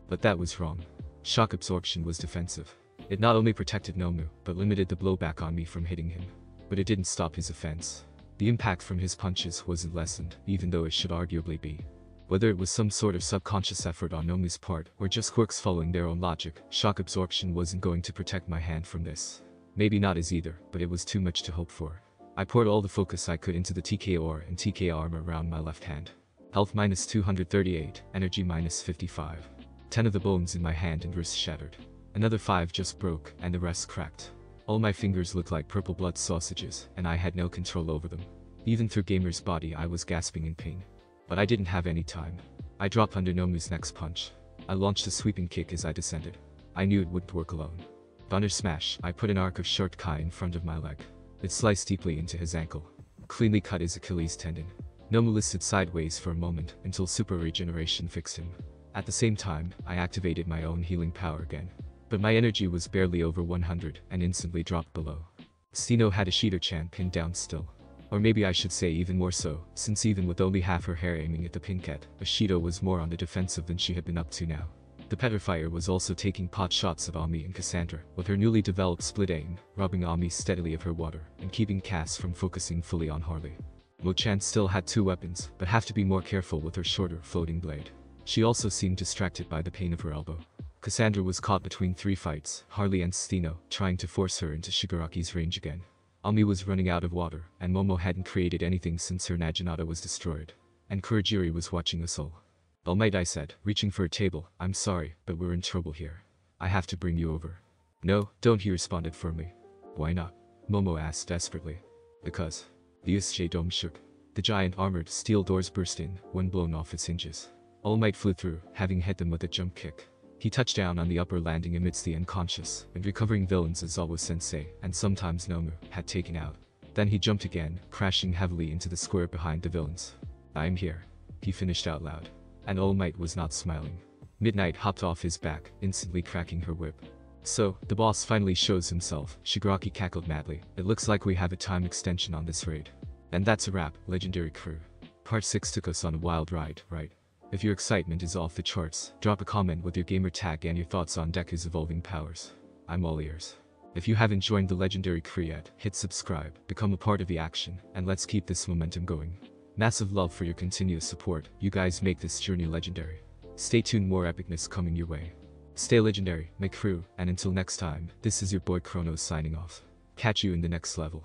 But that was wrong. Shock absorption was defensive. It not only protected Nomu, but limited the blowback on me from hitting him. But it didn't stop his offense. The impact from his punches wasn't lessened, even though it should arguably be. Whether it was some sort of subconscious effort on Nomu's part, or just quirks following their own logic, shock absorption wasn't going to protect my hand from this. Maybe not as either, but it was too much to hope for. I poured all the focus I could into the TKOR and TK armor around my left hand. Health -238, energy -55. 10 of the bones in my hand and wrist shattered. Another 5 just broke, and the rest cracked. All my fingers looked like purple blood sausages, and I had no control over them. Even through Gamer's body I was gasping in pain. But I didn't have any time. I dropped under Nomu's next punch. I launched a sweeping kick as I descended. I knew it wouldn't work alone. Thunder smash, I put an arc of short kai in front of my leg. It sliced deeply into his ankle. Cleanly cut his Achilles tendon. Nomu listed sideways for a moment, until super regeneration fixed him. At the same time, I activated my own healing power again. But my energy was barely over 100, and instantly dropped below. Stheno had Ashido-chan pinned down still. Or maybe I should say even more so, since even with only half her hair aiming at the pinket, Ashido was more on the defensive than she had been up to now. The petrifier was also taking pot shots at Ami and Cassandra, with her newly developed split aim, robbing Ami steadily of her water, and keeping Cass from focusing fully on Harley. Mo-chan still had 2 weapons, but have to be more careful with her shorter, floating blade. She also seemed distracted by the pain of her elbow. Cassandra was caught between 3 fights, Harley and Stheno, trying to force her into Shigaraki's range again. Ami was running out of water, and Momo hadn't created anything since her Naginata was destroyed. And Kurogiri was watching us all. "All Might," I said, reaching for a table, "I'm sorry, but we're in trouble here. I have to bring you over." "No, don't," he responded firmly. "Why not?" Momo asked desperately. "Because." The USJ dome shook. The giant armored steel doors burst in, one blown off its hinges. All Might flew through, having hit them with a jump kick. He touched down on the upper landing amidst the unconscious and recovering villains Aizawa Sensei, and sometimes Nomu, had taken out. Then he jumped again, crashing heavily into the square behind the villains. "I'm here," he finished out loud. And All Might was not smiling. Midnight hopped off his back, instantly cracking her whip. "So, the boss finally shows himself," Shigaraki cackled madly. "It looks like we have a time extension on this raid." And that's a wrap, legendary crew. Part 6 took us on a wild ride, right? If your excitement is off the charts, drop a comment with your gamer tag and your thoughts on Deku's evolving powers. I'm all ears. If you haven't joined the legendary crew yet, hit subscribe, become a part of the action, and let's keep this momentum going. Massive love for your continuous support, you guys make this journey legendary. Stay tuned, more epicness coming your way. Stay legendary, my crew, and until next time, this is your boy Chrono signing off. Catch you in the next level.